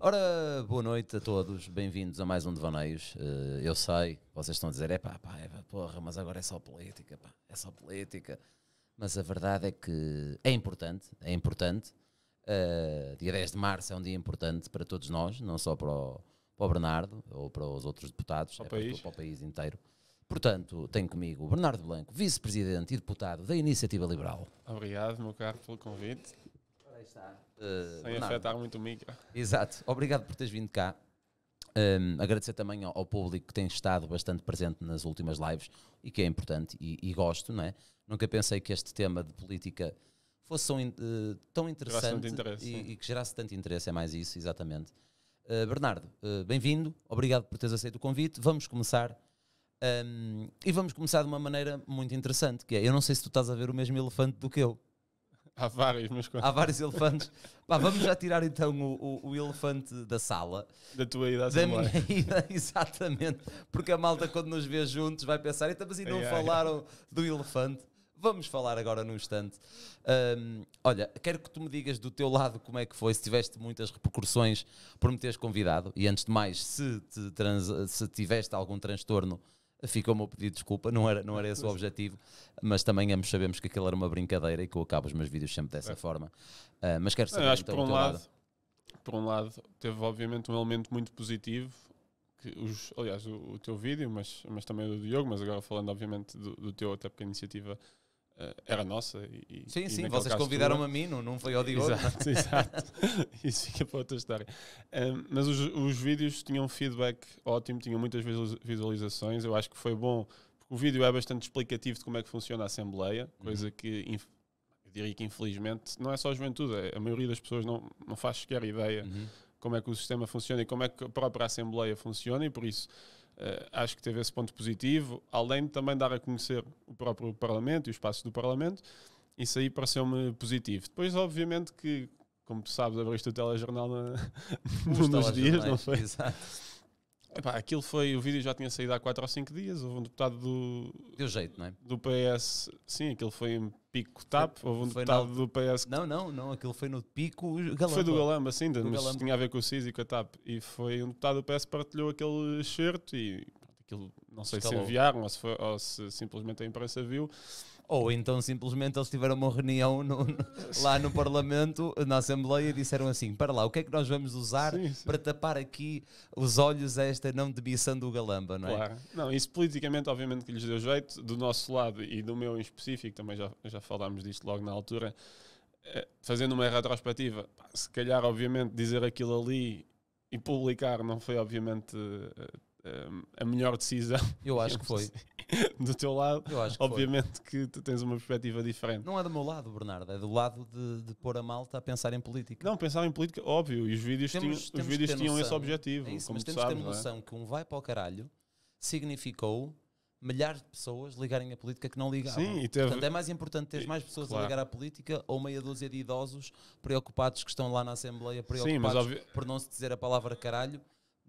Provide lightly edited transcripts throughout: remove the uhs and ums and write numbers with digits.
Ora, boa noite a todos, bem-vindos a mais um Devaneios. Eu sei, vocês estão a dizer, porra, mas agora é só política, pá, é só política. Mas a verdade é que é importante, é importante. Dia 10 de março é um dia importante para todos nós, não só para o Bernardo ou para os outros deputados, para o país inteiro. Portanto, tenho comigo o Bernardo Blanco, vice-presidente e deputado da Iniciativa Liberal. Obrigado, meu caro, pelo convite. Aí está. Sem afetar muito o micro. Exato. Obrigado por teres vindo cá. Agradecer também ao público que tem estado bastante presente nas últimas lives e que é importante e gosto, não é? Nunca pensei que este tema de política fosse tão interessante e que gerasse tanto interesse. É mais isso, exatamente. Bernardo, bem-vindo. Obrigado por teres aceito o convite. Vamos começar. E vamos começar de uma maneira muito interessante, que é, eu não sei se tu estás a ver o mesmo elefante do que eu. Há vários, mas quando... Há vários elefantes. Pá, vamos já tirar então o elefante da sala. Da tua ida à Assembleia. Da minha ida, exatamente. Porque a malta quando nos vê juntos vai pensar, então, mas ainda não falaram do elefante. Vamos falar agora num instante. Olha, quero que tu me digas do teu lado como é que foi, se tiveste muitas repercussões por me teres convidado. E antes de mais, se tiveste algum transtorno, fica o meu pedido de desculpa, não era esse o objetivo, mas também ambos sabemos que aquilo era uma brincadeira e que eu acabo os meus vídeos sempre dessa forma. Mas quero saber, então, do teu lado. Por um lado, teve obviamente um elemento muito positivo, que aliás, o teu vídeo, mas também o do Diogo, mas agora falando obviamente do teu, até porque a iniciativa era nossa. Sim, vocês convidaram-me a mim, não foi ao Diogo. Exato, exato. Isso fica para outra história. Mas os vídeos tinham feedback ótimo, tinham muitas visualizações. Eu acho que foi bom, porque o vídeo é bastante explicativo de como é que funciona a Assembleia, coisa que eu diria que infelizmente não é só a juventude, a maioria das pessoas não faz sequer ideia como é que o sistema funciona e como é que a própria Assembleia funciona, e por isso... acho que teve esse ponto positivo, além de também dar a conhecer o próprio Parlamento e o espaço do Parlamento. Isso aí pareceu-me positivo. Depois, obviamente, que, como tu sabes, abriste o Telejornal nos dias, não foi? Exato. Epá, aquilo foi, o vídeo já tinha saído há 4 ou 5 dias, houve um deputado Deu jeito, não é? Do PS, sim, aquilo foi em pico TAP, houve um deputado do PS... Não, aquilo foi no pico Galamba. Foi do Galamba, sim, mas Galamba tinha a ver com o CIS e com a TAP, e foi um deputado do PS que partilhou aquele excerto e aquilo, não sei se enviaram ou se simplesmente a imprensa viu... Ou então simplesmente eles tiveram uma reunião lá no Parlamento, na Assembleia, e disseram assim, para lá, o que é que nós vamos usar para tapar aqui os olhos a esta não debição do Galamba, não é? Claro. Não, isso politicamente obviamente que lhes deu jeito, do nosso lado e do meu em específico, também já falámos disto logo na altura, fazendo uma retrospectiva, se calhar obviamente dizer aquilo ali e publicar não foi obviamente... a melhor decisão, eu acho que foi do teu lado, eu acho que obviamente foi. Que tu tens uma perspectiva diferente, não é do meu lado, Bernardo, é do lado de pôr a malta a pensar em política, não, pensar em política, óbvio, e os vídeos tinham esse objetivo, é isso, como mas temos que ter noção que um vai para o caralho significou milhares de pessoas ligarem à política que não ligavam. Sim, e portanto é mais importante ter mais pessoas a ligar à política ou meia dúzia de idosos preocupados que estão lá na Assembleia, preocupados por não se dizer a palavra caralho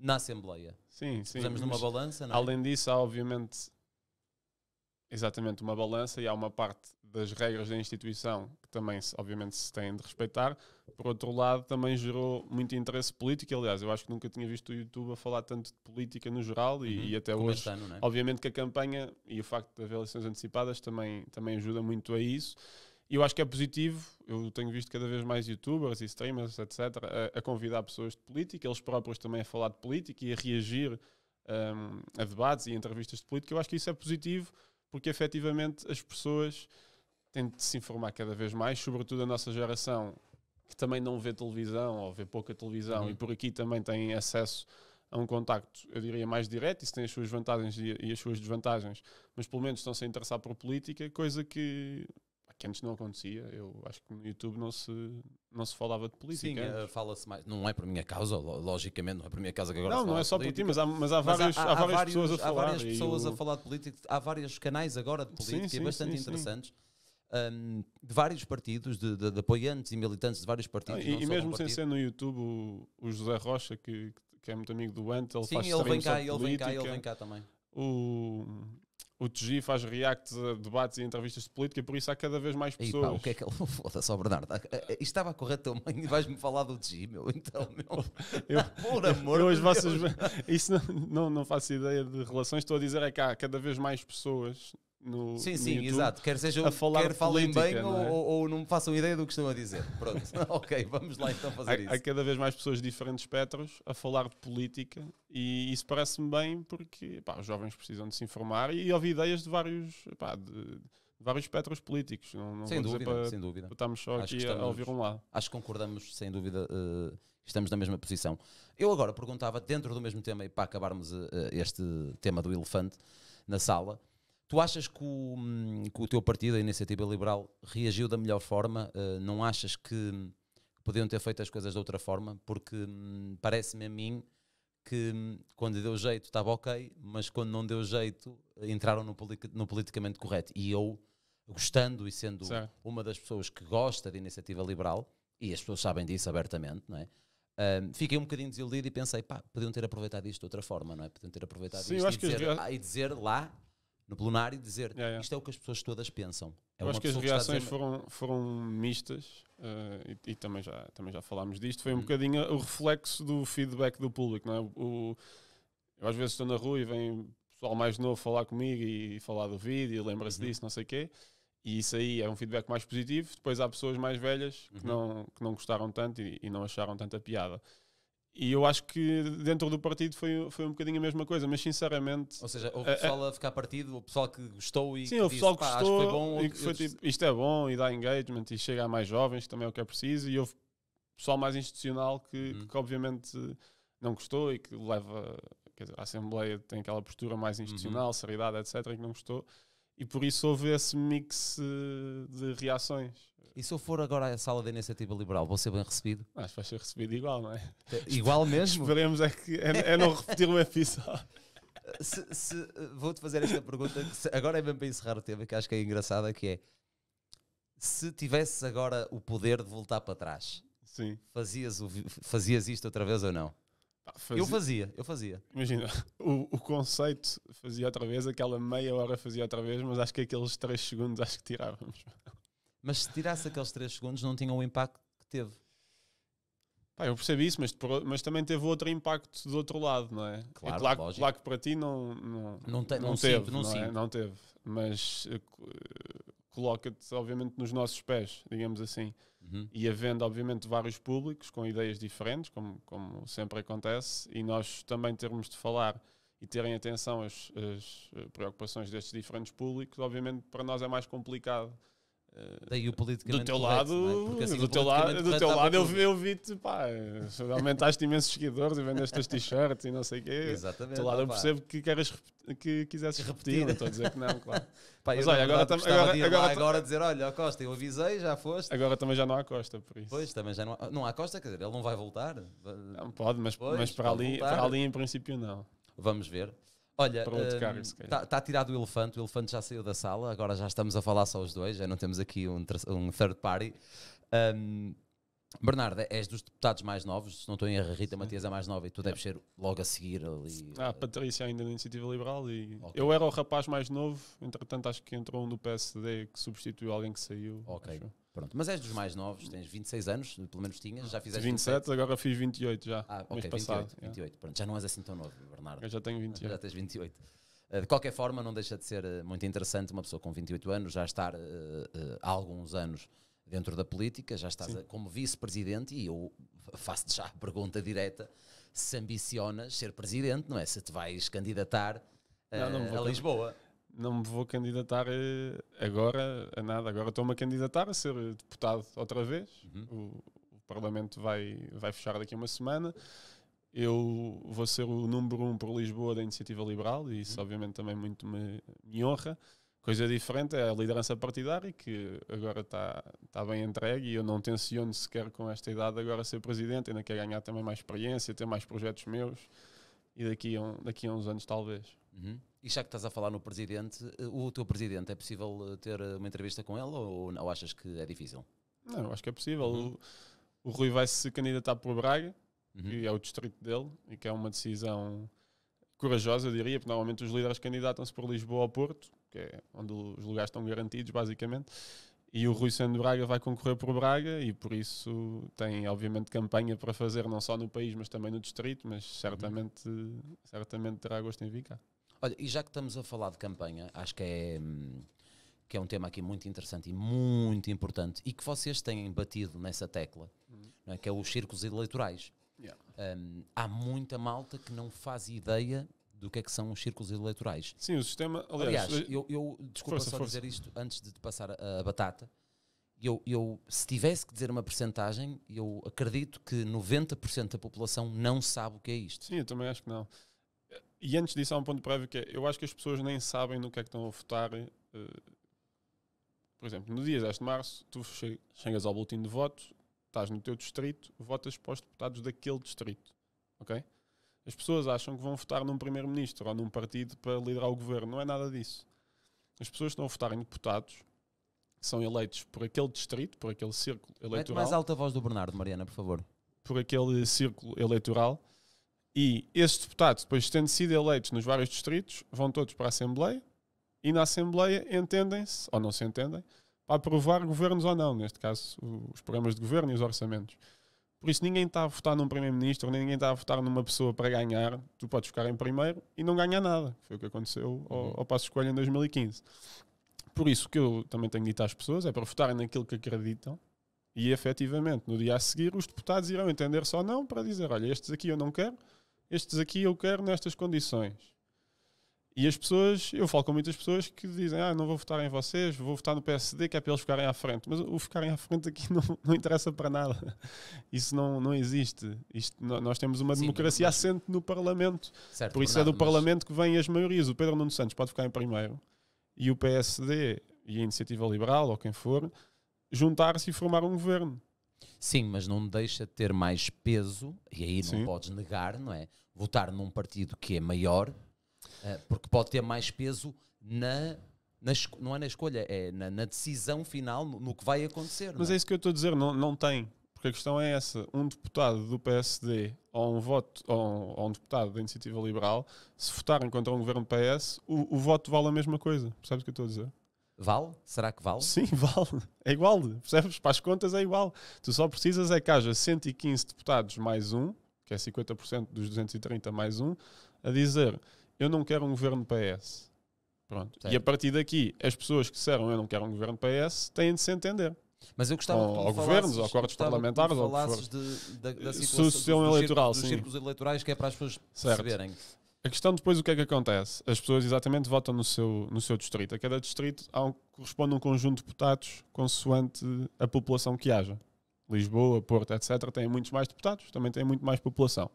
na Assembleia. Sim, sim. Fizemos numa balança, não é? Além disso, há obviamente exatamente uma balança e há uma parte das regras da instituição que também, obviamente, se têm de respeitar. Por outro lado, também gerou muito interesse político. Aliás, eu acho que nunca tinha visto o YouTube a falar tanto de política no geral e até como hoje. Este ano, não é? Obviamente que a campanha e o facto de haver eleições antecipadas também ajuda muito a isso. E eu acho que é positivo, eu tenho visto cada vez mais youtubers e streamers, etc., a convidar pessoas de política, eles próprios também a falar de política e a reagir a debates e entrevistas de política. Eu acho que isso é positivo porque, efetivamente, as pessoas têm de se informar cada vez mais, sobretudo a nossa geração, que também não vê televisão ou vê pouca televisão e por aqui também tem acesso a um contacto, eu diria, mais direto. Isso tem as suas vantagens e as suas desvantagens, mas pelo menos estão-se a interessar por política, coisa que antes não acontecia. Eu acho que no YouTube não se falava de política. Sim, fala-se mais. Não é por minha causa, logicamente, não é por minha causa que agora se fala. Não, não é só por ti, mas há várias pessoas a falar. Há várias pessoas a falar de política, há vários canais agora de política, bastante interessantes. De vários partidos, de apoiantes e militantes de vários partidos. E mesmo sem ser no YouTube, o José Rocha, que é muito amigo do Ant, ele faz streams sobre política. Sim, ele vem cá também. O TG faz reacts a debates e entrevistas de política, e por isso há cada vez mais pessoas. E pá, o que é que ele... Foda-se, só Bernardo. Isto estava a correr tamanho e vais-me falar do TG, meu. Então, meu... Por amor de Deus. Vocês... Isso não faço ideia de relações. Estou a dizer é que há cada vez mais pessoas no YouTube, exato. Quer seja a falar, quer falem política, bem, não é? ou não me façam ideia do que estão a dizer. Pronto. Ok, vamos lá então fazer isso. Há cada vez mais pessoas de diferentes espectros a falar de política, e isso parece-me bem, porque pá, os jovens precisam de se informar e ouvir ideias de vários, pá, de vários espectros políticos. Não sem dúvida, para, sem dúvida. Estamos só aqui a ouvir um lado. Acho que concordamos, sem dúvida, estamos na mesma posição. Eu agora perguntava, dentro do mesmo tema, e para acabarmos este tema do elefante na sala... Tu achas que o teu partido, a Iniciativa Liberal, reagiu da melhor forma? Não achas que podiam ter feito as coisas de outra forma? Porque parece-me a mim que quando deu jeito estava ok, mas quando não deu jeito entraram no politicamente correto. E eu, gostando e sendo certo, uma das pessoas que gosta de Iniciativa Liberal, e as pessoas sabem disso abertamente, não é? Fiquei um bocadinho desiludido e pensei, pá, podiam ter aproveitado isto de outra forma, não é? Podiam ter aproveitado isto e dizer lá... no plenário e dizer, isto é o que as pessoas todas pensam. Eu acho que as reações foram mistas, e também já falámos disto, foi um bocadinho o reflexo do feedback do público, não é? Eu às vezes estou na rua e vem pessoal mais novo falar comigo e falar do vídeo, lembra-se disso, não sei o quê, e isso aí é um feedback mais positivo. Depois há pessoas mais velhas que não gostaram tanto e não acharam tanta piada. E eu acho que dentro do partido foi um bocadinho a mesma coisa, mas sinceramente... Ou seja, o pessoal a ficar partido, o pessoal que gostou e sim, o pessoal que gostou, acho que foi bom, e que foi tipo, isto é bom e dá engagement e chega a mais jovens, que também é o que é preciso, e houve pessoal mais institucional que obviamente não gostou e que leva... Quer dizer, a Assembleia tem aquela postura mais institucional, seriedade, etc, e que não gostou. E por isso houve esse mix de reações. E se eu for agora à sala da Iniciativa Liberal, vou ser bem recebido? Mas vai ser recebido igual, não é? Igual mesmo? Esperemos é não repetir o episódio. Vou-te fazer esta pergunta, que agora é mesmo para encerrar o tema, que acho que é engraçada, que é, se tivesses agora o poder de voltar para trás, sim, fazias isto outra vez ou não? Eu fazia. Imagina, o conceito fazia outra vez, aquela meia hora fazia outra vez, mas acho que aqueles 3 segundos acho que tirávamos. Mas se tirasse aqueles 3 segundos não tinha o impacto que teve. Pá, eu percebi isso, mas também teve outro impacto do outro lado, não é? Claro que para ti não teve. Mas coloca-te obviamente nos nossos pés, digamos assim. E havendo obviamente vários públicos com ideias diferentes, como sempre acontece, e nós também termos de falar e terem atenção às preocupações destes diferentes públicos, obviamente para nós é mais complicado. Daí o politicamente do teu lado eu vi-te, pá, aumentaste imensos seguidores e vendeste as t-shirts e não sei o quê. Exatamente, do teu lado eu percebo que quisesses repetir, não estou a dizer que não, claro. Pá, mas olha, agora dizer, olha, a Costa, eu avisei, já foste. Agora também já não há Costa, por isso. Pois, também já não há Costa, quer dizer, ele não vai voltar. Não pode, mas para ali em princípio não. Vamos ver. Olha, está tirado o elefante já saiu da sala, agora já estamos a falar só os dois, já não temos aqui um third party. Bernardo, és dos deputados mais novos, se não estou em erro, Rita Matias é mais nova e tu deves ser logo a seguir ali. A Patrícia ainda na Iniciativa Liberal e okay. Eu era o rapaz mais novo, entretanto acho que entrou um do PSD que substituiu alguém que saiu. Ok, acho. Pronto. Mas és dos mais novos, tens 26 anos, pelo menos tinhas, já fizeste 27, agora fiz 28 já. Ah, ok, 28. Pronto, já não és assim tão novo, Bernardo. Eu já tenho 28. Já tens 28. De qualquer forma, não deixa de ser muito interessante uma pessoa com 28 anos já estar há alguns anos dentro da política, já estás como vice-presidente, e eu faço-te já a pergunta direta, se ambicionas ser presidente, não é? Se te vais candidatar a Lisboa. Não me vou candidatar agora a nada. Agora estou-me a candidatar a ser deputado outra vez. O Parlamento vai fechar daqui a uma semana. Eu vou ser o número 1 por Lisboa da Iniciativa Liberal e isso obviamente também muito me honra. Coisa diferente é a liderança partidária, que agora está bem entregue, e eu não tenciono sequer com esta idade agora ser presidente. Ainda quero ganhar também mais experiência, ter mais projetos meus e daqui a uns anos talvez. E já que estás a falar no presidente, o teu presidente, é possível ter uma entrevista com ele ou achas que é difícil? Não, eu acho que é possível. O Rui vai se candidatar por Braga, que é o distrito dele, e que é uma decisão corajosa, eu diria, porque normalmente os líderes candidatam-se por Lisboa ou Porto, que é onde os lugares estão garantidos, basicamente, e o Rui Santos de Braga vai concorrer por Braga e por isso tem, obviamente, campanha para fazer não só no país, mas também no distrito, mas certamente terá gosto em vir cá. Olha, e já que estamos a falar de campanha, acho que é um tema aqui muito interessante e muito importante e que vocês têm batido nessa tecla, não é? Que é os círculos eleitorais. Yeah. Há muita malta que não faz ideia do que é que são os círculos eleitorais. Sim, o sistema... Aliás eu desculpa força, só dizer isto antes de passar a batata. Eu se tivesse que dizer uma percentagem, eu acredito que 90% da população não sabe o que é isto. Sim, eu também acho que não. E antes disso há um ponto prévio que é, eu acho que as pessoas nem sabem no que é que estão a votar. Por exemplo, no dia 10 de março, tu chegas ao boletim de voto, estás no teu distrito, votas para os deputados daquele distrito, ok? As pessoas acham que vão votar num primeiro-ministro ou num partido para liderar o governo. Não é nada disso. As pessoas estão a votar em deputados que são eleitos por aquele distrito, por aquele círculo eleitoral. Mais alta a voz do Bernardo, Mariana, por favor. Por aquele círculo eleitoral. E esses deputados, depois tendo sido eleitos nos vários distritos, vão todos para a Assembleia e na Assembleia entendem-se, ou não se entendem, para aprovar governos ou não, neste caso os programas de governo e os orçamentos. Por isso ninguém está a votar num primeiro-ministro, ninguém está a votar numa pessoa para ganhar, tu podes ficar em primeiro e não ganhar nada. Foi o que aconteceu ao Passos Coelho em 2015. Por isso o que eu também tenho dito às pessoas é para votarem naquilo que acreditam e efetivamente no dia a seguir os deputados irão entender-se ou não para dizer, olha, estes aqui eu não quero, estes aqui eu quero nestas condições. E as pessoas, eu falo com muitas pessoas que dizem, não vou votar em vocês, vou votar no PSD, que é para eles ficarem à frente. Mas o ficarem à frente aqui não interessa para nada. Isso não existe. Nós temos uma democracia assente no Parlamento. Certo, por isso é do Parlamento que vêm as maiorias. O Pedro Nuno Santos pode ficar em primeiro e o PSD e a Iniciativa Liberal, ou quem for, juntar-se e formar um governo. Sim, mas não deixa de ter mais peso, e aí não podes negar, não é? Votar num partido que é maior, porque pode ter mais peso não é na escolha, é na decisão final, no que vai acontecer. Mas é isso que eu estou a dizer, não tem. Porque a questão é essa, um deputado do PSD ou um deputado da Iniciativa Liberal, se votarem contra um governo PS, o voto vale a mesma coisa. Percebes o que eu estou a dizer? Vale? Será que vale? Sim, vale. É igual, percebes? Para as contas é igual. Tu só precisas é que haja 115 deputados mais um, que é 50% dos 230 mais um, a dizer... Eu não quero um governo PS. Pronto. E a partir daqui, as pessoas que disseram eu não quero um governo PS têm de se entender. Mas eu gostava ou governos, ou acordos parlamentares, ou falasses da situação eleitoral, dos círculos eleitorais, que é para as pessoas perceberem. A questão depois o que é que acontece? As pessoas exatamente votam no seu distrito. A cada distrito corresponde um conjunto de deputados consoante a população que haja. Lisboa, Porto, etc. têm muitos mais deputados, também têm muito mais população.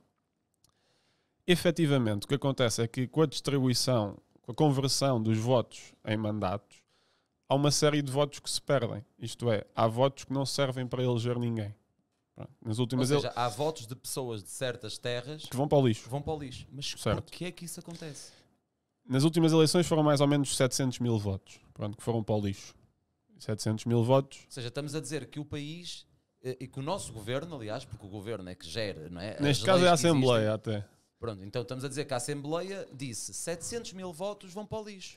Efetivamente, o que acontece é que com a distribuição, com a conversão dos votos em mandatos, há uma série de votos que se perdem. Isto é, há votos que não servem para eleger ninguém. Pronto. Ou seja, há votos de pessoas de certas terras... Que vão para o lixo. Mas porquê é que isso acontece? Nas últimas eleições foram mais ou menos 700 mil votos, pronto, que foram para o lixo. 700 mil votos... Ou seja, estamos a dizer que o país, e que o nosso governo, aliás, porque o governo é que gera, não é? Neste caso é a Assembleia até... Pronto, então estamos a dizer que a Assembleia disse 700 mil votos vão para o lixo.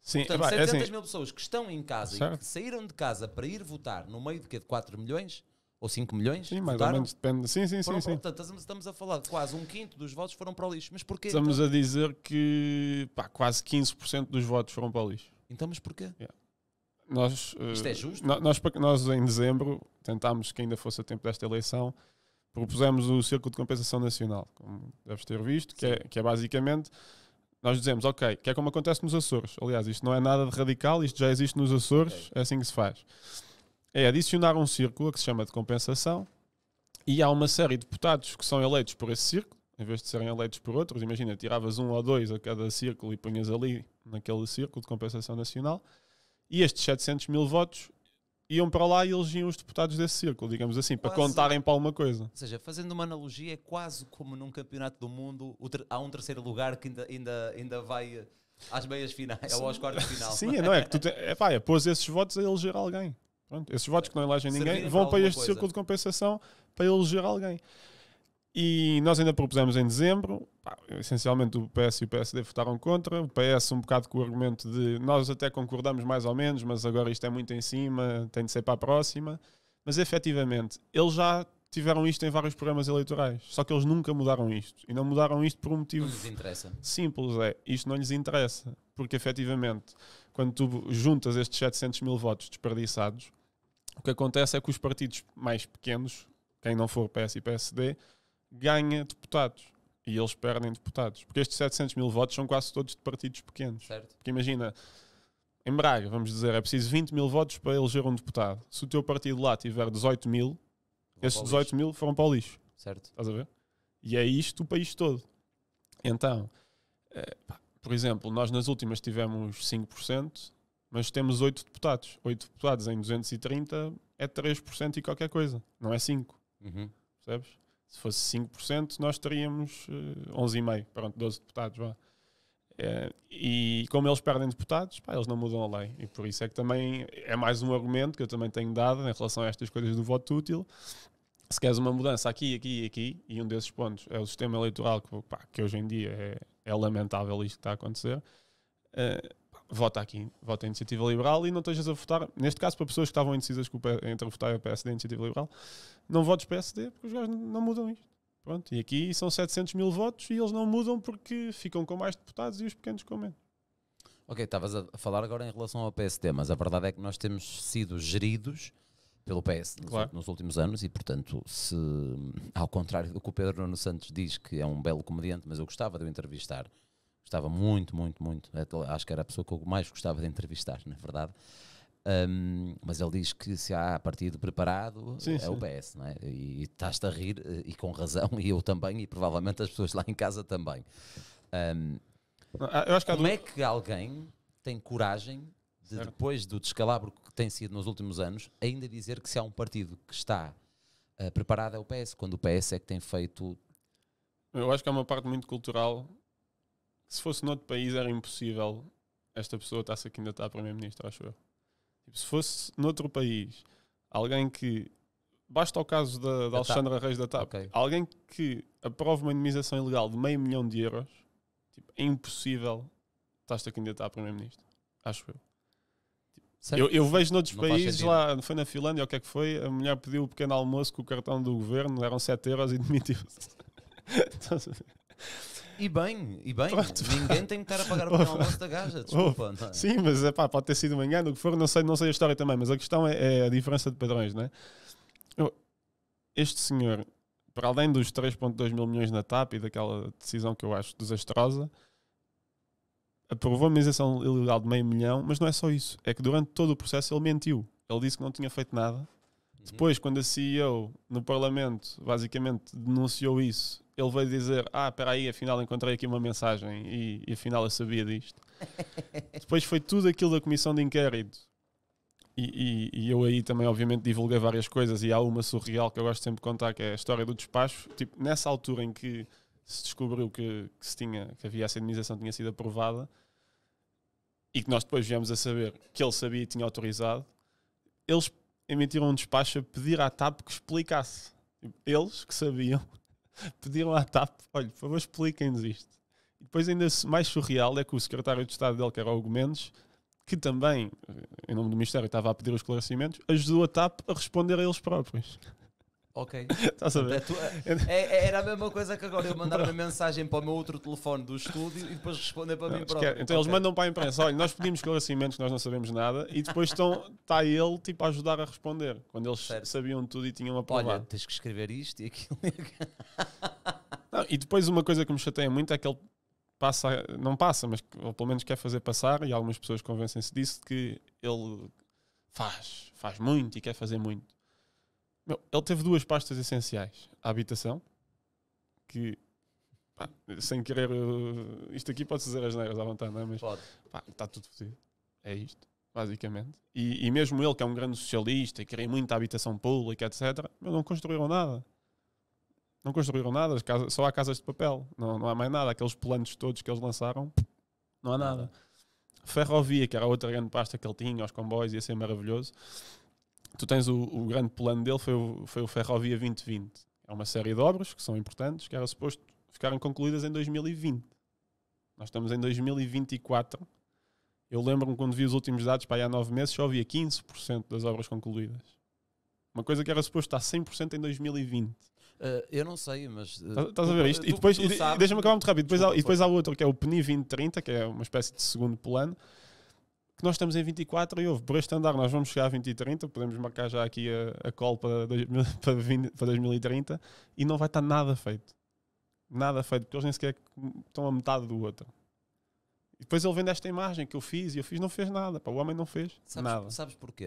Sim, portanto, vai, 700 mil pessoas que estão em casa e que saíram de casa para ir votar no meio de quê? De 4 milhões? Ou 5 milhões? Sim, mais votaram? Ou menos depende. Sim. Portanto, estamos a falar de quase um quinto dos votos foram para o lixo. Mas porquê? Estamos a dizer que quase 15% dos votos foram para o lixo. Então, mas porquê? Yeah. Isto é justo? Nós em dezembro tentámos que ainda fosse a tempo desta eleição... Propusemos o Círculo de Compensação Nacional, como deves ter visto, que é basicamente, nós dizemos, ok, que é como acontece nos Açores. Aliás, isto não é nada de radical, isto já existe nos Açores, é assim que se faz. É adicionar um círculo que se chama de compensação e há uma série de deputados que são eleitos por esse círculo, em vez de serem eleitos por outros. Imagina, tiravas um ou dois a cada círculo e punhas ali naquele Círculo de Compensação Nacional e estes 700 mil votos iam para lá e elegiam os deputados desse círculo, digamos assim, quase, para contarem para alguma coisa. Ou seja, fazendo uma analogia, é quase como num campeonato do mundo, há um terceiro lugar que ainda vai às meias finais, ou aos quartos de final. Sim, não é que pôs esses votos a eleger alguém. Pronto, esses votos que não elegem ninguém vão para este círculo de compensação para eleger alguém. E nós ainda propusemos em dezembro, essencialmente o PS e o PSD votaram contra, o PS um bocado com o argumento de nós até concordamos mais ou menos, mas agora isto é muito em cima, tem de ser para a próxima. Mas efetivamente, eles já tiveram isto em vários programas eleitorais, só que eles nunca mudaram isto. E não mudaram isto por um motivo simples, é, isto não lhes interessa. Porque efetivamente, quando tu juntas estes 700 mil votos desperdiçados, o que acontece é que os partidos mais pequenos, quem não for PS e PSD, ganha deputados e eles perdem deputados, porque estes 700 mil votos são quase todos de partidos pequenos. Certo. Porque imagina, em Braga, vamos dizer, é preciso 20 mil votos para eleger um deputado. Se o teu partido lá tiver 18 mil, esses 18 mil foram para o lixo. Certo. Estás a ver? E é isto o país todo. Então, por exemplo, nós nas últimas tivemos 5%, mas temos 8 deputados. 8 deputados em 230 é 3% e qualquer coisa, não é 5%. Uhum. Percebes? Se fosse 5%, nós teríamos 11,5%, pronto, 12 deputados. Vá. E como eles perdem deputados, pá, eles não mudam a lei. E por isso é que também é mais um argumento que eu também tenho dado em relação a estas coisas do voto útil. Se queres uma mudança aqui, aqui e aqui, e um desses pontos é o sistema eleitoral, que, pá, que hoje em dia é lamentável isto que está a acontecer, vota aqui, vota a Iniciativa Liberal e não estejas a votar, neste caso para pessoas que estavam indecisas entre votar a PSD e a Iniciativa Liberal, não votes PSD porque os gajos não mudam isto. Pronto, e aqui são 700 mil votos e eles não mudam porque ficam com mais deputados e os pequenos com menos. Ok, estavas a falar agora em relação ao PSD, mas a verdade é que nós temos sido geridos pelo PS nos últimos anos e, portanto, se ao contrário do que o Pedro Nuno Santos diz, que é um belo comediante, mas eu gostava de o entrevistar, gostava muito, muito, muito. Acho que era a pessoa que eu mais gostava de entrevistar, na verdade. Mas ele diz que se há partido preparado, sim, é sim. O PS, não é? E estás-te a rir, e com razão, e eu também, e provavelmente as pessoas lá em casa também. Eu acho que como é que alguém tem coragem de, depois do descalabro que tem sido nos últimos anos, ainda dizer que se há um partido que está preparado é o PS, quando o PS é que tem feito... Eu acho que é uma parte muito cultural... Se fosse noutro país era impossível esta pessoa estar-se aqui ainda está Primeiro-Ministro, acho eu. Se fosse noutro país, alguém que... Basta o caso da Alexandra Reis da TAP. Okay. Alguém que aprove uma indemnização ilegal de €500.000, tipo, é impossível estar-se aqui ainda está Primeiro-Ministro, acho eu. Eu vejo noutros países, lá foi na Finlândia, o que é que foi? A mulher pediu o pequeno almoço com o cartão do governo, eram €7 e demitiu-se. E bem, pronto. Ninguém tem que estar a pagar o almoço da gaja, desculpa. Não é? Sim, mas epá, pode ter sido um engano, o que for, não sei a história também, mas a questão é a diferença de padrões, não é? Este senhor, para além dos 3,2 mil milhões na TAP e daquela decisão que eu acho desastrosa, aprovou a indemnização ilegal de €500.000, mas não é só isso, é que durante todo o processo ele mentiu, ele disse que não tinha feito nada. Depois, quando a CEO no Parlamento basicamente denunciou isso, ele veio dizer, espera aí, afinal encontrei aqui uma mensagem e afinal eu sabia disto. Depois foi tudo aquilo da comissão de inquérito. E eu aí também obviamente divulguei várias coisas e há uma surreal que eu gosto sempre de contar, que é a história do despacho. Tipo, nessa altura em que se descobriu que havia essa indemnização tinha sido aprovada e que nós depois viemos a saber que ele sabia e tinha autorizado, eles emitiram um despacho a pedir à TAP que explicasse. Eles que sabiam pediram à TAP, olha, por favor expliquem-nos isto. E depois ainda mais surreal é que o secretário de Estado dele, que era o Hugo Mendes, que também, em nome do Ministério, estava a pedir os esclarecimentos, ajudou a TAP a responder a eles próprios. Ok. Estás a ver? Era a mesma coisa que agora eu mandar uma mensagem para o meu outro telefone do estúdio e depois responder para mim próprio. Então eles mandam para a imprensa, olha, nós pedimos esclarecimentos, nós não sabemos nada, e depois está ele tipo a ajudar a responder, quando eles sabiam tudo e tinham aprovado. Olha, tens que escrever isto e aquilo. Não, e depois uma coisa que me chateia muito é que ele passa, não passa, mas ou pelo menos quer fazer passar, e algumas pessoas convencem-se disso, que ele faz muito e quer fazer muito. Ele teve duas pastas essenciais. A habitação, que, pá, sem querer... Isto aqui pode dizer as neiras à vontade, não é? Mas, pode. Pá, está tudo fodido. É isto, basicamente. E mesmo ele, que é um grande socialista e queria muita habitação pública, etc., não construíram nada. Não construíram nada. Só há casas de papel. Não há mais nada. Aqueles planos todos que eles lançaram, não há nada. Ferrovia, que era outra grande pasta que ele tinha, os comboios, ia ser maravilhoso. Tu tens o grande plano dele, foi o Ferrovia 2020, Há uma série de obras que são importantes, que era suposto ficarem concluídas em 2020. Nós estamos em 2024. Eu lembro-me quando vi os últimos dados, para aí há 9 meses, só havia 15% das obras concluídas. Uma coisa que era suposto estar 100% em 2020. Eu não sei, mas... Estás a ver isto? E depois, deixa-me acabar muito rápido. Desculpa, depois há outro, que é o PNI 2030, que é uma espécie de segundo plano, que nós estamos em 24 e houve, por este andar nós vamos chegar a 2030, podemos marcar já aqui a call para 2030, e não vai estar nada feito. Nada feito, porque eles nem sequer estão a metade do outro. E depois ele vende esta imagem que eu fiz, e eu fiz, não fez nada. Pá, o homem não fez nada. Sabes porquê,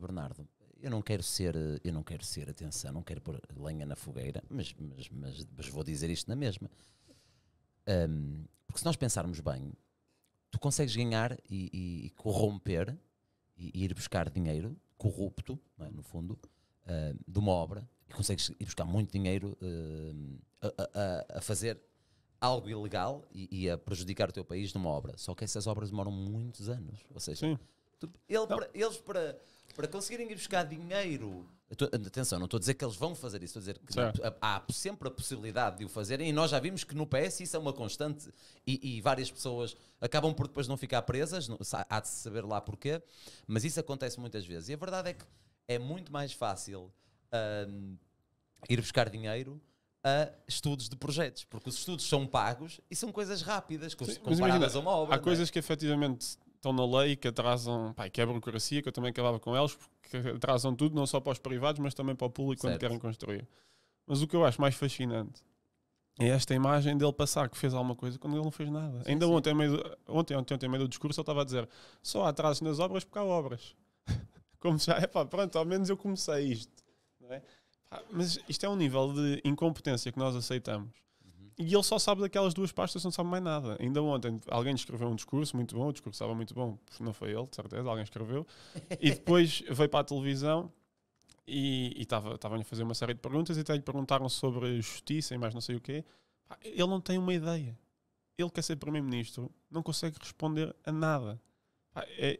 Bernardo? Eu não quero ser, atenção, não quero pôr lenha na fogueira, mas vou dizer isto na mesma. Porque se nós pensarmos bem, tu consegues ganhar e corromper e ir buscar dinheiro corrupto, não é, no fundo, de uma obra, e consegues ir buscar muito dinheiro a fazer algo ilegal e a prejudicar o teu país numa obra. Só que essas obras demoram muitos anos. Ou seja, eles para conseguirem ir buscar dinheiro... Atenção, não estou a dizer que eles vão fazer isso, estou a dizer que há sempre a possibilidade de o fazerem, e nós já vimos que no PS isso é uma constante, e várias pessoas acabam por depois não ficar presas, não, há de se saber lá porquê, mas isso acontece muitas vezes. E a verdade é que é muito mais fácil ir buscar dinheiro a estudos de projetos, porque os estudos são pagos e são coisas rápidas, comparadas a uma obra. Há coisas que efetivamente... estão na lei, que atrasam, pá, que é a burocracia, que eu também acabava com eles, porque atrasam tudo, não só para os privados, mas também para o público, certo, quando querem construir. Mas o que eu acho mais fascinante é esta imagem dele passar que fez alguma coisa quando ele não fez nada. Sim, ainda sim. Ontem, meio do discurso, ele estava a dizer só há atrasos nas obras porque há obras. Como já é, pá, pronto, ao menos eu comecei isto. Não é? Pá, mas isto é um nível de incompetência que nós aceitamos. E ele só sabe daquelas duas pastas, não sabe mais nada. Ainda ontem alguém escreveu um discurso muito bom, o discurso estava muito bom, não foi ele, de certeza, alguém escreveu. E depois veio para a televisão e estavam-lhe a fazer uma série de perguntas e até lhe perguntaram sobre justiça e mais não sei o quê. Ele não tem uma ideia. Ele quer ser primeiro-ministro, não consegue responder a nada.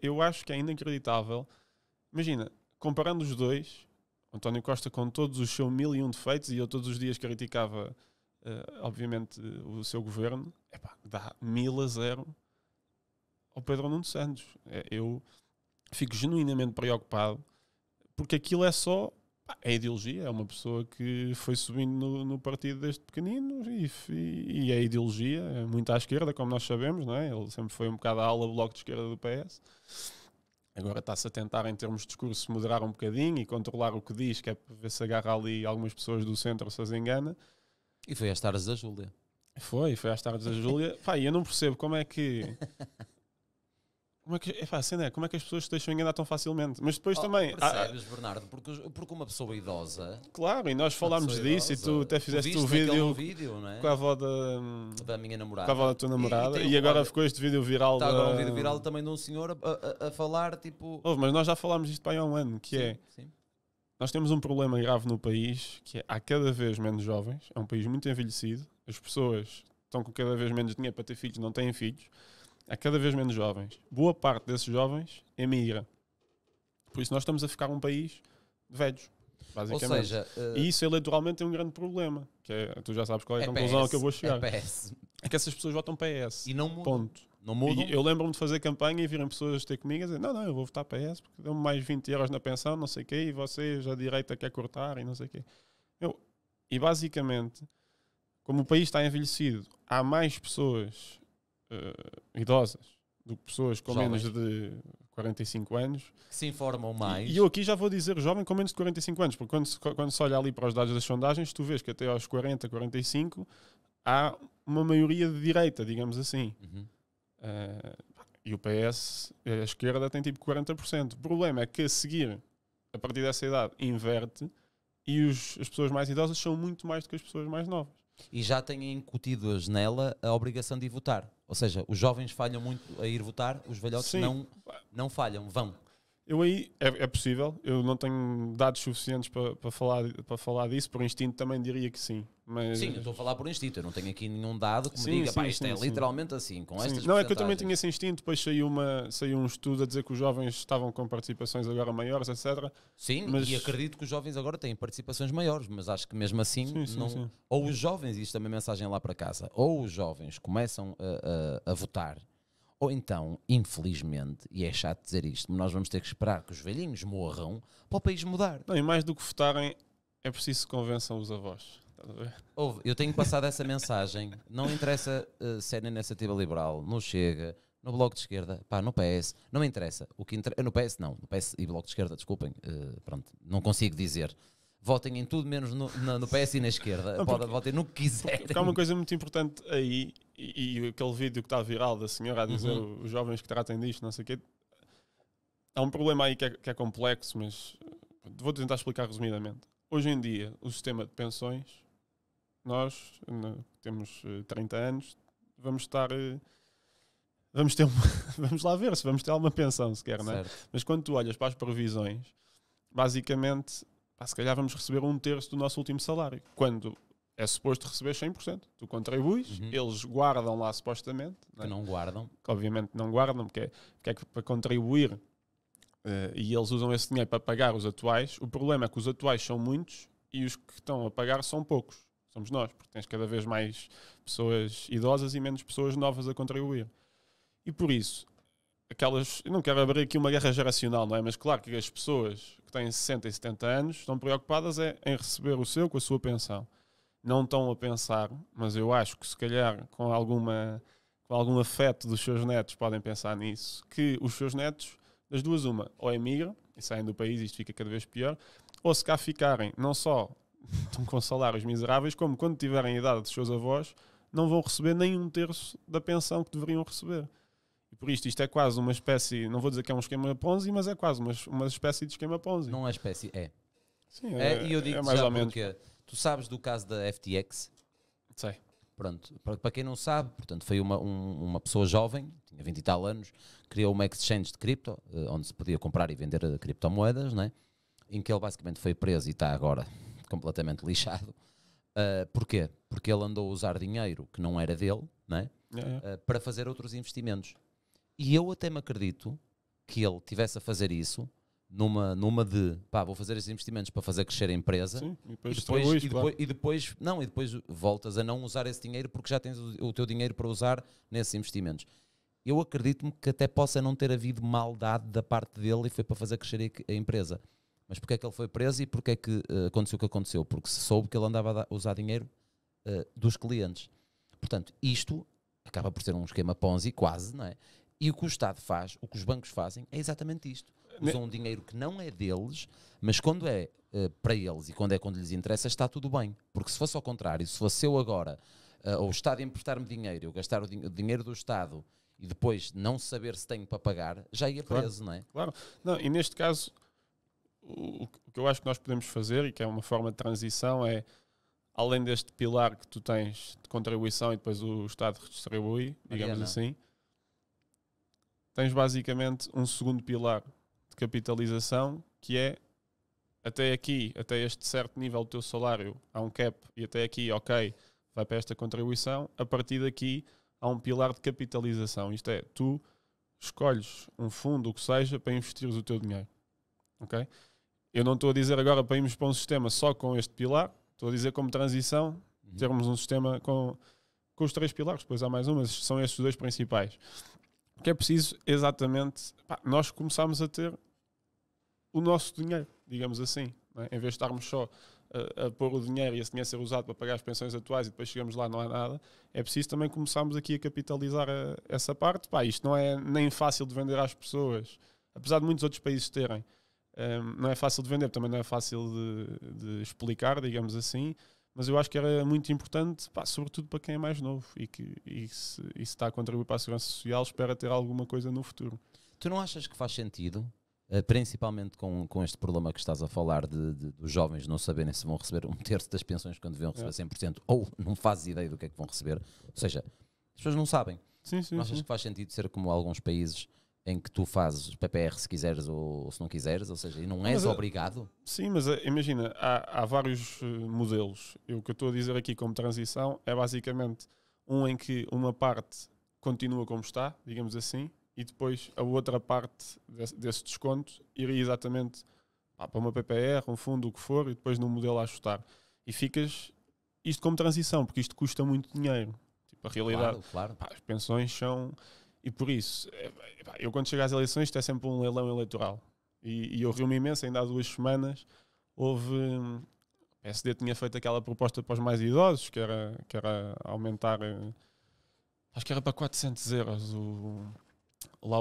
Eu acho que é inacreditável. Imagina, comparando os dois, António Costa com todos os seus 1001 defeitos, e eu todos os dias criticava... obviamente o seu governo, epá, dá 1000 a 0 ao Pedro Nuno Santos. Eu fico genuinamente preocupado, porque aquilo é só a ideologia, é uma pessoa que foi subindo no partido desde pequenino, e a ideologia é muito à esquerda, como nós sabemos, não é? Ele sempre foi um bocado a ala bloco de esquerda do PS. Agora está-se a tentar, em termos de discurso, moderar um bocadinho e controlar o que diz, que é para ver se agarra ali algumas pessoas do centro, se as engana. E foi às tardes da Júlia. Foi às tardes da Júlia. Pá, eu não percebo como é que as pessoas se deixam enganar tão facilmente. Mas depois também... Percebes, Bernardo, porque uma pessoa idosa... Claro, e nós falámos disso, e tu até fizeste o vídeo, não é? Com a avó da minha namorada. Com a avó da tua namorada. E agora ficou este vídeo viral. Está agora um vídeo viral também de um senhor a falar, tipo... Mas nós já falámos disto para há um ano, que é... Sim. Nós temos um problema grave no país, que é, há cada vez menos jovens, é um país muito envelhecido, as pessoas estão com cada vez menos dinheiro para ter filhos, não têm filhos, há cada vez menos jovens. Boa parte desses jovens emigra. Por isso nós estamos a ficar um país de velhos, basicamente. Ou seja, e isso eleitoralmente é um grande problema, que é, tu já sabes qual é a conclusão PS, que eu vou chegar. É que essas pessoas votam PS. E não mudam. Ponto. Não mudam. E eu lembro-me de fazer campanha e virem pessoas ter comigo a dizer não, eu vou votar PS porque dão-me mais 20 euros na pensão, não sei o quê, e vocês a direita quer cortar e não sei o quê. E basicamente, como o país está envelhecido, há mais pessoas idosas do que pessoas com jovens, menos de 45 anos. Que se informam mais. E eu aqui já vou dizer jovem com menos de 45 anos, porque quando se olha ali para os dados das sondagens, tu vês que até aos 40, 45... há uma maioria de direita, digamos assim. Uhum. E o PS, a esquerda, tem tipo 40%. O problema é que a seguir, a partir dessa idade, inverte, e as pessoas mais idosas são muito mais do que as pessoas mais novas. E já têm incutidos nela a obrigação de ir votar. Ou seja, os jovens falham muito a ir votar, os velhotes não falham, vão. Eu aí, é possível, eu não tenho dados suficientes para falar disso, por instinto também diria que sim. Mas... Sim, eu estou a falar por instinto, eu não tenho aqui nenhum dado que me diga, pá, isto é literalmente assim, com estas. Não, é que eu também tinha esse instinto, depois saiu um estudo a dizer que os jovens estavam com participações agora maiores, etc. Sim, mas... e acredito que os jovens agora têm participações maiores, mas acho que mesmo assim, sim. Ou os jovens, isto é uma mensagem lá para casa, ou os jovens começam a votar, ou então, infelizmente, e é chato dizer isto, nós vamos ter que esperar que os velhinhos morram para o país mudar. Não, e mais do que votarem, é preciso que convençam os avós. Eu tenho passado essa mensagem, não interessa se é na Iniciativa Liberal, no Chega, no Bloco de Esquerda, pá, no PS, não me interessa. O que no PS não, no PS e Bloco de Esquerda, desculpem, pronto, não consigo dizer. Votem em tudo menos no PS e na esquerda. Votem no que quiserem. Porque há uma coisa muito importante aí, e aquele vídeo que está viral da senhora a dizer os jovens que tratem disto, não sei o quê. Há um problema aí que é complexo, mas vou tentar explicar resumidamente. Hoje em dia, o sistema de pensões, nós temos 30 anos, vamos lá ver se vamos ter alguma pensão sequer, não é? Mas quando tu olhas para as previsões, basicamente... se calhar vamos receber 1/3 do nosso último salário, quando é suposto receber 100%. Tu contribuis, eles guardam lá supostamente. Não é? Que não guardam. Que obviamente não guardam, porque é que para contribuir e eles usam esse dinheiro para pagar os atuais. O problema é que os atuais são muitos e os que estão a pagar são poucos. Somos nós, porque tens cada vez mais pessoas idosas e menos pessoas novas a contribuir. E por isso... eu não quero abrir aqui uma guerra geracional, não é? Mas claro que as pessoas que têm 60 e 70 anos estão preocupadas em receber o seu com a sua pensão. Não estão a pensar, mas eu acho que se calhar com algum afeto dos seus netos podem pensar nisso, que os seus netos, das duas uma, ou emigram e saem do país, isto fica cada vez pior, ou se cá ficarem, não só estão com salários miseráveis, como quando tiverem a idade dos seus avós, não vão receber nem 1/3 da pensão que deveriam receber. Por isto é quase uma espécie, não vou dizer que é um esquema Ponzi, mas é quase uma espécie de esquema Ponzi. Não é espécie, é. Sim, é. E eu digo mais já ou menos. Tu sabes do caso da FTX? Sei. Pronto, para quem não sabe, portanto, foi uma pessoa jovem, tinha 20 e tal anos, criou uma exchange de cripto, onde se podia comprar e vender criptomoedas, não é? Em que ele basicamente foi preso e está agora completamente lixado. Porquê? Porque ele andou a usar dinheiro que não era dele, não é? Para fazer outros investimentos. E eu até me acredito que ele estivesse a fazer isso numa de, pá, vou fazer esses investimentos para fazer crescer a empresa. Sim, e depois voltas a não usar esse dinheiro porque já tens o teu dinheiro para usar nesses investimentos. Eu acredito-me que até possa não ter havido maldade da parte dele e foi para fazer crescer a empresa. Mas porque é que ele foi preso e porque é que aconteceu o que aconteceu? Porque se soube que ele andava a usar dinheiro dos clientes. Portanto, isto acaba por ser um esquema Ponzi quase, não é? E o que o Estado faz, o que os bancos fazem, é exatamente isto. Usam um dinheiro que não é deles, mas quando é para eles e quando lhes interessa, está tudo bem. Porque se fosse ao contrário, se fosse eu agora, ou o Estado emprestar-me dinheiro, eu gastar o dinheiro do Estado e depois não saber se tenho para pagar, já ia preso, não é? Claro. Não, e neste caso, o que eu acho que nós podemos fazer, e que é uma forma de transição, é... além deste pilar que tu tens de contribuição e depois o Estado redistribui, digamos assim... tens basicamente um segundo pilar de capitalização, que é até aqui, até este certo nível do teu salário, há um cap e até aqui, ok, vai para esta contribuição. A partir daqui há um pilar de capitalização. Isto é, tu escolhes um fundo, o que seja, para investires o teu dinheiro. Ok? Eu não estou a dizer agora para irmos para um sistema só com este pilar, estou a dizer como transição, termos um sistema com os 3 pilares, depois há mais um, mas são estes os 2 principais. O que é preciso, exatamente, nós começámos a ter o nosso dinheiro, digamos assim, não é? Em vez de estarmos só a pôr o dinheiro e esse dinheiro ser usado para pagar as pensões atuais e depois chegamos lá não há nada, é preciso também começarmos aqui a capitalizar essa parte. Isto não é nem fácil de vender às pessoas, apesar de muitos outros países terem, não é fácil de vender, também não é fácil de explicar, digamos assim. Mas eu acho que era muito importante, sobretudo para quem é mais novo e se está a contribuir para a segurança social, espera ter alguma coisa no futuro. Tu não achas que faz sentido, principalmente com este problema que estás a falar dos jovens não saberem se vão receber 1/3 das pensões quando deviam receber 100%, ou não fazes ideia do que é que vão receber? Ou seja, as pessoas não sabem. Sim, não achas que faz sentido ser como alguns países em que tu fazes PPR se quiseres ou se não quiseres, ou seja, e não és obrigado. Sim, mas imagina, há vários modelos. O que eu estou a dizer aqui como transição é basicamente um em que uma parte continua como está, digamos assim, e depois a outra parte desse desconto iria exatamente para uma PPR, um fundo, o que for, e depois num modelo a ajustar. E ficas isto como transição, porque isto custa muito dinheiro. Tipo, a realidade, claro, claro. As pensões são... E por isso, eu quando chego às eleições, isto é sempre um leilão eleitoral. E eu rio-me imenso, ainda há 2 semanas, houve... O PSD tinha feito aquela proposta para os mais idosos, que era aumentar... Acho que era para 400 euros lá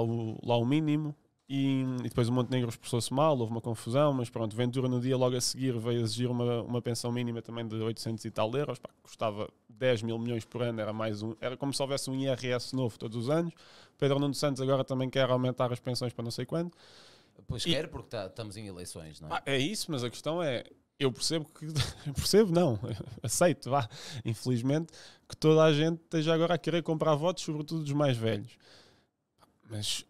o mínimo. E depois o Montenegro expressou-se mal, houve uma confusão, mas pronto, Ventura no dia logo a seguir veio exigir uma pensão mínima também de 800 e tal euros, pá, custava 10 mil milhões por ano, era como se houvesse um IRS novo todos os anos. Pedro Nuno Santos agora também quer aumentar as pensões para não sei quando. Pois quer, porque estamos em eleições, não é? Pá, é isso, mas a questão é, eu percebo que, aceito, vá, infelizmente, que toda a gente esteja agora a querer comprar votos, sobretudo dos mais velhos. Mas...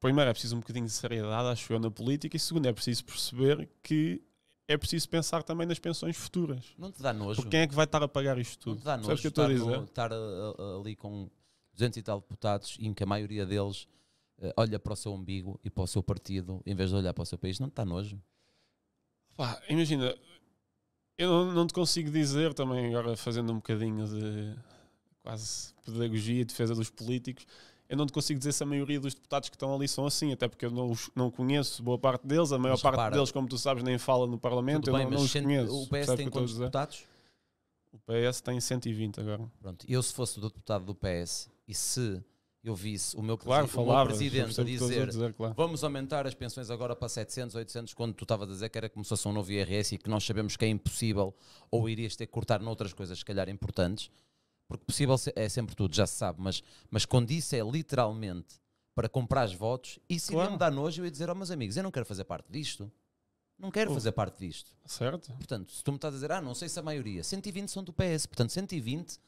Primeiro, é preciso um bocadinho de seriedade, acho eu, na política. E segundo, é preciso perceber que é preciso pensar também nas pensões futuras. Não te dá nojo? Porque quem é que vai estar a pagar isto tudo? Não te dá nojo estar ali com 200 e tal deputados em que a maioria deles olha para o seu umbigo e para o seu partido em vez de olhar para o seu país? Não te dá nojo? Pá, imagina, eu não te consigo dizer também, agora fazendo um bocadinho de quase pedagogia e defesa dos políticos, eu não te consigo dizer se a maioria dos deputados que estão ali são assim, até porque eu não conheço boa parte deles, a maior parte deles, como tu sabes, nem fala no Parlamento, tudo eu bem, não os conheço. O PS tem quantos deputados? O PS tem 120 agora. Pronto, eu se fosse do deputado do PS e se eu visse o meu, o meu presidente a dizer claro, vamos aumentar as pensões agora para 700, 800, quando tu estavas a dizer que era como se fosse um novo IRS e que nós sabemos que é impossível ou irias ter que cortar noutras coisas, se calhar importantes, porque possível é sempre tudo, já se sabe, mas quando isso é literalmente para comprar os votos, isso claro, iria me dar nojo, eu ia dizer, ó meus amigos, eu não quero fazer parte disto. Não quero fazer parte disto. Certo. Portanto, se tu me estás a dizer, não sei se a maioria, 120 são do PS, portanto 120,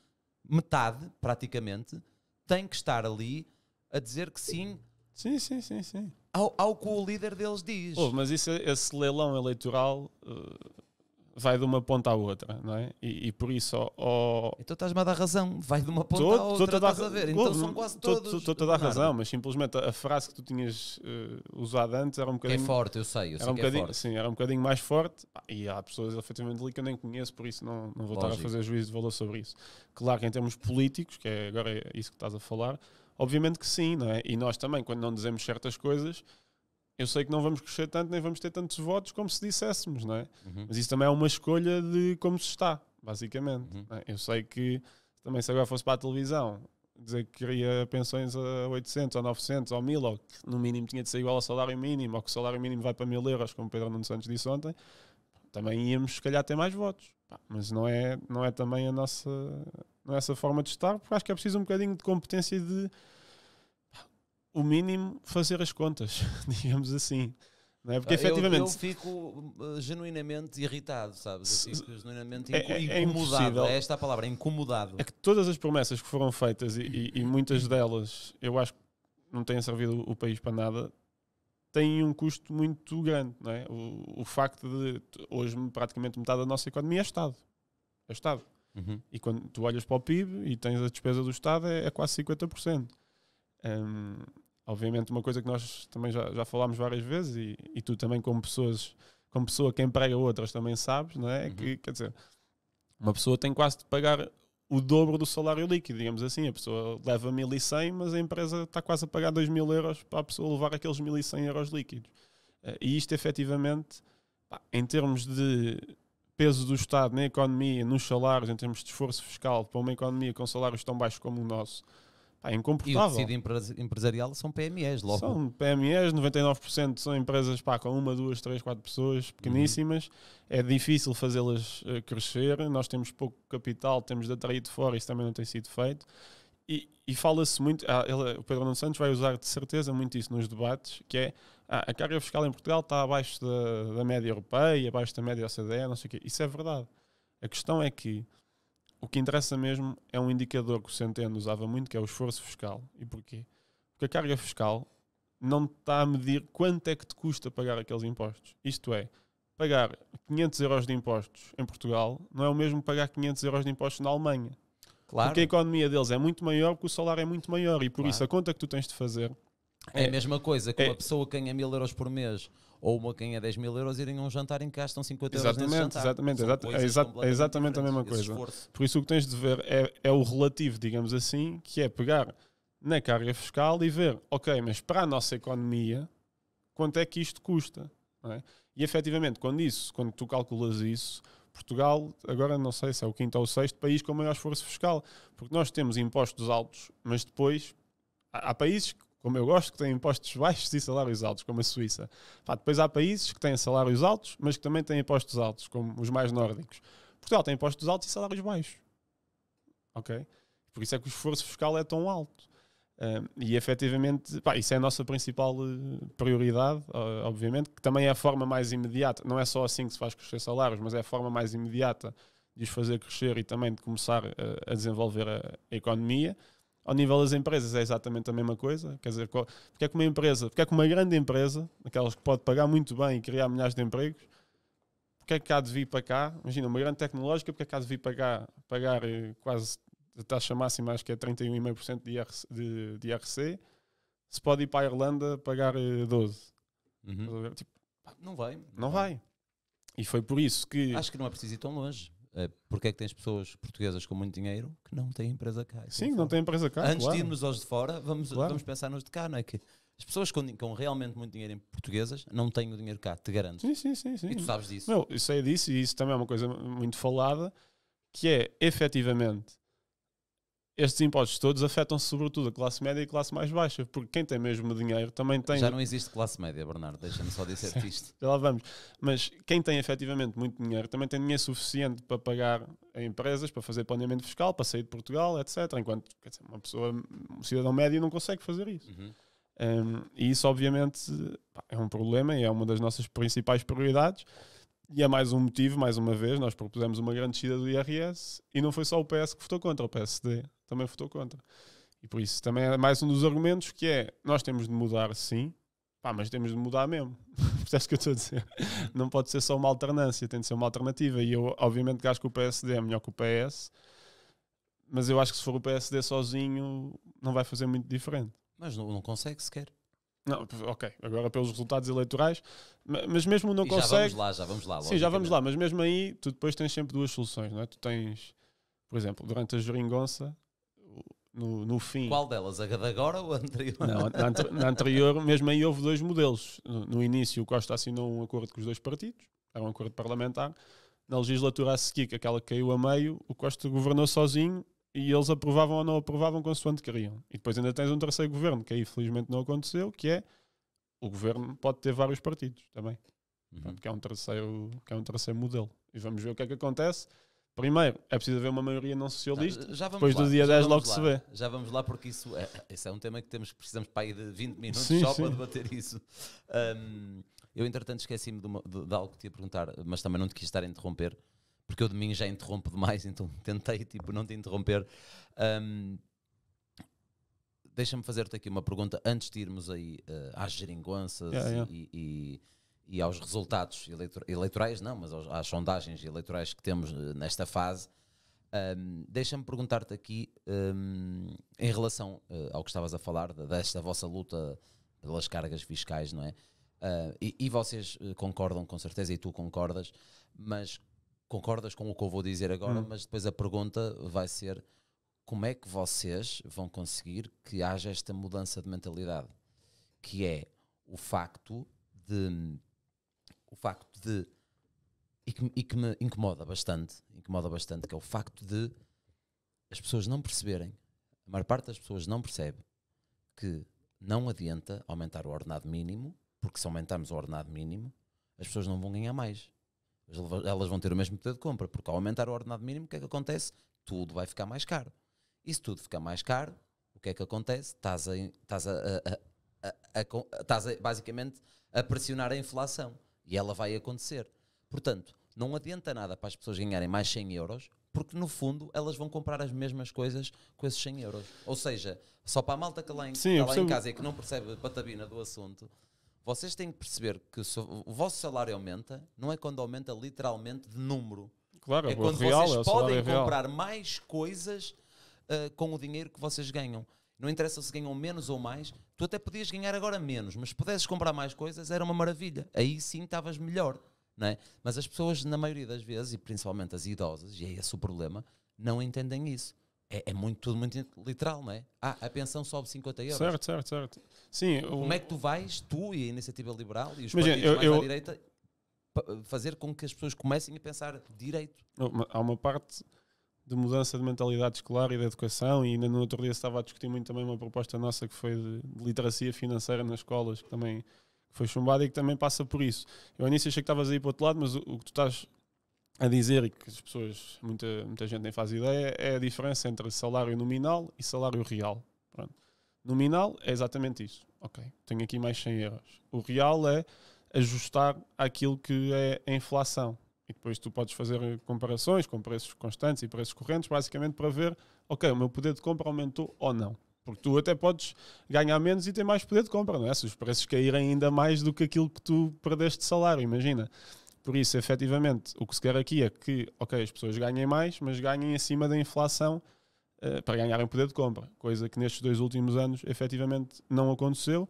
metade, praticamente, tem que estar ali a dizer que sim. Sim, sim, sim, sim. Ao que o líder deles diz. Mas isso, esse leilão eleitoral... vai de uma ponta à outra, não é? E por isso... Então estás-me a dar razão, vai de uma ponta à outra, estás a ver? Então são quase todos... Estou-te a dar razão, mas simplesmente a frase que tu tinhas usado antes era um bocadinho... É forte, eu sei que é forte. Sim, era um bocadinho mais forte, e há pessoas efetivamente ali que eu nem conheço, por isso não vou estar a fazer juízo de valor sobre isso. Claro que em termos políticos, que é agora é isso que estás a falar, obviamente que sim, não é? E nós também, quando não dizemos certas coisas... Eu sei que não vamos crescer tanto, nem vamos ter tantos votos como se disséssemos, não é? Uhum. Mas isso também é uma escolha de como se está, basicamente. Uhum. Eu sei que também se agora fosse para a televisão, dizer que queria pensões a 800, ou 900, ou 1000, ou que no mínimo tinha de ser igual ao salário mínimo, ou que o salário mínimo vai para 1000 euros, como Pedro Nuno Santos disse ontem, também íamos se calhar ter mais votos. Mas não é também a nossa... Não é essa forma de estar, porque acho que é preciso um bocadinho de competência e de... o mínimo, fazer as contas, digamos assim. Não é? Porque, efetivamente, eu fico genuinamente irritado, sabes? Eu fico genuinamente incomodado. É esta a palavra, incomodado. É que todas as promessas que foram feitas, e muitas delas, eu acho que não têm servido o país para nada, têm um custo muito grande. Não é? O facto de, hoje, praticamente metade da nossa economia é Estado. É Estado. Uhum. E quando tu olhas para o PIB e tens a despesa do Estado, é quase 50%. Obviamente uma coisa que nós também já falámos várias vezes, e tu também como pessoa que emprega outras também sabes, não é? Uhum. Que, quer dizer, uma pessoa tem quase de pagar o dobro do salário líquido, digamos assim. A pessoa leva 1.100, mas a empresa está quase a pagar 2.000 euros para a pessoa levar aqueles 1.100 euros líquidos. E isto efetivamente, em termos de peso do Estado na economia, nos salários, em termos de esforço fiscal para uma economia com salários tão baixos como o nosso, é incomportável. E o tecido empresarial são PMEs, logo. São PMEs, 99% são empresas com 1, 2, 3, 4 pessoas, pequeníssimas. Uhum. É difícil fazê-las crescer. Nós temos pouco capital, temos de atrair de fora, isso também não tem sido feito. E fala-se muito, o Pedro Nuno Santos vai usar de certeza muito isso nos debates, que é a carga fiscal em Portugal está abaixo da média europeia, abaixo da média OCDE, não sei o quê. Isso é verdade. A questão é que o que interessa mesmo é um indicador que o Centeno usava muito, que é o esforço fiscal. E porquê? Porque a carga fiscal não está a medir quanto é que te custa pagar aqueles impostos. Isto é, pagar 500 euros de impostos em Portugal não é o mesmo pagar 500 euros de impostos na Alemanha. Claro. Porque a economia deles é muito maior, porque o salário é muito maior, e por isso a conta que tu tens de fazer... É a mesma coisa que uma pessoa que ganha 1.000 euros por mês ou uma que ganha 10.000 euros irem a um jantar em que gastam 50 euros nesse jantar. Exatamente a mesma coisa. Esforço. Por isso o que tens de ver é o relativo, digamos assim, que é pegar na carga fiscal e ver, ok, mas para a nossa economia, quanto é que isto custa? Não é? E efetivamente, quando tu calculas isso, Portugal, agora não sei se é o quinto ou o sexto país com o maior esforço fiscal, porque nós temos impostos altos, mas depois há países que, como eu gosto, que têm impostos baixos e salários altos, como a Suíça. Depois há países que têm salários altos, mas que também têm impostos altos, como os mais nórdicos. Portugal tem impostos altos e salários baixos. Ok? Por isso é que o esforço fiscal é tão alto. E efetivamente, isso é a nossa principal prioridade, obviamente, que também é a forma mais imediata. Não é só assim que se faz crescer salários, mas é a forma mais imediata de os fazer crescer e também de começar a desenvolver a economia. Ao nível das empresas é exatamente a mesma coisa. Quer dizer, porque é que uma grande empresa, aquelas que pode pagar muito bem e criar milhares de empregos, porque é que há de vir para cá? Imagina, uma grande tecnológica, porque é que há de vir para cá pagar quase a taxa máxima, acho que é 31,5% de IRC, se pode ir para a Irlanda pagar 12%. Uhum. Tipo, não vai. E foi por isso que... Acho que não é preciso ir tão longe. Porque é que tens pessoas portuguesas com muito dinheiro que não têm empresa cá? Sim, não têm empresa cá. Antes de irmos aos de fora, vamos pensar nos de cá, não é? Que as pessoas com realmente muito dinheiro, em portuguesas, não têm o dinheiro cá, te garanto. Sim. E tu sabes disso. Eu sei disso, e isso também é uma coisa muito falada, que é, efetivamente, estes impostos todos afetam sobretudo a classe média e a classe mais baixa, porque quem tem mesmo dinheiro também tem... Já não existe classe média, Bernardo, deixa-me só dizer-te isto. Já lá vamos. Mas quem tem efetivamente muito dinheiro também tem dinheiro suficiente para pagar a empresas, para fazer planeamento fiscal, para sair de Portugal, etc. Enquanto, quer dizer, um cidadão médio não consegue fazer isso. Uhum. E isso, obviamente, é um problema e é uma das nossas principais prioridades. E é mais um motivo, mais uma vez, nós propusemos uma grande descida do IRS, e não foi só o PS que votou contra, o PSD também votou contra. E por isso também é mais um dos argumentos, que é, nós temos de mudar sim, mas temos de mudar mesmo. Percebes o que eu estou a dizer? Não pode ser só uma alternância, tem de ser uma alternativa. E eu, obviamente, acho que o PSD é melhor que o PS, mas eu acho que se for o PSD sozinho não vai fazer muito diferente. Mas não consegue sequer. Não, ok, agora pelos resultados eleitorais, mas mesmo não consegue... Já vamos lá. Sim, já vamos lá, mas mesmo aí tu depois tens sempre duas soluções, não é? Tu tens, por exemplo, durante a geringonça, no fim... Qual delas? A de agora ou a anterior? Não, na anterior, mesmo aí houve dois modelos. No início o Costa assinou um acordo com os dois partidos, era um acordo parlamentar. Na legislatura a seguir, que aquela que caiu a meio, o Costa governou sozinho, e eles aprovavam ou não aprovavam consoante queriam. E depois ainda tens um terceiro governo, que aí felizmente não aconteceu, que é, o governo pode ter vários partidos também. Uhum. Portanto, que é um terceiro modelo. E vamos ver o que é que acontece. Primeiro, é preciso haver uma maioria não socialista, depois do dia 10 logo se vê. Já vamos lá, porque isso esse é um tema que precisamos para aí de 20 minutos para debater isso. Eu, entretanto, esqueci-me de algo que te ia perguntar, mas também não te quis estar a interromper, porque eu de mim já interrompo demais, então tentei não te interromper. Deixa-me fazer-te aqui uma pergunta antes de irmos aí às geringonças e aos resultados eleitorais, não, mas às sondagens eleitorais que temos nesta fase. Deixa-me perguntar-te aqui em relação ao que estavas a falar, desta vossa luta pelas cargas fiscais, não é? E vocês concordam com certeza, e tu concordas, mas... Concordas com o que eu vou dizer agora, mas depois a pergunta vai ser: como é que vocês vão conseguir que haja esta mudança de mentalidade? Que é o facto de e que me incomoda bastante, que é o facto de as pessoas não perceberem, a maior parte das pessoas não percebe que não adianta aumentar o ordenado mínimo, porque se aumentarmos o ordenado mínimo, as pessoas não vão ganhar mais. Elas vão ter o mesmo poder de compra, porque ao aumentar o ordenado mínimo, o que é que acontece? Tudo vai ficar mais caro. E se tudo ficar mais caro, o que é que acontece? Estás basicamente a pressionar a inflação, e ela vai acontecer. Portanto, não adianta nada para as pessoas ganharem mais 100 euros porque no fundo elas vão comprar as mesmas coisas com esses 100 euros. Ou seja, só para a malta que lá em, sim, lá em casa e que não percebe a patabina do assunto, vocês têm que perceber que o vosso salário aumenta, não é quando aumenta literalmente de número. Claro, é quando real, vocês podem comprar mais coisas com o dinheiro que vocês ganham. Não interessa se ganham menos ou mais. Tu até podias ganhar agora menos, mas se pudesses comprar mais coisas era uma maravilha. Aí sim estavas melhor. Não é? Mas as pessoas, na maioria das vezes, e principalmente as idosas, e é esse o problema, não entendem isso. É tudo muito literal, não é? Ah, a pensão sobe 50 euros. Certo, certo, certo. Sim, como é que tu vais, tu e a Iniciativa Liberal e os partidos à direita, fazer com que as pessoas comecem a pensar direito? Há uma parte de mudança de mentalidade escolar e da educação, e ainda no outro dia estava a discutir muito também uma proposta nossa que foi de literacia financeira nas escolas, que também foi chumbada e que também passa por isso. Eu ao início achei que estavas aí para o outro lado, mas o que tu estás a dizer, e que as pessoas, muita gente nem faz ideia, é a diferença entre salário nominal e salário real. Pronto. Nominal é exatamente isso. Ok, tenho aqui mais 100 euros. O real é ajustar àquilo que é a inflação. E depois tu podes fazer comparações com preços constantes e preços correntes, basicamente para ver, ok, o meu poder de compra aumentou ou não. Porque tu até podes ganhar menos e ter mais poder de compra, não é? Se os preços caírem ainda mais do que aquilo que tu perdeste de salário, imagina. Por isso, efetivamente, o que se quer aqui é que, ok, as pessoas ganhem mais, mas ganhem acima da inflação para ganharem poder de compra. Coisa que nestes dois últimos anos, efetivamente, não aconteceu.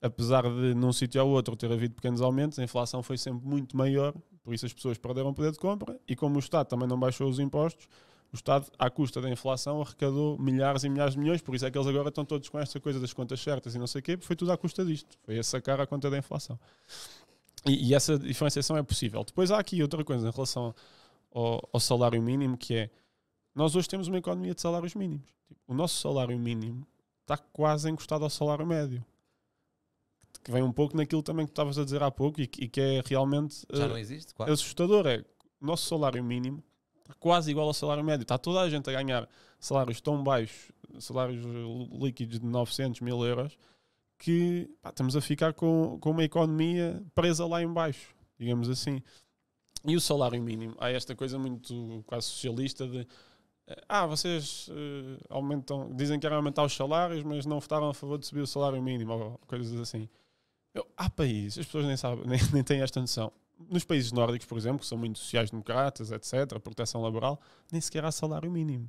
Apesar de, num sítio ao outro, ter havido pequenos aumentos, a inflação foi sempre muito maior, por isso as pessoas perderam poder de compra, e como o Estado também não baixou os impostos, o Estado, à custa da inflação, arrecadou milhares e milhares de milhões, por isso é que eles agora estão todos com esta coisa das contas certas e não sei o quê, porque foi tudo à custa disto, foi a sacar a conta da inflação. E essa diferenciação é possível. Depois há aqui outra coisa em relação ao salário mínimo, que é, nós hoje temos uma economia de salários mínimos. O nosso salário mínimo está quase encostado ao salário médio. Que vem um pouco naquilo também que estavas a dizer há pouco e que é realmente já não existe, quase. Assustador. É o nosso salário mínimo está quase igual ao salário médio. Está toda a gente a ganhar salários tão baixos, salários líquidos de 900 mil euros, que pá, estamos a ficar com uma economia presa lá em baixo, digamos assim. E o salário mínimo? Há esta coisa muito quase socialista de vocês aumentam, dizem que querem aumentar os salários, mas não votaram a favor de subir o salário mínimo, ou coisas assim. Há países, as pessoas nem sabem, nem têm esta noção. Nos países nórdicos, por exemplo, que são muito sociais-democratas, etc., proteção laboral, nem sequer há salário mínimo.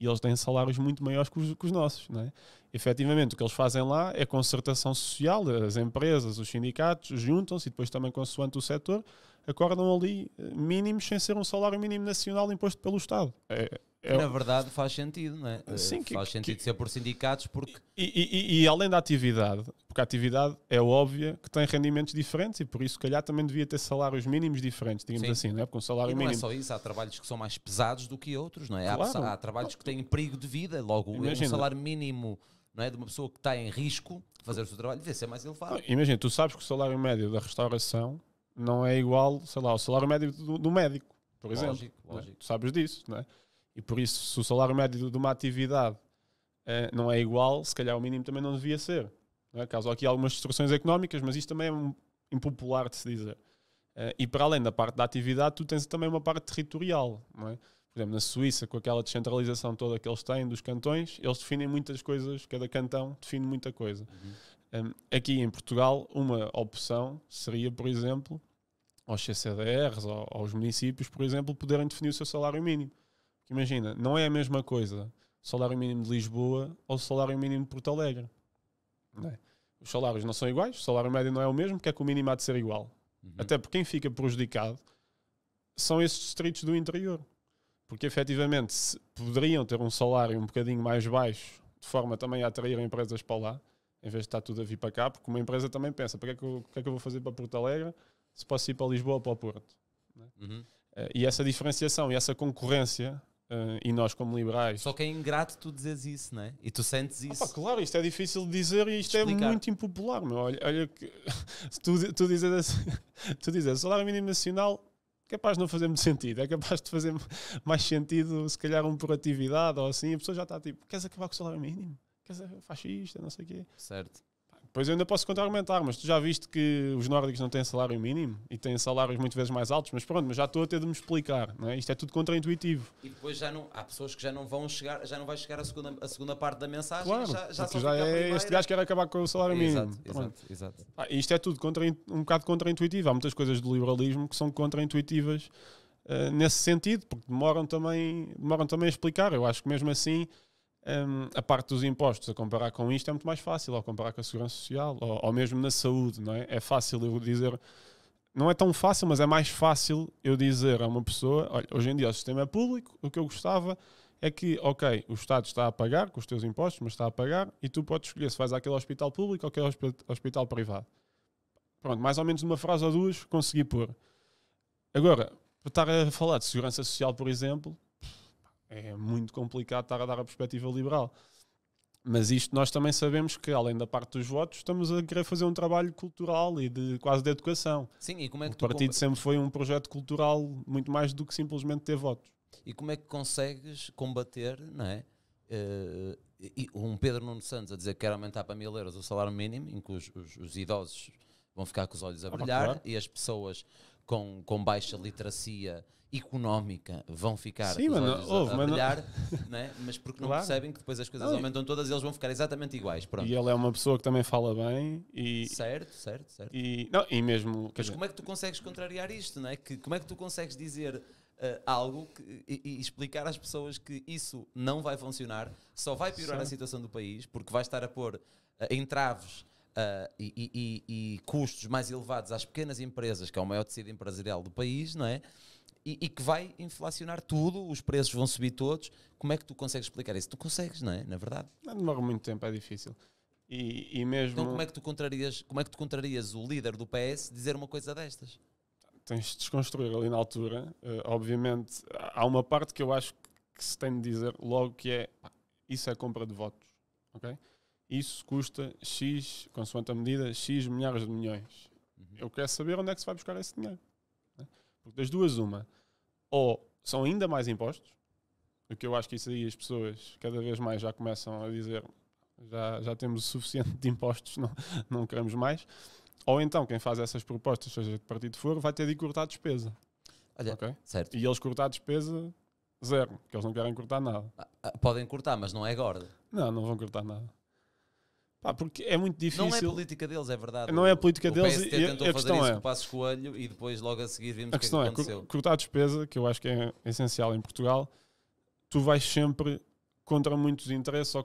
E eles têm salários muito maiores que os nossos, não é? Efetivamente, o que eles fazem lá é concertação social, as empresas, os sindicatos juntam-se e depois também, consoante o setor, acordam ali mínimos sem ser um salário mínimo nacional imposto pelo Estado. Na verdade faz sentido, não é? Sim, faz sentido ser por sindicatos porque... E além da atividade, porque a atividade é óbvia que tem rendimentos diferentes e por isso, se calhar, também devia ter salários mínimos diferentes, digamos assim, não é? Porque um salário mínimo... não é só isso, há trabalhos que são mais pesados do que outros, não é? Claro. Há trabalhos que têm perigo de vida, logo imagina. Um salário mínimo, não é, de uma pessoa que está em risco de fazer o seu trabalho devia ser mais elevado. Imagina, tu sabes que o salário médio da restauração não é igual, sei lá, ao salário médio do médico, por exemplo. Lógico, lógico. Né? Tu sabes disso, não é? E por isso, se o salário médio de uma atividade não é igual, se calhar o mínimo também não devia ser. Não é? Causou aqui algumas distorções económicas, mas isto também é impopular de se dizer. E para além da parte da atividade, tu tens também uma parte territorial. Não é? Por exemplo, na Suíça, com aquela descentralização toda que eles têm dos cantões, eles definem muitas coisas, cada cantão define muita coisa. Uhum. Aqui em Portugal, uma opção seria, por exemplo, aos CCDRs, aos municípios, por exemplo, poderem definir o seu salário mínimo. Imagina, não é a mesma coisa o salário mínimo de Lisboa ou o salário mínimo de Porto Alegre. Não é? Os salários não são iguais, o salário médio não é o mesmo, porque é que o mínimo há de ser igual. Uhum. Até porque quem fica prejudicado são esses distritos do interior. Porque efetivamente poderiam ter um salário um bocadinho mais baixo, de forma também a atrair empresas para lá, em vez de estar tudo a vir para cá, porque uma empresa também pensa, para que é que eu vou fazer para Porto Alegre se posso ir para Lisboa ou para o Porto? Não é? Uhum. E essa diferenciação e essa concorrência... e nós como liberais... Só que é ingrato tu dizes isso, não é? E tu sentes isso. Claro, isto é difícil de dizer e isto explicar. É muito impopular. Meu. Olha que... tu dizes assim, salário mínimo nacional é capaz de não fazer muito sentido. É capaz de fazer mais sentido, se calhar, por atividade ou assim. A pessoa já está tipo, queres acabar com o salário mínimo? Queres ser fascista? Não sei o quê. Certo. Pois eu ainda posso contra-argumentar, mas tu já viste que os nórdicos não têm salário mínimo e têm salários muitas vezes mais altos, mas pronto, mas já estou a ter de me explicar, não é? Isto é tudo contra-intuitivo. E depois já não, há pessoas que já não vão chegar, já não vai chegar a segunda parte da mensagem, claro, já é este gajo quer acabar com o salário mínimo. Exato. Isto é tudo um bocado contra-intuitivo, há muitas coisas do liberalismo que são contra-intuitivas nesse sentido, porque demoram também a explicar. Eu acho que mesmo assim a parte dos impostos a comparar com isto é muito mais fácil, ao comparar com a segurança social ou mesmo na saúde, não é? É fácil eu dizer, não é tão fácil, mas é mais fácil eu dizer a uma pessoa, olha, hoje em dia o sistema é público, o que eu gostava é que, ok, o Estado está a pagar com os teus impostos, mas está a pagar e tu podes escolher se vais àquele hospital público ou aquele hospital privado. Pronto, mais ou menos numa frase ou duas consegui pôr. Agora, estar a falar de segurança social, por exemplo, é muito complicado estar a dar a perspectiva liberal. Mas isto nós também sabemos que, além da parte dos votos, estamos a querer fazer um trabalho cultural e quase de educação. Sim, e como é que o partido sempre foi um projeto cultural muito mais do que simplesmente ter votos. E como é que consegues combater, não é? Um Pedro Nuno Santos a dizer que quer aumentar para 1.000 euros o salário mínimo, em que os idosos vão ficar com os olhos a brilhar, claro. E as pessoas com baixa literacia económica vão ficar a brilhar, né? Mas porque não percebem que depois as coisas aumentam todas e eles vão ficar exatamente iguais. Pronto. E ele é uma pessoa que também fala bem. E certo. E mesmo, mas como é que tu consegues contrariar isto? Não é? Como é que tu consegues dizer algo e explicar às pessoas que isso não vai funcionar, só vai piorar a situação do país, porque vai estar a pôr entraves e custos mais elevados às pequenas empresas, que é o maior tecido empresarial do país, não é? E que vai inflacionar tudo, os preços vão subir todos. Como é que tu consegues explicar isso? Tu consegues, não é? Na verdade. Não demora muito tempo, é difícil. E mesmo... Então como é que tu contrarias o líder do PS dizer uma coisa destas? Tens de desconstruir ali na altura. Obviamente, há uma parte que eu acho que se tem de dizer logo, que é, isso é compra de votos, ok? Isso custa X, consoante a medida, X milhares de milhões. Uhum. Eu quero saber onde é que se vai buscar esse dinheiro. Porque das duas, uma. Ou são ainda mais impostos, o que eu acho que isso aí as pessoas cada vez mais já começam a dizer, já temos o suficiente de impostos, não queremos mais. Ou então quem faz essas propostas, seja de partido for, vai ter de cortar a despesa. Olha, okay? Certo. E eles cortar a despesa... zero, porque eles não querem cortar nada. Podem cortar, mas não é gorda. Não vão cortar nada. Porque é muito difícil. Não é a política deles, é verdade. Não é a política deles. O PSD tentou fazer isso com o Passos Coelho e depois logo a seguir vimos o que aconteceu. Cortar a despesa, que eu acho que é essencial em Portugal, tu vais sempre contra muitos interesses ou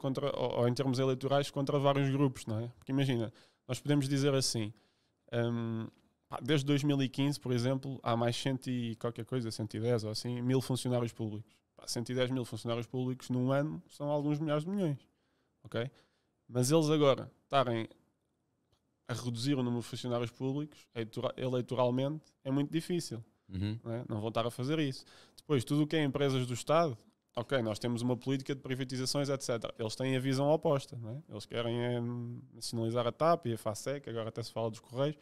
em termos eleitorais contra vários grupos, não é? Porque imagina, nós podemos dizer assim... desde 2015, por exemplo, há mais 110 ou assim, 1000 funcionários públicos. 110 mil funcionários públicos num ano são alguns milhares de milhões. Okay? Mas eles agora estarem a reduzir o número de funcionários públicos eleitoralmente é muito difícil. Uhum. Né? Não vão estar a fazer isso. Depois, tudo o que é empresas do Estado, ok, nós temos uma política de privatizações, etc. Eles têm a visão oposta. Né? Eles querem nacionalizar a TAP e a FASEC, agora até se fala dos Correios.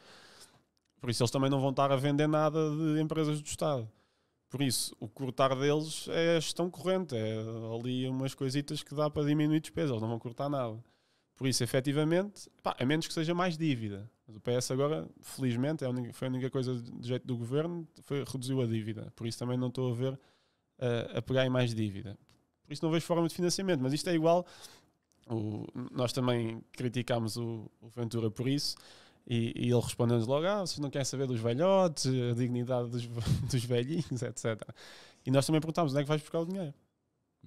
Por isso eles também não vão estar a vender nada de empresas do Estado. Por isso, o cortar deles é a gestão corrente, é ali umas coisitas que dá para diminuir despesas, eles não vão cortar nada. Por isso, efetivamente, a menos que seja mais dívida. Mas o PS agora, felizmente, foi a única coisa de jeito do governo, reduziu a dívida. Por isso também não estou a ver a pegar em mais dívida. Por isso não vejo forma de financiamento, mas isto é igual. Nós também criticámos o Ventura por isso. E ele respondeu-nos logo, vocês não querem saber dos velhotes, a dignidade dos velhinhos, etc. E nós também perguntámos, onde é que vais buscar o dinheiro?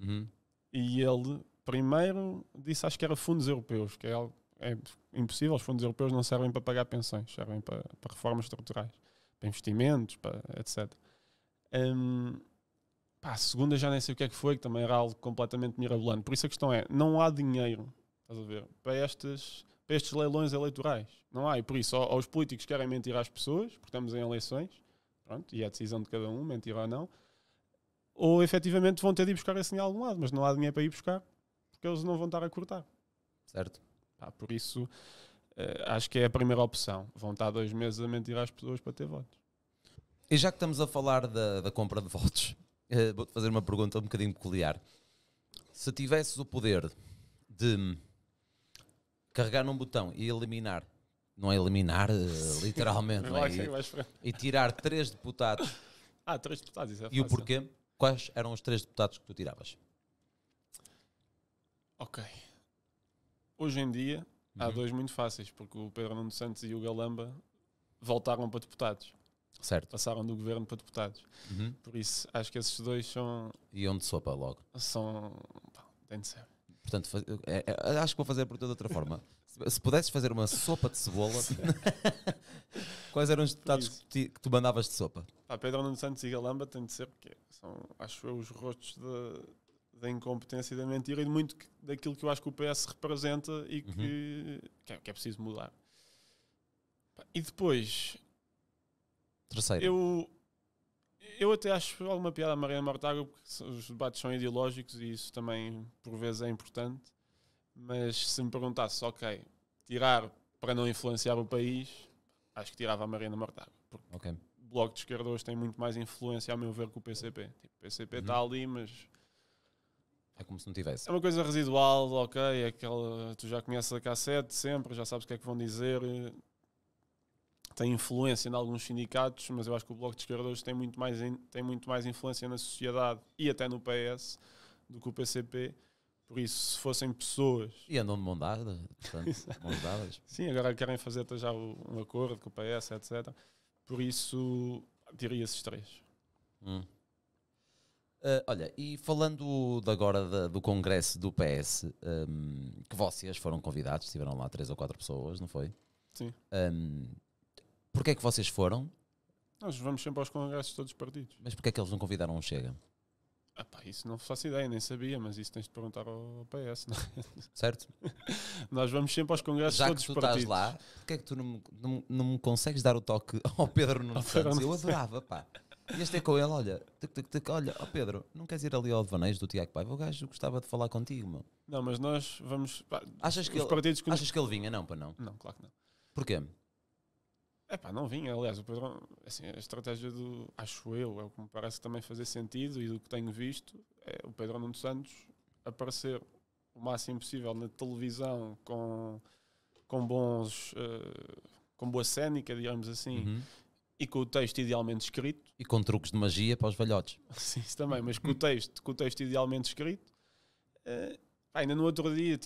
Uhum. E ele, primeiro, disse, acho que era fundos europeus, que é impossível, os fundos europeus não servem para pagar pensões, servem para reformas estruturais, para investimentos, etc. A segunda já nem sei o que é que foi, que também era algo completamente mirabolante. Por isso a questão é, não há dinheiro, estás a ver, para estes leilões eleitorais. Não há, e por isso, ou os políticos querem mentir às pessoas, porque estamos em eleições, pronto, e é a decisão de cada um, mentir ou não, ou efetivamente vão ter de ir buscar esse dinheiro a algum lado, mas não há dinheiro para ir buscar, porque eles não vão estar a cortar. Certo. Por isso, acho que é a primeira opção. Vão estar 2 meses a mentir às pessoas para ter votos. E já que estamos a falar da compra de votos, vou-te fazer uma pergunta um bocadinho peculiar. Se tivesses o poder de carregar num botão e eliminar, não é eliminar, literalmente, não é? E tirar 3 deputados. Ah, 3 deputados, isso é fácil. E o porquê? Quais eram os 3 deputados que tu tiravas? Ok. Hoje em dia, há dois muito fáceis, porque o Pedro Nuno Santos e o Galamba voltaram para deputados. Certo. Passaram do governo para deputados. Por isso, acho que esses dois são... Iam de sopa logo. São... Pá, tem de ser. Portanto, acho que vou fazer por toda outra forma. Se pudesses fazer uma sopa de cebola, quais eram os deputados que tu mandavas de sopa? Pá, Pedro Nuno Santos e Galamba tem de ser, porque são, acho eu, os rostos da incompetência e da mentira e muito daquilo que eu acho que o PS representa e que é preciso mudar. Pá, e depois... Terceiro. Eu até acho alguma piada a Maria Mortágua, porque os debates são ideológicos e isso também por vezes é importante, mas se me perguntasse, ok, tirar para não influenciar o país, acho que tirava a Maria Mortágua, porque o Bloco de Esquerda hoje tem muito mais influência, a meu ver, que o PCP. Tipo, o PCP está ali, mas... É como se não tivesse. É uma coisa residual, ok, é aquela, tu já conheces a cassete sempre, já sabes o que é que vão dizer... Tem influência em alguns sindicatos, mas eu acho que o Bloco de Esquerda hoje tem muito mais influência na sociedade e até no PS do que o PCP. Por isso, se fossem pessoas... E andam de mão dada, portanto. Sim, agora querem fazer já um acordo com o PS, etc. Por isso, diria esses 3. Olha, e falando de agora do Congresso do PS, que vocês foram convidados, estiveram lá 3 ou 4 pessoas, não foi? Sim. Porquê é que vocês foram? Nós vamos sempre aos congressos de todos os partidos. Mas porquê é que eles não convidaram o Chega? Ah pá, isso não faço ideia, nem sabia, mas isso tens de perguntar ao PS, não é? Certo? Nós vamos sempre aos congressos de todos os partidos. Já que tu estás lá, porquê é que tu não me consegues dar o toque ao Pedro Nuno Santos? Eu adorava, pá. Ias ter com ele, olha, olha, ó Pedro, não queres ir ali ao devaneio do Tiago Paiva? O gajo gostava de falar contigo, meu. Não, mas nós vamos... Pá, achas que ele vinha? Não, pá, não. Não, claro que não. Porquê? É pá, não vinha. Aliás, o Pedro, assim, a estratégia do... Acho eu, é o que me parece também fazer sentido e do que tenho visto, é o Pedro Nuno Santos aparecer o máximo possível na televisão com boa cénica, digamos assim, e com o texto idealmente escrito. E com truques de magia para os velhotes. Sim, isso também, mas com o texto idealmente escrito. Ainda no outro dia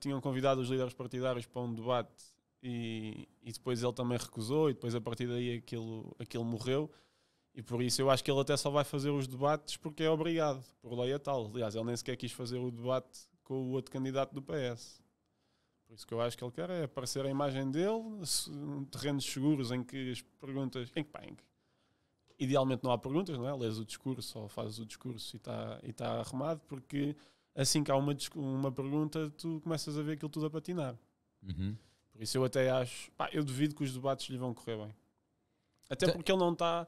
tinham convidado os líderes partidários para um debate e depois ele também recusou e depois a partir daí aquilo morreu e por isso eu acho que ele até só vai fazer os debates porque é obrigado por lei a tal. Aliás, ele nem sequer quis fazer o debate com o outro candidato do PS, por isso que eu acho que ele quer é aparecer a imagem dele, terrenos seguros em que as perguntas idealmente não há perguntas, não é? Lês o discurso ou fazes o discurso e está arrumado, porque assim que há uma pergunta tu começas a ver aquilo tudo a patinar. Por isso eu até acho... Pá, eu duvido que os debates lhe vão correr bem. Até porque ele não está...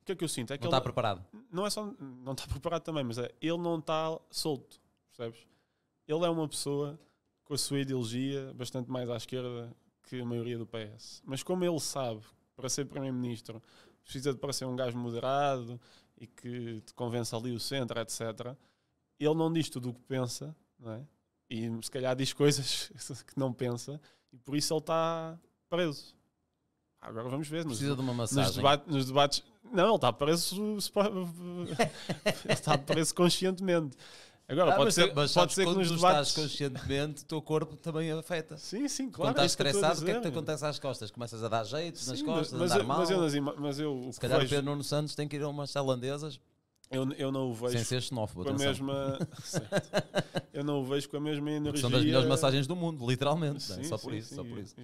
O que é que eu sinto? É que não está preparado. Não é só... Não está preparado também, mas é... Ele não está solto, percebes? Ele é uma pessoa com a sua ideologia bastante mais à esquerda que a maioria do PS. Mas como ele sabe, para ser primeiro-ministro, precisa de parecer um gajo moderado e que te convença ali o centro, etc. Ele não diz tudo o que pensa, não é? E se calhar diz coisas que não pensa... E por isso ele está preso. Agora vamos ver. Precisa de uma massagem. Nos debates... Não, ele está preso... ele está preso conscientemente. Agora, pode ser que nos debates... Quando estás conscientemente, o teu corpo também afeta. Sim, sim, claro. Quando estás estressado, o que é que te acontece às costas? Começas a dar jeitos nas costas, a andar mal? Se calhar o Pedro Nuno Santos tem que ir a umas tailandesas... Eu não o vejo sem ser xenófobo, com a mesma... Eu não o vejo com a mesma energia. São das melhores massagens do mundo, literalmente. Sim, né? Só por isso.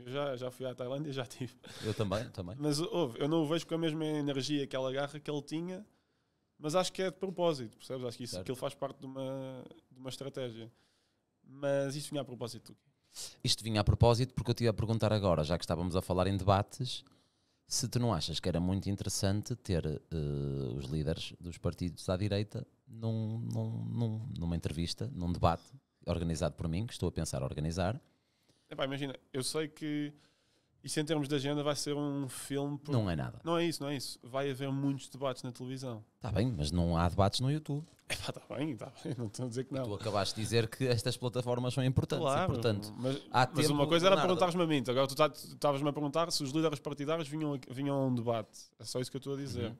Eu já fui à Tailândia e já tive. Eu também. Mas eu não o vejo com a mesma energia, aquela garra que ele tinha, mas acho que é de propósito, percebes? Acho que isso, aquilo faz parte de uma estratégia. Mas isto vinha a propósito. Isto vinha a propósito porque eu te ia perguntar agora, já que estávamos a falar em debates... Se tu não achas que era muito interessante ter os líderes dos partidos à direita numa entrevista, num debate organizado por mim, que estou a pensar organizar. Epá, imagina, eu sei que Isso em termos de agenda vai ser um filme... Por... Não é nada. Não é isso, não é isso. Vai haver muitos debates na televisão. Está bem, mas não há debates no YouTube. Está bem, não estou a dizer que não. E tu acabaste de dizer que estas plataformas são importantes. Claro, e, portanto, mas uma coisa era perguntares-me a mim. Agora tu estavas-me a perguntar se os líderes partidários vinham a um debate. É só isso que eu estou a dizer. Uhum.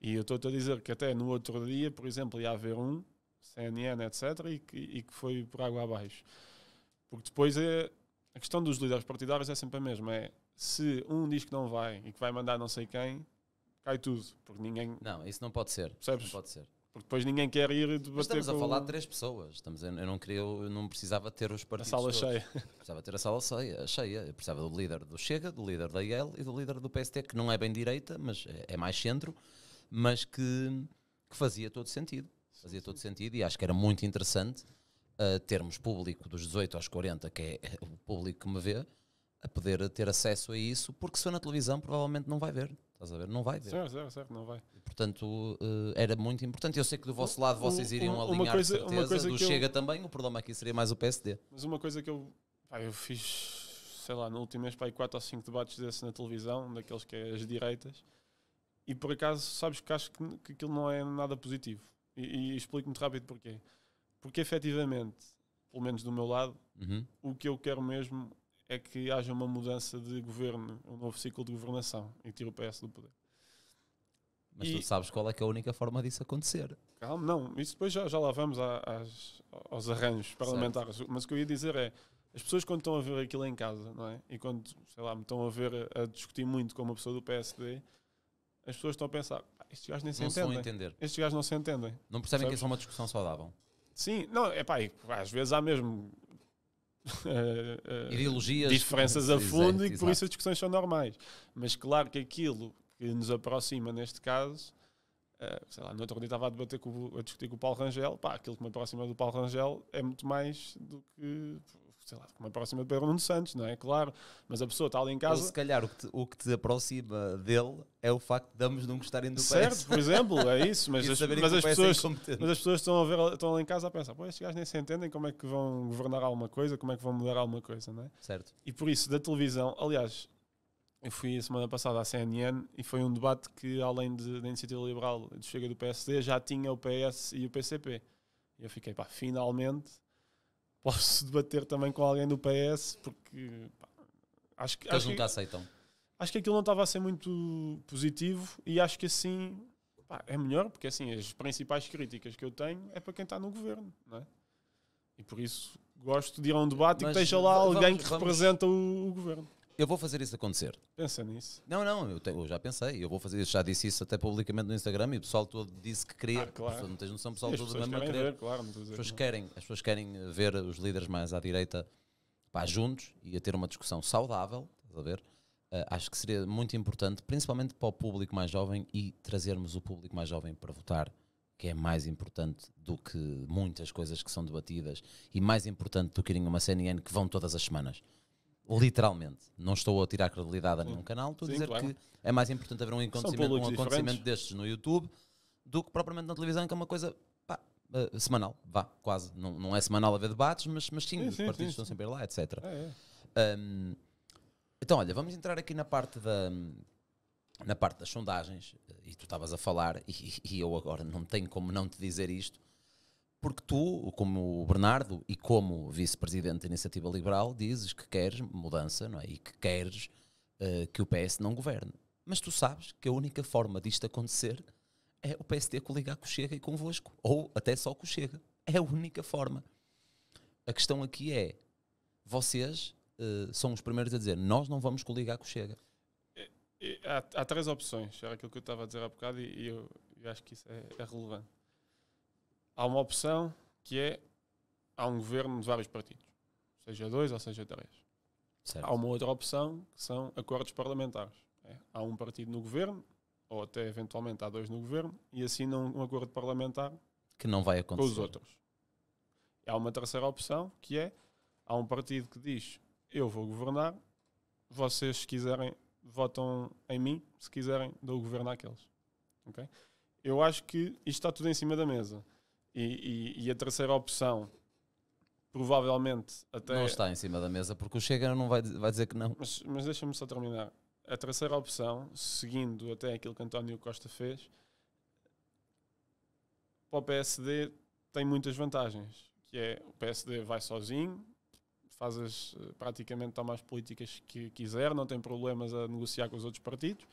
E eu estou a dizer que até no outro dia, por exemplo, ia haver um, CNN, etc., e que foi por água abaixo. Porque depois é... A questão dos líderes partidários é sempre a mesma. É se um diz que não vai e que vai mandar não sei quem, cai tudo. Porque ninguém... Não, isso não pode ser. Percebes? Não pode ser. Porque depois ninguém quer ir debater. Mas estamos a falar de 3 pessoas. Eu não precisava ter os partidos. A sala todos. Cheia. Precisava ter a sala cheia. Eu precisava do líder do Chega, do líder da IEL e do líder do PSD, que não é bem direita, mas é mais centro, mas que fazia todo sentido. Fazia todo sentido e acho que era muito interessante. Termos público dos 18 aos 40, que é o público que me vê, a poder ter acesso a isso, porque se for na televisão provavelmente não vai ver, estás a ver? Não vai ver. Certo, não vai. E, portanto, era muito importante. Eu sei que do vosso lado vocês iriam alinhar, certeza, do Chega também, o problema aqui seria mais o PSD. Mas uma coisa que eu fiz, sei lá, no último mês, 4 ou 5 debates desses na televisão, daqueles que é as direitas, e por acaso sabes que acho que aquilo não é nada positivo. E explico-me rápido porquê. Porque efetivamente, pelo menos do meu lado, o que eu quero mesmo é que haja uma mudança de governo, um novo ciclo de governação e tiro o PS do poder. Mas tu sabes qual é que é a única forma disso acontecer? Calma, não. Isso depois já lá vamos aos arranjos parlamentares. Certo. Mas o que eu ia dizer é, as pessoas quando estão a ver aquilo em casa, não é? E quando, sei lá, me estão a ver a discutir muito com uma pessoa do PSD... As pessoas estão a pensar, estes gajos nem se entendem. Estes gajos não se entendem. Não percebem, sabes? Que isso é uma discussão saudável. Sim, não, é pá, às vezes há mesmo ideologias, diferenças a fundo, e por isso as discussões são normais. Mas claro que aquilo que nos aproxima neste caso, sei lá, no outro dia estava a discutir com o Paulo Rangel, aquilo que me aproxima do Paulo Rangel é muito mais do que, sei lá, que me aproxima do Pedro Nuno Santos, não é? Claro, mas a pessoa está ali em casa... Ou se calhar o que te aproxima dele é o facto de ambos não gostarem do PS. Certo, por exemplo, é isso, mas as pessoas estão ali em casa a pensar, estes gajos nem se entendem, como é que vão governar alguma coisa, como é que vão mudar alguma coisa, não é? Certo. E por isso, da televisão, aliás, eu fui a semana passada à CNN e foi um debate que, além da Iniciativa Liberal do Chega do PSD, já tinha o PS e o PCP. E eu fiquei, finalmente... Posso debater também com alguém do PS, porque acho que nunca aceitam. Acho que aquilo não estava a ser muito positivo e acho que assim é melhor, porque assim as principais críticas que eu tenho é para quem está no governo, não é? E por isso gosto de ir a um debate e que esteja lá alguém que representa o governo. Eu vou fazer isso acontecer. Pensa nisso. Não, eu já pensei. Eu vou fazer isso, já disse isso até publicamente no Instagram e o pessoal todo disse que queria. Claro. Não tens noção, o pessoal todo mesmo a querer. As pessoas querem ver os líderes mais à direita juntos e a ter uma discussão saudável. Estás a ver? Acho que seria muito importante, principalmente para o público mais jovem, e trazermos o público mais jovem para votar, que é mais importante do que muitas coisas que são debatidas e mais importante do que irem a uma CNN que vão todas as semanas. Literalmente, não estou a tirar credibilidade a nenhum canal, estou a dizer que é mais importante haver um acontecimento destes no YouTube do que propriamente na televisão, que é uma coisa semanal, quase. Não é semanal haver debates, mas sim, os partidos estão sempre lá, etc. Então, olha, vamos entrar aqui na parte das sondagens, e tu estavas a falar, e eu agora não tenho como não te dizer isto, porque tu, como o Bernardo e como vice-presidente da Iniciativa Liberal, dizes que queres mudança, não é? E que queres que o PS não governe. Mas tu sabes que a única forma disto acontecer é o PSD coligar com o Chega e convosco. Ou até só com o Chega. É a única forma. A questão aqui é, vocês são os primeiros a dizer, nós não vamos coligar com o Chega. Há 3 opções. Era aquilo que eu estava a dizer há bocado e eu acho que isso é relevante. Há uma opção que é, há um governo de vários partidos, seja 2 ou seja 3. Certo. Há uma outra opção que são acordos parlamentares. Há um partido no governo, ou até eventualmente há 2 no governo, e assinam um acordo parlamentar que não vai acontecer com os outros. Há uma terceira opção que é, há um partido que diz, eu vou governar, vocês se quiserem votam em mim, se quiserem dou o governo àqueles. Okay? Eu acho que isto está tudo em cima da mesa. E a terceira opção, provavelmente até... Não está em cima da mesa, porque o Chega não vai dizer que não. Mas deixa-me só terminar. A terceira opção, seguindo até aquilo que António Costa fez, para o PSD tem muitas vantagens, que é o PSD vai sozinho, praticamente toma as políticas que quiser, não tem problemas a negociar com os outros partidos,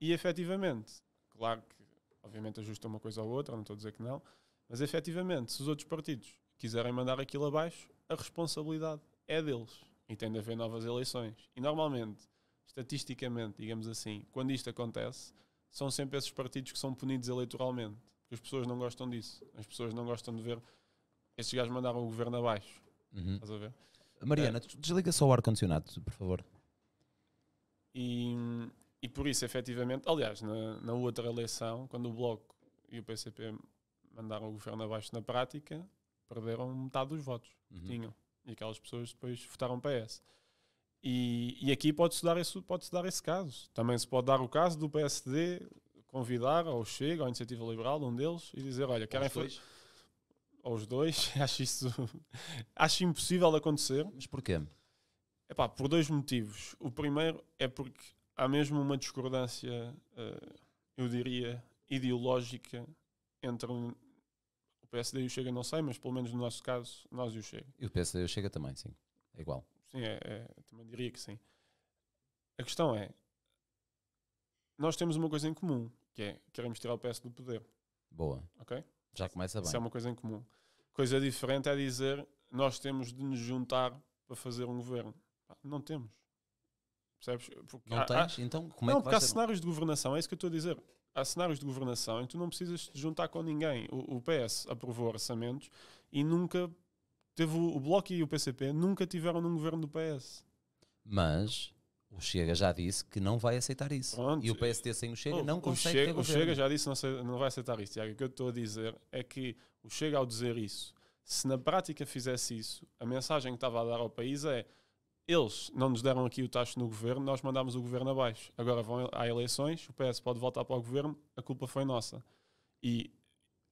e efetivamente, claro que obviamente ajusta uma coisa à outra, não estou a dizer que não, mas efetivamente, se os outros partidos quiserem mandar aquilo abaixo, a responsabilidade é deles, e tem de haver novas eleições. E normalmente, estatisticamente, digamos assim, quando isto acontece, são sempre esses partidos que são punidos eleitoralmente, porque as pessoas não gostam disso, as pessoas não gostam de ver estes gajos mandaram o governo abaixo. Uhum. Estás a ver? Mariana, desliga só o ar-condicionado, por favor. E por isso, efetivamente, aliás, na outra eleição, quando o Bloco e o PCP mandaram o governo abaixo na prática, perderam metade dos votos que tinham. E aquelas pessoas depois votaram PS. E aqui pode-se dar esse caso. Também se pode dar o caso do PSD convidar ou Chega, ou a Iniciativa Liberal, um deles, e dizer, olha, querem fazer... aos dois, acho impossível acontecer. Mas porquê? Epá, por dois motivos. O primeiro é porque há mesmo uma discordância, eu diria, ideológica entre o PSD e o Chega, não sei, mas pelo menos no nosso caso, nós e o Chega. E o PSD e o Chega também, sim. É igual. Sim, também diria que sim. A questão é, nós temos uma coisa em comum, que é queremos tirar o PS do poder. Boa. Ok? Já começa bem. Isso é uma coisa em comum. Coisa diferente é dizer, nós temos de nos juntar para fazer um governo. Não temos. Percebes? Porque não tens? Então como é que vai ser? Não, porque há cenários de governação, é isso que eu estou a dizer. Há cenários de governação e tu não precisas te juntar com ninguém. O PS aprovou orçamentos e nunca teve... O Bloco e o PCP nunca tiveram num governo do PS. Mas... O Chega já disse que não vai aceitar isso. Pronto. E o PSD sem o Chega não consegue ter governo. O Chega já disse que não vai aceitar isso. Tiago, o que eu estou a dizer é que o Chega, ao dizer isso, se na prática fizesse isso, a mensagem que estava a dar ao país é eles não nos deram aqui o tacho no governo, nós mandámos o governo abaixo. Agora vão a eleições, o PS pode voltar para o governo, a culpa foi nossa. E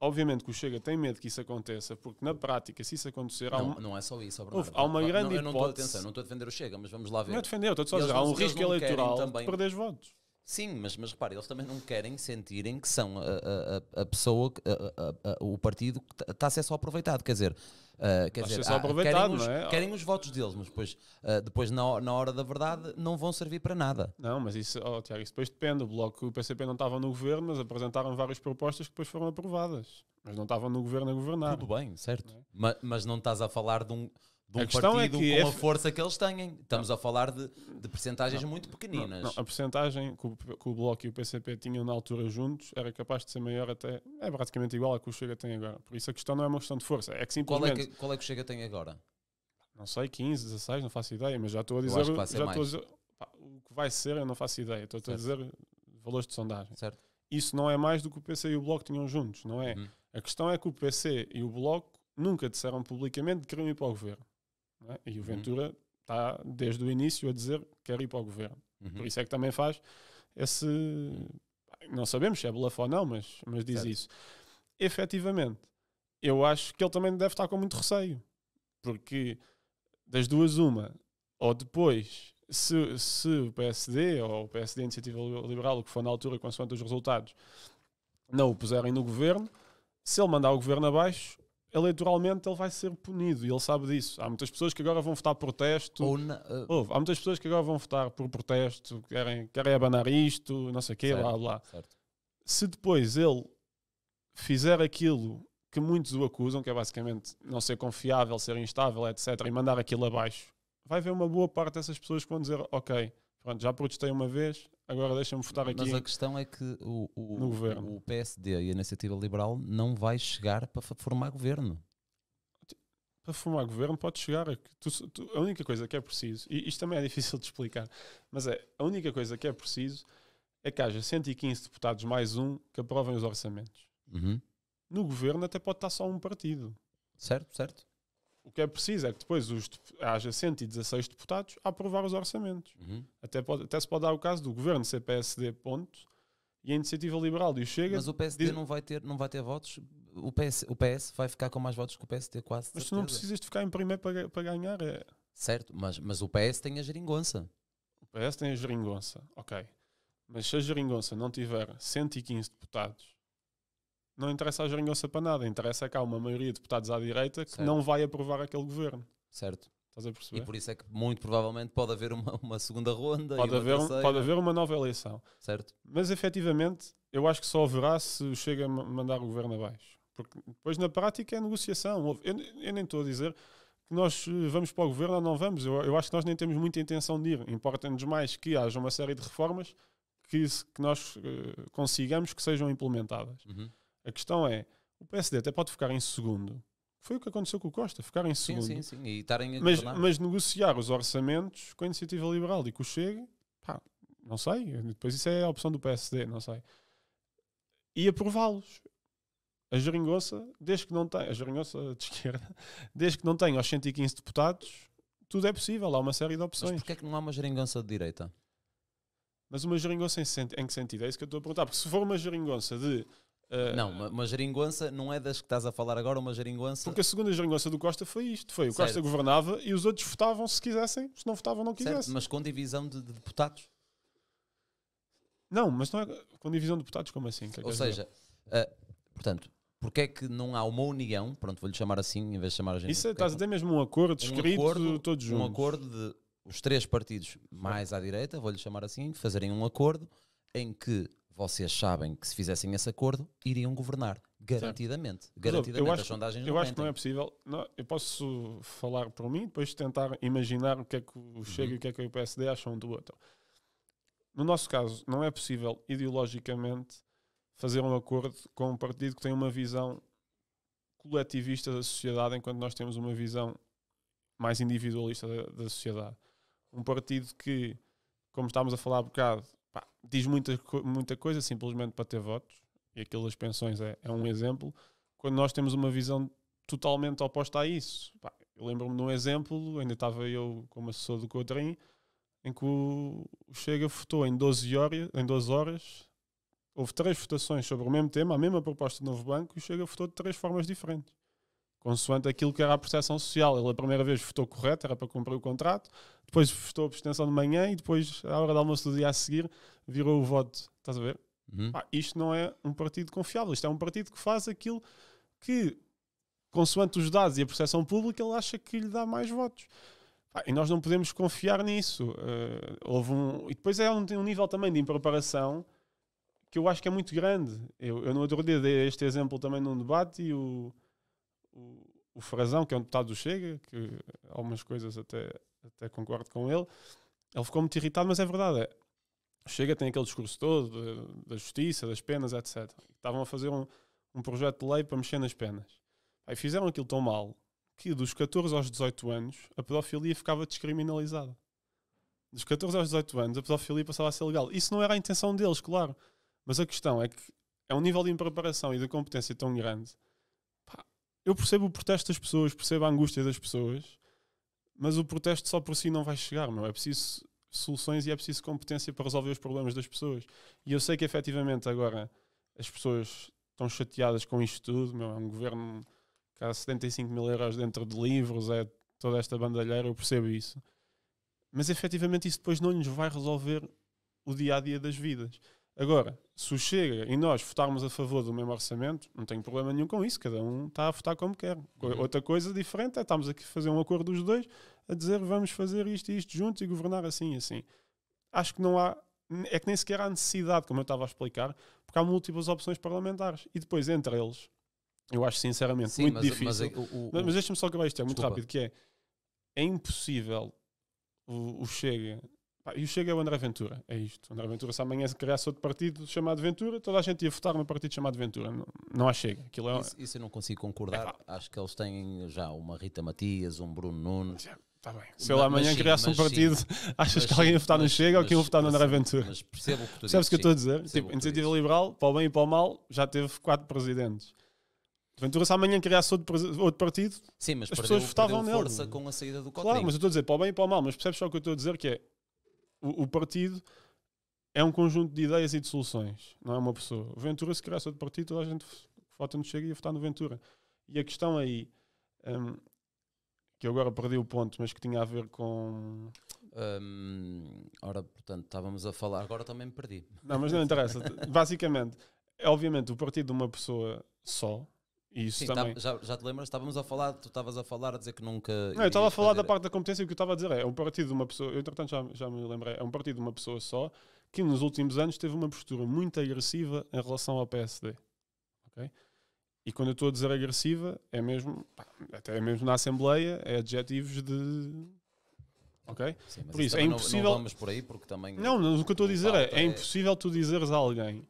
obviamente que o Chega tem medo que isso aconteça, porque na prática, se isso acontecer... Não é só isso, Bernardo. Há uma grande hipótese... Eu não estou a defender o Chega, mas vamos lá ver. Não é defender, eu estou só a dizer, há um risco eleitoral também... de perder os votos. Sim, mas repare, eles também não querem sentirem que são a pessoa, o partido que está a ser só aproveitado, querem os votos deles, mas depois na hora da verdade não vão servir para nada. Não, mas isso, Tiago, isso depois depende. O Bloco e o PCP não estavam no governo, mas apresentaram várias propostas que depois foram aprovadas, mas não estavam no governo a governar. Tudo bem, certo, não é? Mas não estás a falar de um partido com a força que eles têm. Estamos a falar de percentagens muito pequeninas. Não, a percentagem que o Bloco e o PCP tinham na altura juntos era capaz de ser maior até... É praticamente igual à que o Chega tem agora. Por isso a questão não é uma questão de força. É que simplesmente... Qual é que o Chega tem agora? Não sei, 15, 16, não faço ideia, mas já estou a dizer... O que vai ser eu não faço ideia. Estou a dizer valores de sondagem. Certo. Isso não é mais do que o PC e o Bloco tinham juntos, não é? A questão é que o PC e o Bloco nunca disseram publicamente que queriam ir para o governo. Não é? E o Ventura está desde o início a dizer que quer ir para o governo. Por isso é que também faz esse... Não sabemos se é bluff ou não, mas diz isso. Efetivamente, eu acho que ele também deve estar com muito receio. Porque das duas uma, ou depois, se o PSD ou o PSD Iniciativa Liberal, o que for na altura, consoante os resultados, não o puserem no governo, se ele mandar o governo abaixo... Eleitoralmente ele vai ser punido e ele sabe disso. Há muitas pessoas que agora vão votar por protesto. Há muitas pessoas que agora vão votar por protesto, querem abanar isto, não sei o quê, certo, blá blá. Certo. Se depois ele fizer aquilo que muitos o acusam, que é basicamente não ser confiável, ser instável, etc., e mandar aquilo abaixo, vai haver uma boa parte dessas pessoas que vão dizer: ok, pronto, já protestei uma vez, agora deixa-me votar aqui. Mas a questão é que o PSD e a Iniciativa Liberal não vai chegar para formar governo. Para formar governo pode chegar. A única coisa que é preciso, e isto também é difícil de explicar, mas a única coisa que é preciso é que haja 115 deputados mais um que aprovem os orçamentos. No governo até pode estar só um partido. Certo, certo. O que é preciso é que depois haja 116 deputados a aprovar os orçamentos. Até se pode dar o caso do governo ser PSD, ponto, e a Iniciativa Liberal e o Chega... Mas o PSD não vai ter votos o PS vai ficar com mais votos que o PSD, quase. Mas tu não precisas de ficar em primeiro para ganhar. É... Certo, mas o PS tem a geringonça. O PS tem a geringonça, ok. Mas se a geringonça não tiver 115 deputados, não interessa a geringonça para nada. Interessa que há uma maioria de deputados à direita que não vai aprovar aquele governo. Certo. Estás a perceber? E por isso é que muito provavelmente pode haver uma segunda ronda. Pode haver uma nova eleição. Certo. Mas efetivamente eu acho que só haverá se o Chega mandar o governo abaixo. Porque depois na prática é negociação. Eu nem estou a dizer que nós vamos para o governo ou não vamos. Eu acho que nós nem temos muita intenção de ir. Importa-nos mais que haja uma série de reformas que nós consigamos que sejam implementadas. Uhum. A questão é, o PSD até pode ficar em segundo. Foi o que aconteceu com o Costa, ficar em segundo. Sim, sim, sim. E estarem a mas negociar os orçamentos com a Iniciativa Liberal e com o Chega, pá, não sei. Depois isso é a opção do PSD, não sei. E aprová-los. A geringonça, desde que não tenha, a geringonça de esquerda, desde que não tenha os 115 deputados, tudo é possível. Há uma série de opções. Mas porquê é que não há uma geringonça de direita? Mas uma geringonça em que sentido? É isso que eu estou a perguntar. Porque se for uma geringonça de... Não, uma geringonça não é das que estás a falar agora, uma geringonça... Porque a segunda geringonça do Costa foi isto, foi o Costa governava e os outros votavam se quisessem, se não votavam não quisessem. Certo, mas com divisão de deputados? Não, mas não é com divisão de deputados, como assim? Ou seja, portanto, porque é que não há uma união, pronto, vou-lhe chamar assim, em vez de chamar a gente... Isso é, estás a dizer mesmo um acordo escrito todos juntos. Um acordo de os três partidos mais à direita, vou-lhe chamar assim, fazerem um acordo em que... Vocês sabem que se fizessem esse acordo, iriam governar, garantidamente. Certo. Garantidamente, eu acho, as sondagens não mentem. Eu acho que não é possível. Não, eu posso falar por mim, depois tentar imaginar o que é que o Chega e o que é que o PSD acham um do outro. No nosso caso, não é possível, ideologicamente, fazer um acordo com um partido que tem uma visão coletivista da sociedade, enquanto nós temos uma visão mais individualista da sociedade. Um partido que, como estávamos a falar há bocado, pá, diz muita coisa simplesmente para ter votos, e aquilo das pensões é um exemplo, quando nós temos uma visão totalmente oposta a isso. Pá, eu lembro-me de um exemplo, ainda estava eu como assessor do Coutrinho, em que o Chega votou em 12 horas, houve 3 votações sobre o mesmo tema, a mesma proposta do novo banco, e o Chega votou de 3 formas diferentes, consoante aquilo que era a percepção social. Ele a primeira vez votou correto, era para cumprir o contrato, depois votou a abstenção de manhã e depois, à hora do almoço do dia a seguir, virou o voto. Estás a ver? Uhum. Ah, isto não é um partido confiável. Isto é um partido que faz aquilo que, consoante os dados e a percepção pública, ele acha que lhe dá mais votos. Ah, e nós não podemos confiar nisso. E depois é um nível também de impreparação que eu acho que é muito grande. Eu não adorei dei este exemplo também num debate e o Frazão, que é um deputado do Chega, que algumas coisas até concordo com ele ficou muito irritado, mas é verdade. O Chega tem aquele discurso todo da justiça, das penas, etc. Estavam a fazer um projeto de lei para mexer nas penas. Aí fizeram aquilo tão mal que dos 14 aos 18 anos a pedofilia ficava descriminalizada. Dos 14 aos 18 anos a pedofilia passava a ser legal. Isso não era a intenção deles, claro. Mas a questão é que é um nível de impreparação e de competência tão grande. Eu percebo o protesto das pessoas, percebo a angústia das pessoas, mas o protesto só por si não vai chegar, meu. É preciso soluções e é preciso competência para resolver os problemas das pessoas. E eu sei que efetivamente agora as pessoas estão chateadas com isto tudo, meu. É um governo que há 75.000 euros dentro de livros, é toda esta bandalheira, eu percebo isso. Mas efetivamente isso depois não lhes vai resolver o dia-a-dia das vidas. Agora, se o Chega e nós votarmos a favor do mesmo orçamento, não tenho problema nenhum com isso, cada um está a votar como quer. Outra coisa diferente é estarmos aqui a fazer um acordo dos dois, a dizer vamos fazer isto e isto juntos e governar assim e assim. Acho que não há, é que nem sequer há necessidade, como eu estava a explicar, porque há múltiplas opções parlamentares. E depois, entre eles, eu acho sinceramente muito difícil. Mas deixa-me só acabar isto, é muito rápido, que é impossível o Chega... E o Chega é o André Ventura, é isto. O André Ventura, se amanhã se criasse outro partido chamado Ventura, toda a gente ia votar num partido chamado Ventura. Não há Chega. Aquilo é... isso eu não consigo concordar. É, acho que eles têm já uma Rita Matias, um Bruno Nunes. Está bem. Se ele amanhã criasse um partido, achas que alguém ia votar no Chega ou que ia votar no André Ventura? Mas percebo o que tu dizes. Percebes o que eu estou a dizer? Tipo, Iniciativa Liberal, para o bem e para o mal, já teve 4 presidentes. Ventura, se amanhã criasse outro partido, sim, mas as pessoas votavam nele. Força com a saída do Cotinho. Claro, mas eu estou a dizer, para o bem e para o mal, mas percebes só o que eu estou a dizer, que é o partido é um conjunto de ideias e de soluções, não é uma pessoa. O Ventura, se criasse outro partido, toda a gente vota no Chega e ia votar no Ventura. E a questão aí, que eu agora perdi o ponto, mas que tinha a ver com... ora, portanto, estávamos a falar, agora também me perdi. Não, mas não interessa. Basicamente, é obviamente o partido de uma pessoa só, e isso sim, também... já te lembras, estávamos a falar, tu estavas a falar, a dizer que nunca... Não, eu estava a falar da parte da competência, e o que eu estava a dizer é um partido de uma pessoa, eu entretanto já me lembrei, é um partido de uma pessoa só, que nos últimos anos teve uma postura muito agressiva em relação ao PSD. Ok? E quando eu estou a dizer agressiva, é mesmo, até mesmo na Assembleia, é adjetivos de... Ok? Sim, mas por isso, é impossível... Não vamos por aí porque também... Não, o que eu estou a dizer é impossível tu dizeres a alguém,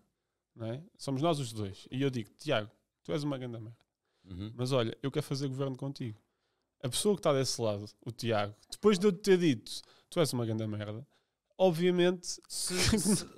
não é? Somos nós os dois. E eu digo, Tiago, tu és uma grande merda. Uhum. Mas olha, eu quero fazer governo contigo. A pessoa que está desse lado, o Tiago, depois de eu ter dito, tu és uma grande merda, obviamente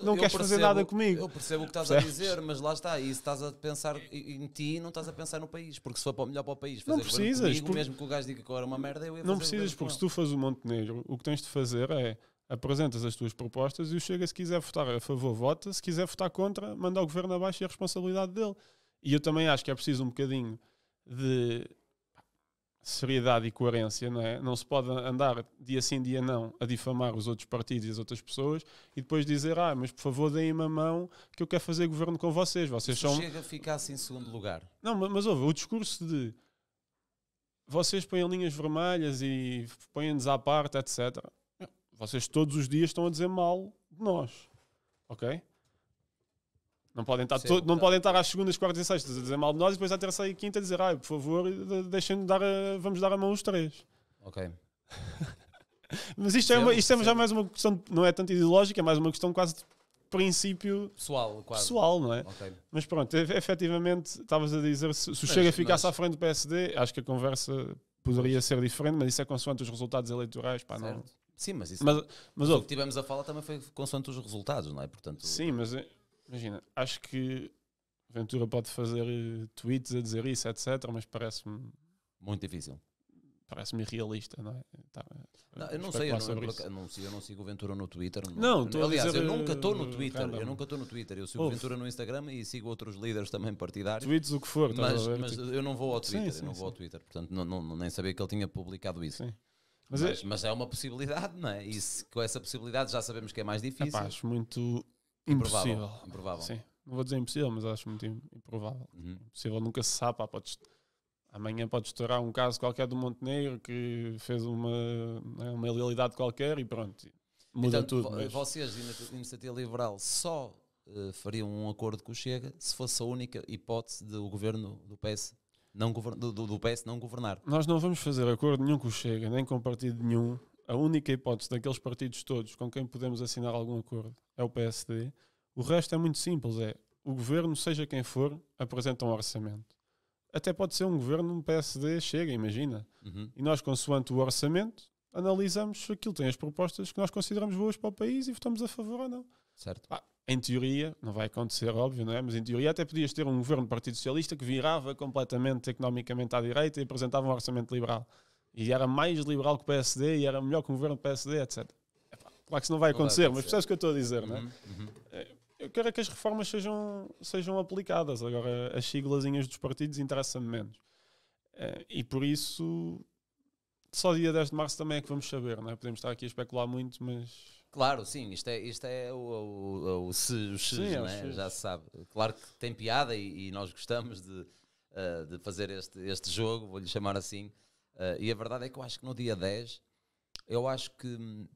não queres fazer nada comigo. Eu percebo o que estás a dizer, mas lá está. E se estás a pensar em ti, não estás a pensar no país. Porque se for melhor para o país, fazer não precisas, comigo, porque... mesmo que o gajo diga que eu era uma merda, eu ia fazer. Não precisas, porque se tu fazes o Montenegro, o que tens de fazer é apresentas as tuas propostas e o Chega, se quiser votar a favor, vota. Se quiser votar contra, manda ao governo abaixo e é a responsabilidade dele. E eu também acho que é preciso um bocadinho de seriedade e coerência, não é? Não se pode andar dia sim, dia não a difamar os outros partidos e as outras pessoas e depois dizer, mas por favor deem-me a mão que eu quero fazer governo com vocês. Vocês são... Chega a ficar-se em segundo lugar. Não, mas houve o discurso de vocês põem linhas vermelhas e põem-nos à parte, etc. Vocês todos os dias estão a dizer mal de nós, ok? Não podem estar, não podem estar às segundas, quartas e sextas a dizer mal de nós e depois à terça e quinta a dizer por favor, deixem-me vamos dar a mão os três. Ok. Mas isto é já mais uma questão, não é tanto ideológica, é mais uma questão quase de princípio pessoal, não é? Okay. Mas pronto, efetivamente, estavas a dizer, se o Chega ficasse à frente do PSD, acho que a conversa poderia ser diferente, mas isso é consoante os resultados eleitorais, pá, certo. Não... Sim, mas isso o que tivemos a falar também foi consoante os resultados, não é? Portanto, sim, mas... Imagina, acho que Ventura pode fazer tweets a dizer isso, etc., mas parece-me... Muito difícil. Parece-me irrealista, não é? Eu não sigo o Ventura no Twitter. Eu nunca estou no Twitter. Eu nunca estou no Twitter. Eu sigo o Ventura no Instagram e sigo outros líderes também partidários. Tweets, o que for. Mas eu não vou ao Twitter. Portanto, nem sabia que ele tinha publicado isso. Sim. Mas é uma possibilidade, não é? E com essa possibilidade já sabemos que é mais difícil. Acho muito... Improvável. Sim. Não vou dizer impossível, mas acho muito improvável. Uhum. Impossível, nunca se sabe. Amanhã pode estourar um caso qualquer do Montenegro que fez uma ilegalidade qualquer e pronto. Muda tudo. Mas... Vocês, da Iniciativa Liberal, só fariam um acordo com o Chega se fosse a única hipótese do governo do PS não governar. Nós não vamos fazer acordo nenhum com o Chega, nem com partido nenhum. A única hipótese daqueles partidos todos com quem podemos assinar algum acordo é o PSD. O resto é muito simples, é o governo, seja quem for, apresenta um orçamento. Até pode ser um governo, um PSD, Chega, imagina. Uhum. E nós, consoante o orçamento, analisamos se aquilo tem as propostas que nós consideramos boas para o país e votamos a favor ou não. Certo. Em teoria, não vai acontecer, óbvio, não é? Mas em teoria até podias ter um governo do Partido Socialista que virava completamente economicamente à direita e apresentava um orçamento liberal. E era mais liberal que o PSD e era melhor que o governo do PSD, etc. Claro que isso não vai acontecer, mas percebes o que eu estou a dizer, não é? Uhum. Eu quero é que as reformas sejam aplicadas. Agora, as siglazinhas dos partidos interessam-me menos. E por isso, só dia 10 de março também é que vamos saber, não é? Podemos estar aqui a especular muito, mas... Claro, sim, isto é o X, não é? Já se sabe. Claro que tem piada e nós gostamos de fazer este jogo, vou-lhe chamar assim. E a verdade é que eu acho que no dia 10 eu acho que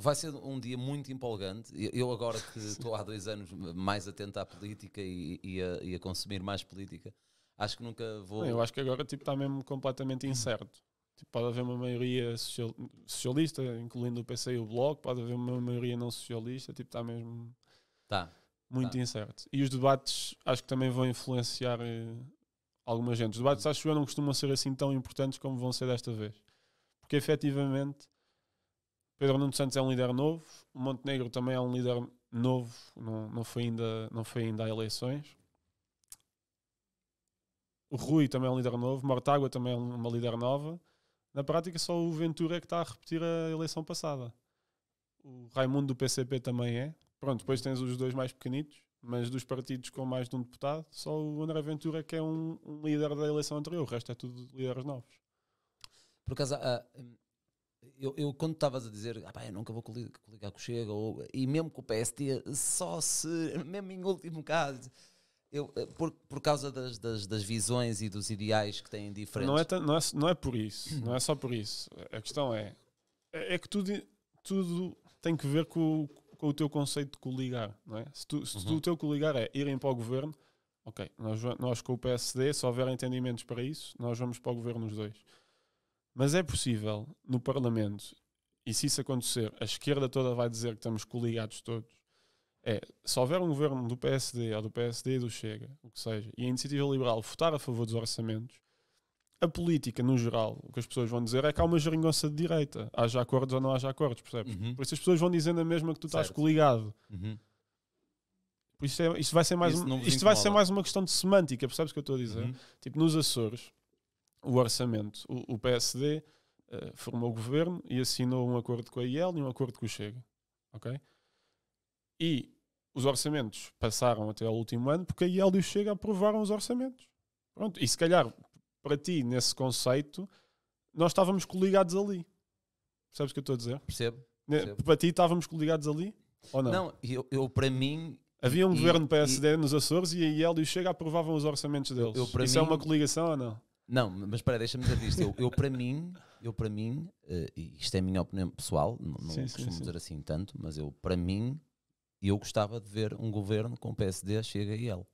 vai ser um dia muito empolgante. Eu agora que estou há 2 anos mais atento à política e a consumir mais política, acho que nunca vou... Eu acho que agora está mesmo completamente incerto. Pode haver uma maioria socialista, incluindo o PC e o Bloco, pode haver uma maioria não socialista, está mesmo muito incerto. E os debates acho que também vão influenciar... Alguma gente. Os debates, acho eu, não costumam ser assim tão importantes como vão ser desta vez. Porque, efetivamente, Pedro Nuno Santos é um líder novo, o Montenegro também é um líder novo, não foi ainda a eleições. O Rui também é um líder novo, Mortágua também é uma líder nova. Na prática, só o Ventura é que está a repetir a eleição passada. O Raimundo do PCP também é. Pronto, depois tens os dois mais pequenitos. mas dos partidos com mais de um deputado, só o André Ventura que é um líder da eleição anterior, o resto é tudo líderes novos. Por acaso, eu quando estavas a dizer, pá, eu nunca vou coligar com o Chega, e mesmo com o PSD, só se, mesmo em último caso... Eu, por causa das visões e dos ideais que têm diferentes... Não é por isso, não é só por isso. A questão é que tudo tem que ver com o teu conceito de coligar, não é? Se o teu coligar é irem para o governo, ok, nós com o PSD, se houver entendimentos para isso, nós vamos para o governo os dois. Mas é possível, no Parlamento, e se isso acontecer, a esquerda toda vai dizer que estamos coligados todos. Se houver um governo do PSD ou do PSD e do Chega, o que seja, e a Iniciativa Liberal votar a favor dos orçamentos, a política, no geral, o que as pessoas vão dizer é que há uma geringonça de direita. Haja acordos ou não haja acordos, percebes? Uhum. Por isso as pessoas vão dizendo a mesma que tu estás coligado. Uhum. Por isso isto vai ser mais uma questão de semântica, percebes o que eu estou a dizer? Uhum. Tipo, nos Açores, o orçamento, o PSD formou o governo e assinou um acordo com a IEL e um acordo com o Chega. Ok? E os orçamentos passaram até ao último ano porque a IEL e o Chega aprovaram os orçamentos. Pronto. E se calhar, para ti, nesse conceito, nós estávamos coligados ali. Percebes o que eu estou a dizer? Percebo. Para ti, estávamos coligados ali? Ou não? Não, eu para mim... Havia um governo PSD nos Açores e a IEL e o Chega aprovavam os orçamentos deles. Isso é uma coligação ou não? Não, mas espera, deixa-me dizer isto. Eu para mim, e isto é a minha opinião pessoal, não costumo dizer assim tanto, mas eu para mim... E eu gostava de ver um governo com PSD, Chega e IEL.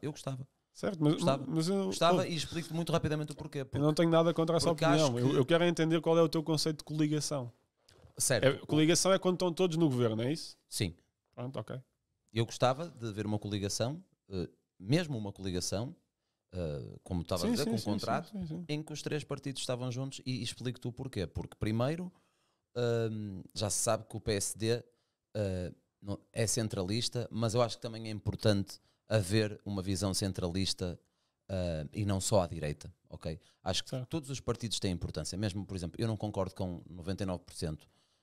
Eu gostava. Certo, mas eu gostava e explico-te muito rapidamente o porquê. Porque eu não tenho nada contra essa opinião. Que... Eu quero entender qual é o teu conceito de coligação. Certo. Coligação é quando estão todos no governo, é isso? Sim. Pronto, ok. Eu gostava de ver uma coligação, mesmo uma coligação, como estava a dizer, com um contrato, em que os três partidos estavam juntos e explico-te o porquê. Porque primeiro, já se sabe que o PSD... é centralista, mas eu acho que também é importante haver uma visão centralista e não só à direita, ok? Acho que todos os partidos têm importância, mesmo, por exemplo, eu não concordo com 99%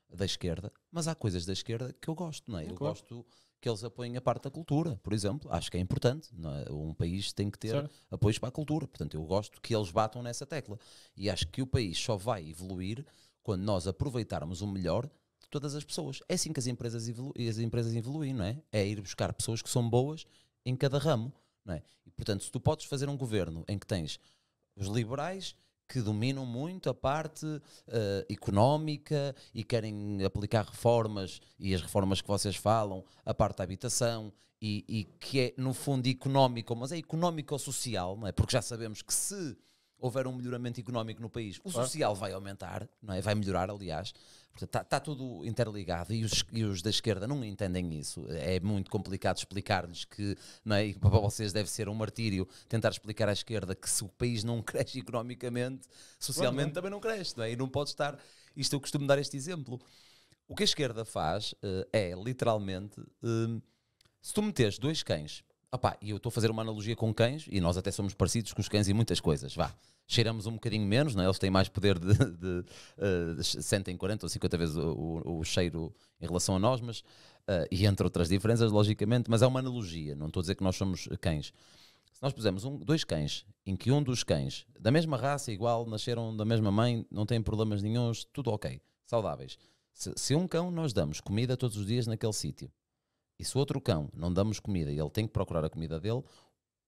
da esquerda, mas há coisas da esquerda que eu gosto, não é? Eu gosto que eles apoiem a parte da cultura, por exemplo, acho que é importante, não é? Um país tem que ter apoios para a cultura, portanto eu gosto que eles batam nessa tecla e acho que o país só vai evoluir quando nós aproveitarmos o melhor de todas as pessoas. É assim que as empresas evoluem, não é? É ir buscar pessoas que são boas em cada ramo, não é? E, portanto, se tu podes fazer um governo em que tens os liberais que dominam muito a parte económica e querem aplicar reformas, e as reformas que vocês falam, a parte da habitação, e que é, no fundo, económico, mas é económico-social, não é? Porque já sabemos que se houver um melhoramento económico no país, o social vai aumentar, não é? Vai melhorar, aliás. Está tudo interligado e os da esquerda não entendem isso. É muito complicado explicar-lhes que, não é? E para vocês deve ser um martírio tentar explicar à esquerda que se o país não cresce economicamente, socialmente também não cresce, não é? E não pode estar... Isto eu costumo dar este exemplo. O que a esquerda faz é, literalmente, se tu meteres dois cães... E eu estou a fazer uma analogia com cães, e nós até somos parecidos com os cães em muitas coisas, cheiramos um bocadinho menos, não é? Eles têm mais poder de sentem 40 ou 50 vezes o cheiro em relação a nós, mas, e entre outras diferenças, logicamente, mas é uma analogia, não estou a dizer que nós somos cães. Se nós pusermos dois cães, em que um dos cães, da mesma raça, igual, nasceram da mesma mãe, não têm problemas nenhuns, tudo ok, saudáveis. Se um cão nós damos comida todos os dias naquele sítio, e se o outro cão não damos comida e ele tem que procurar a comida dele,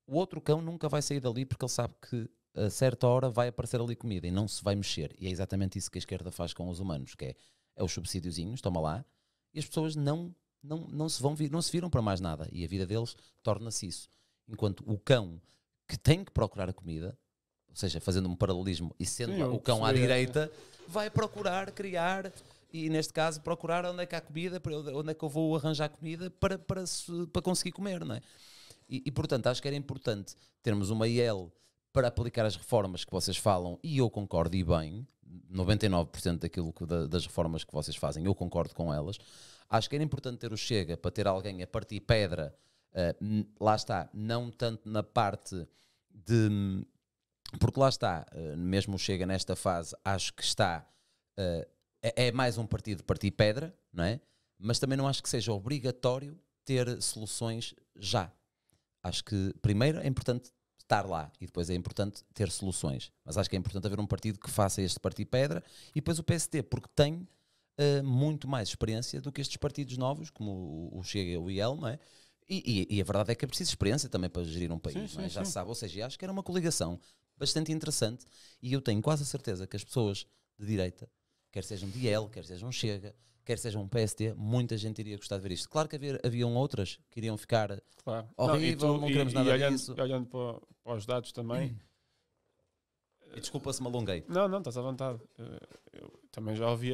o outro cão nunca vai sair dali porque ele sabe que a certa hora vai aparecer ali comida e não se vai mexer. E é exatamente isso que a esquerda faz com os humanos, que é os subsídiozinhos, toma lá, e as pessoas não se viram para mais nada. E a vida deles torna-se isso. Enquanto o cão que tem que procurar a comida, ou seja, fazendo um paralelismo e sendo o cão à direita, vai procurar criar... E neste caso procurar onde é que há comida, onde é que eu vou arranjar comida para conseguir comer, não é? E portanto acho que era importante termos uma IEL para aplicar as reformas que vocês falam, e eu concordo, e bem, 99% das reformas que vocês fazem eu concordo com elas. Acho que era importante ter o Chega para ter alguém a partir pedra, lá está, não tanto na parte de... Porque lá está, mesmo o Chega nesta fase acho que está... É mais um partido de partir pedra, não é? Mas também não acho que seja obrigatório ter soluções já. Acho que primeiro é importante estar lá e depois é importante ter soluções. Mas acho que é importante haver um partido que faça este partido pedra e depois o PSD, porque tem muito mais experiência do que estes partidos novos, como o Chega e o IEL, não é? E a verdade é que é preciso experiência também para gerir um país, sim, não é? Sim, já se sabe. Ou seja, acho que era uma coligação bastante interessante e eu tenho quase a certeza que as pessoas de direita, quer sejam de IEL, quer sejam Chega, quer seja um PSD, muita gente iria gostar de ver isto. Claro que haviam outras que iriam ficar claro. Horrível, não queremos nada disso. E olhando para os dados também... Desculpa se me alonguei. Não, não, estás à vontade. Eu também já ouvi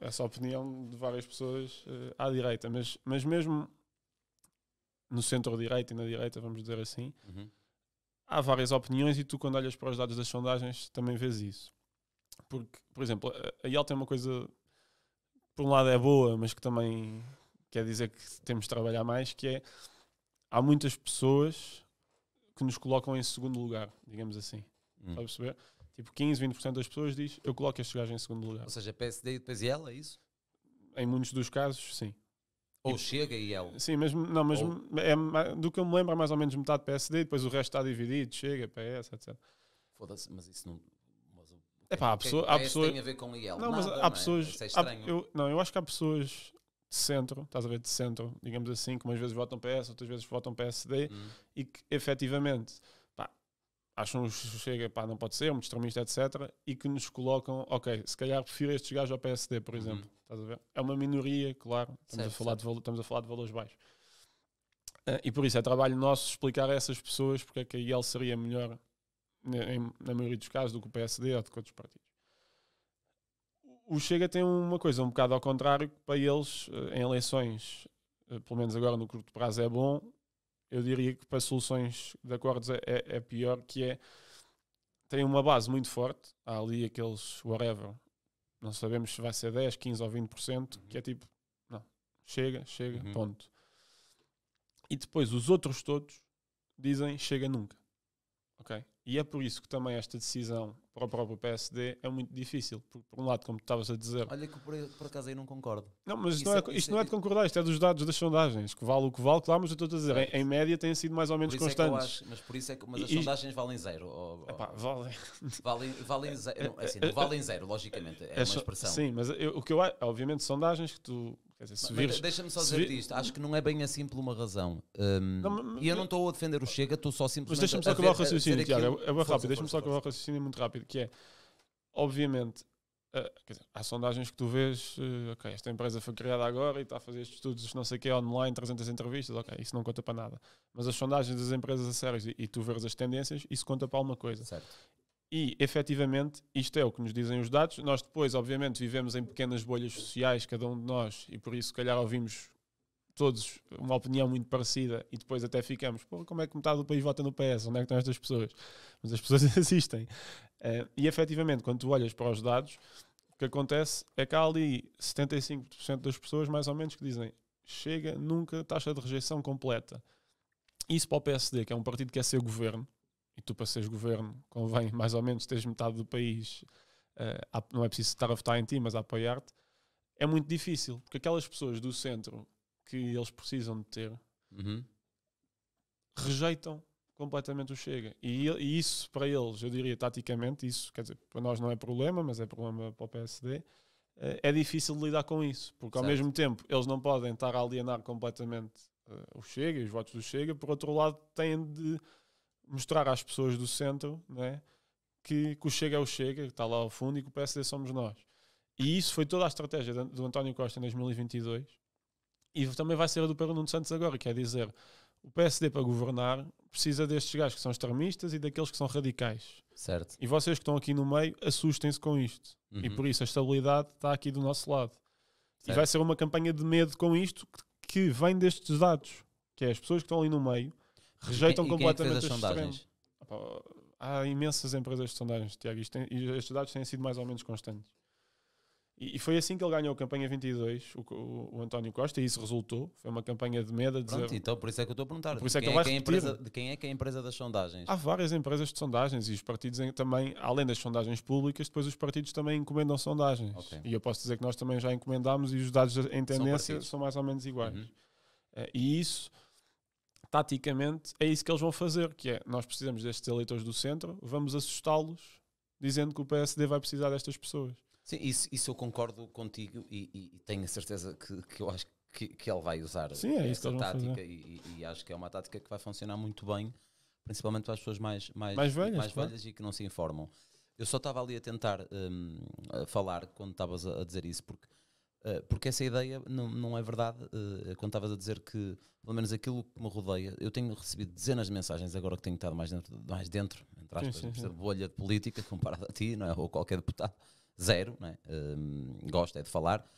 essa opinião de várias pessoas à direita, mas mesmo no centro-direita e na direita, vamos dizer assim, há várias opiniões e tu, quando olhas para os dados das sondagens, também vês isso. Porque, por exemplo, a IEL tem uma coisa... por um lado é boa, mas que também quer dizer que temos de trabalhar mais, que é, há muitas pessoas que nos colocam em segundo lugar, digamos assim. Está a perceber? Tipo, 15, 20% das pessoas diz, eu coloco este gajo em segundo lugar. Ou seja, PSD e depois IEL, é isso? Em muitos dos casos, sim. Ou Chega e IEL. Sim, mas, não, mas é, do que eu me lembro, é mais ou menos metade PSD e depois o resto está dividido, Chega, PS, etc. Foda-se, mas isso não... É pá, há pessoas... tem a ver com IEL. Não, mas há pessoas... Isso é estranho. Eu acho que há pessoas de centro, estás a ver, de centro, digamos assim, que umas vezes votam PS, outras vezes votam PSD, e que, efetivamente, pá, acham Chega, pá, não pode ser, muito extremista, etc, e que nos colocam, ok, se calhar prefiro estes gajos ao PSD, por exemplo. Estás a ver? É uma minoria, claro. Estamos a falar de valores baixos. E por isso é trabalho nosso explicar a essas pessoas porque é que a IEL seria melhor... na maioria dos casos, do que o PSD ou de outros partidos. O Chega tem uma coisa um bocado ao contrário, que para eles, em eleições, pelo menos agora no curto prazo é bom, eu diria que para soluções de acordos é pior, que é, tem uma base muito forte, há ali aqueles whatever, não sabemos se vai ser 10, 15 ou 20%, que é tipo, não, Chega, ponto. E depois os outros todos dizem Chega nunca. Ok? E é por isso que também esta decisão para o próprio PSD é muito difícil. Por um lado, como tu estavas a dizer... Olha que por acaso aí não concordo. Não, mas isto não é de concordar, isto é dos dados das sondagens. Que vale, claro, mas eu estou a dizer, em média têm sido mais ou menos constantes. É que eu acho, mas por isso é que as sondagens valem zero. Epá, valem zero. Assim, não valem zero, logicamente. É uma expressão. Sim, mas o que eu acho, obviamente, sondagens que tu... Deixa-me só dizer isto, acho que não é bem assim por uma razão. E eu não estou a defender o Chega, estou só simplesmente... Mas deixa-me só acabar o raciocínio, Tiago, é rápido, deixa-me só acabar o raciocínio muito rápido, que é, obviamente, quer dizer, há sondagens que tu vês, ok, esta empresa foi criada agora e está a fazer estes estudos, não sei o que, online, 300 entrevistas, ok, isso não conta para nada. Mas as sondagens das empresas a sérias e tu vês as tendências, isso conta para alguma coisa. Certo. E, efetivamente, isto é o que nos dizem os dados. Nós depois, obviamente, vivemos em pequenas bolhas sociais, cada um de nós, e por isso, se calhar, ouvimos todos uma opinião muito parecida e depois até ficamos, pô, como é que metade do país vota no PS? Onde é que estão estas pessoas? Mas as pessoas assistem. E, efetivamente, quando tu olhas para os dados, o que acontece é que há ali 75% das pessoas, mais ou menos, que dizem Chega, nunca, taxa de rejeição completa. Isso para o PSD, que é um partido que quer ser governo, e tu para seres governo convém mais ou menos teres metade do país, não é preciso estar a votar em ti, mas a apoiar-te, é muito difícil, porque aquelas pessoas do centro que eles precisam de ter rejeitam completamente o Chega, e isso para eles, eu diria taticamente, isso quer dizer, para nós não é problema, mas é problema para o PSD, é difícil de lidar com isso, porque ao mesmo tempo eles não podem estar a alienar completamente o Chega e os votos do Chega, por outro lado têm de mostrar às pessoas do centro, não é, que o Chega é o Chega, que está lá ao fundo, e que o PSD somos nós. E isso foi toda a estratégia do António Costa em 2022, e também vai ser a do Pedro Nuno Santos agora, quer dizer, o PSD para governar precisa destes gajos que são extremistas e daqueles que são radicais. Certo. E vocês que estão aqui no meio, assustem-se com isto. E por isso a estabilidade está aqui do nosso lado. Certo. E vai ser uma campanha de medo com isto, que vem destes dados, que é as pessoas que estão ali no meio, rejeitam completamente as sondagens. Há imensas empresas de sondagens, Tiago, e estes dados têm sido mais ou menos constantes. E foi assim que ele ganhou a campanha 22, o António Costa, e isso resultou. Foi uma campanha de medo a dizer... Pronto, então por isso é que eu estou a perguntar. Por isso é que ele vai repetir. De quem é que é a empresa das sondagens? Há várias empresas de sondagens, e os partidos também, além das sondagens públicas, depois os partidos também encomendam sondagens. Okay. E eu posso dizer que nós também já encomendámos, e os dados em tendência são mais ou menos iguais. E isso, taticamente, é isso que eles vão fazer, que é, nós precisamos destes eleitores do centro, vamos assustá-los dizendo que o PSD vai precisar destas pessoas. Sim, isso eu concordo contigo e tenho a certeza que eu acho que ele vai usar. Sim, é essa tática e acho que é uma tática que vai funcionar muito bem, principalmente para as pessoas mais velhas e que não se informam. Eu só estava ali a tentar falar quando estavas a dizer isso, porque essa ideia não é verdade. Quando estavas a dizer que, pelo menos aquilo que me rodeia, eu tenho recebido dezenas de mensagens agora que tenho estado mais dentro entre aspas, sim. De bolha de política comparada a ti, não é? Ou qualquer deputado, zero, não é? Gosto é de falar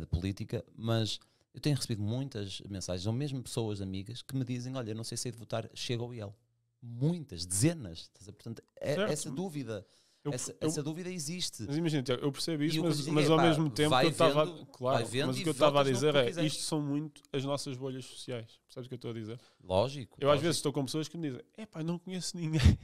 de política, mas eu tenho recebido muitas mensagens, ou mesmo pessoas amigas, que me dizem, olha, não sei se é de votar Chega ou IL. Muitas, dezenas. Portanto, essa dúvida existe. Mas imagina, eu percebo isso, mas ao mesmo tempo eu estava... Claro, mas o que eu estava a dizer é, isto são muito as nossas bolhas sociais. Percebes o que eu estou a dizer? Lógico. Eu às vezes estou com pessoas que me dizem, epá, não conheço ninguém.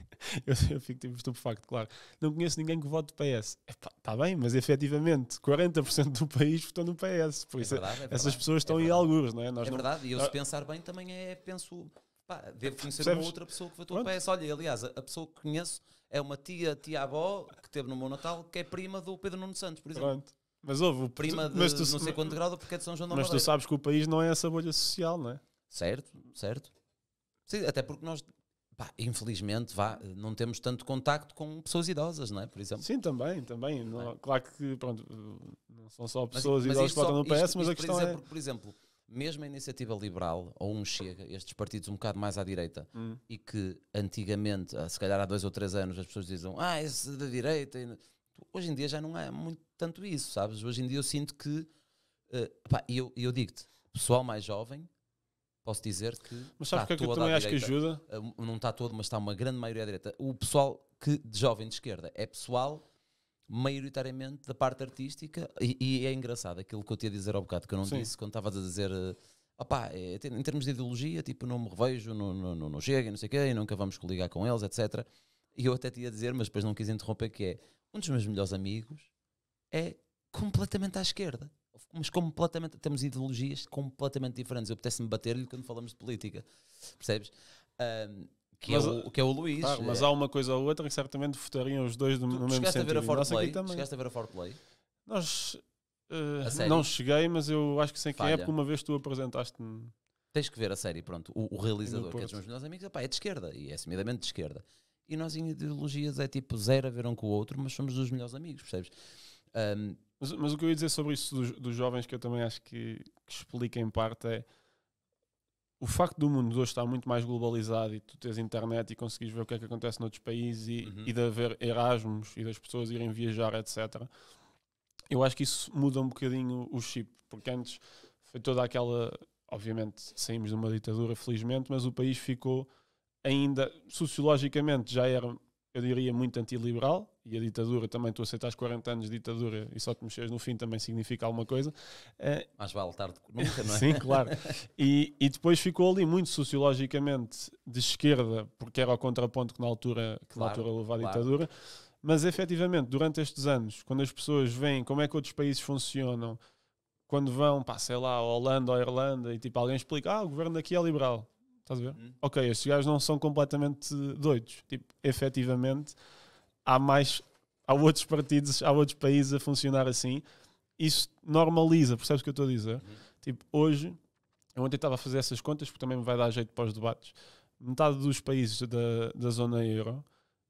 eu fico tipo estupefacto, claro. Não conheço ninguém que vote PS. Epá, está bem, mas efetivamente 40% do país votou no PS. Por isso, essas pessoas estão em algures, não é? É verdade, e eu se pensar bem também penso... Pá, devo conhecer uma outra pessoa que votou PS. Olha, aliás, a pessoa que conheço é uma tia-avó que teve no meu Natal, que é prima do Pedro Nuno Santos, por exemplo. Pronto. Mas houve prima de não sei quanto grau, porque é de São João da Madeira. Mas tu sabes que o país não é essa bolha social, não é? Certo, certo. Sim, até porque nós, pá, infelizmente, não temos tanto contacto com pessoas idosas, não é? Por exemplo. Sim, também. Não é? Claro que, pronto, não são só pessoas idosas que votam no PS, mas a questão é... Por exemplo... Mesmo a Iniciativa Liberal, ou um Chega, estes partidos um bocado mais à direita, e que antigamente, se calhar há 2 ou 3 anos, as pessoas diziam, esse da direita... Hoje em dia já não é muito tanto isso, sabes? Hoje em dia eu sinto que... eu digo-te, pessoal mais jovem, posso dizer que... Mas sabes o que é que eu também acho que ajuda? Não está todo, mas está uma grande maioria à direita. O pessoal de jovem de esquerda é pessoal... maioritariamente da parte artística e é engraçado aquilo que eu te ia dizer ao bocado que eu não disse quando estavas a dizer em termos de ideologia, tipo, não me revejo no Chega e não sei o quê, e nunca vamos coligar com eles, etc. E eu até te ia dizer, mas depois não quis interromper, que é um dos meus melhores amigos é completamente à esquerda, mas completamente, temos ideologias completamente diferentes, eu pudesse-me bater-lhe quando falamos de política, percebes? Que é o Luís. Claro, mas há uma coisa ou outra que certamente votariam os dois no mesmo sentido. Chegaste a ver a Forplay? Não cheguei, mas eu acho que sei quem é, porque uma vez tu apresentaste-me. Tens que ver a série, pronto. O realizador, que é dos meus melhores amigos, é de esquerda, e é assumidamente de esquerda. E nós em ideologias é tipo zero a ver um com o outro, mas somos dos melhores amigos, percebes? Mas o que eu ia dizer sobre isso dos jovens, que eu também acho que explica em parte, é... O facto do mundo hoje estar muito mais globalizado e tu tens internet e conseguires ver o que é que acontece noutros países e de haver Erasmus e das pessoas irem viajar, etc. Eu acho que isso muda um bocadinho o chip, porque antes foi toda aquela... Obviamente saímos de uma ditadura, felizmente, mas o país ficou ainda... Sociologicamente já era, eu diria, muito antiliberal, e a ditadura também, tu aceitas 40 anos de ditadura e só te mexeres no fim também significa alguma coisa. Mas vale tarde que nunca, não é? Sim, claro. E depois ficou ali muito sociologicamente de esquerda, porque era o contraponto que na altura levava à ditadura. Mas efetivamente, durante estes anos, quando as pessoas veem como é que outros países funcionam, quando vão, sei lá, à Holanda ou à Irlanda, e tipo alguém explica, o governo aqui é liberal. Estás a ver? Ok, estes gajos não são completamente doidos. Tipo, efetivamente... Há outros países a funcionar assim. Isso normaliza, percebes o que eu estou a dizer? Tipo, hoje, eu ontem estava a fazer essas contas, porque também me vai dar jeito para os debates, metade dos países da zona euro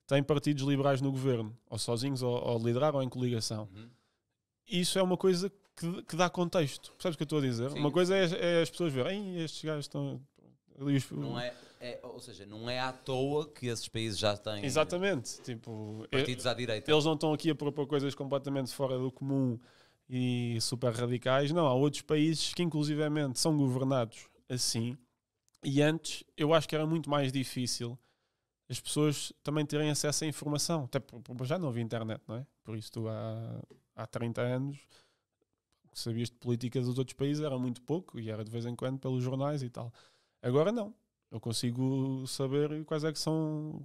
tem partidos liberais no governo, ou sozinhos, ou liderar, ou em coligação. Isso é uma coisa que dá contexto, percebes o que eu estou a dizer? Sim. Uma coisa é as pessoas verem, estes gajos estão... Não é, ou seja, não é à toa que esses países já têm... Exatamente. Tipo, partidos à direita. Eles não estão aqui a propor coisas completamente fora do comum e super radicais. Não, há outros países que inclusivamente são governados assim. E antes, eu acho que era muito mais difícil as pessoas também terem acesso à informação. Até porque já não havia internet, não é? Por isso tu há 30 anos... que sabias de política dos outros países era muito pouco e era de vez em quando pelos jornais e tal. Agora não. Eu consigo saber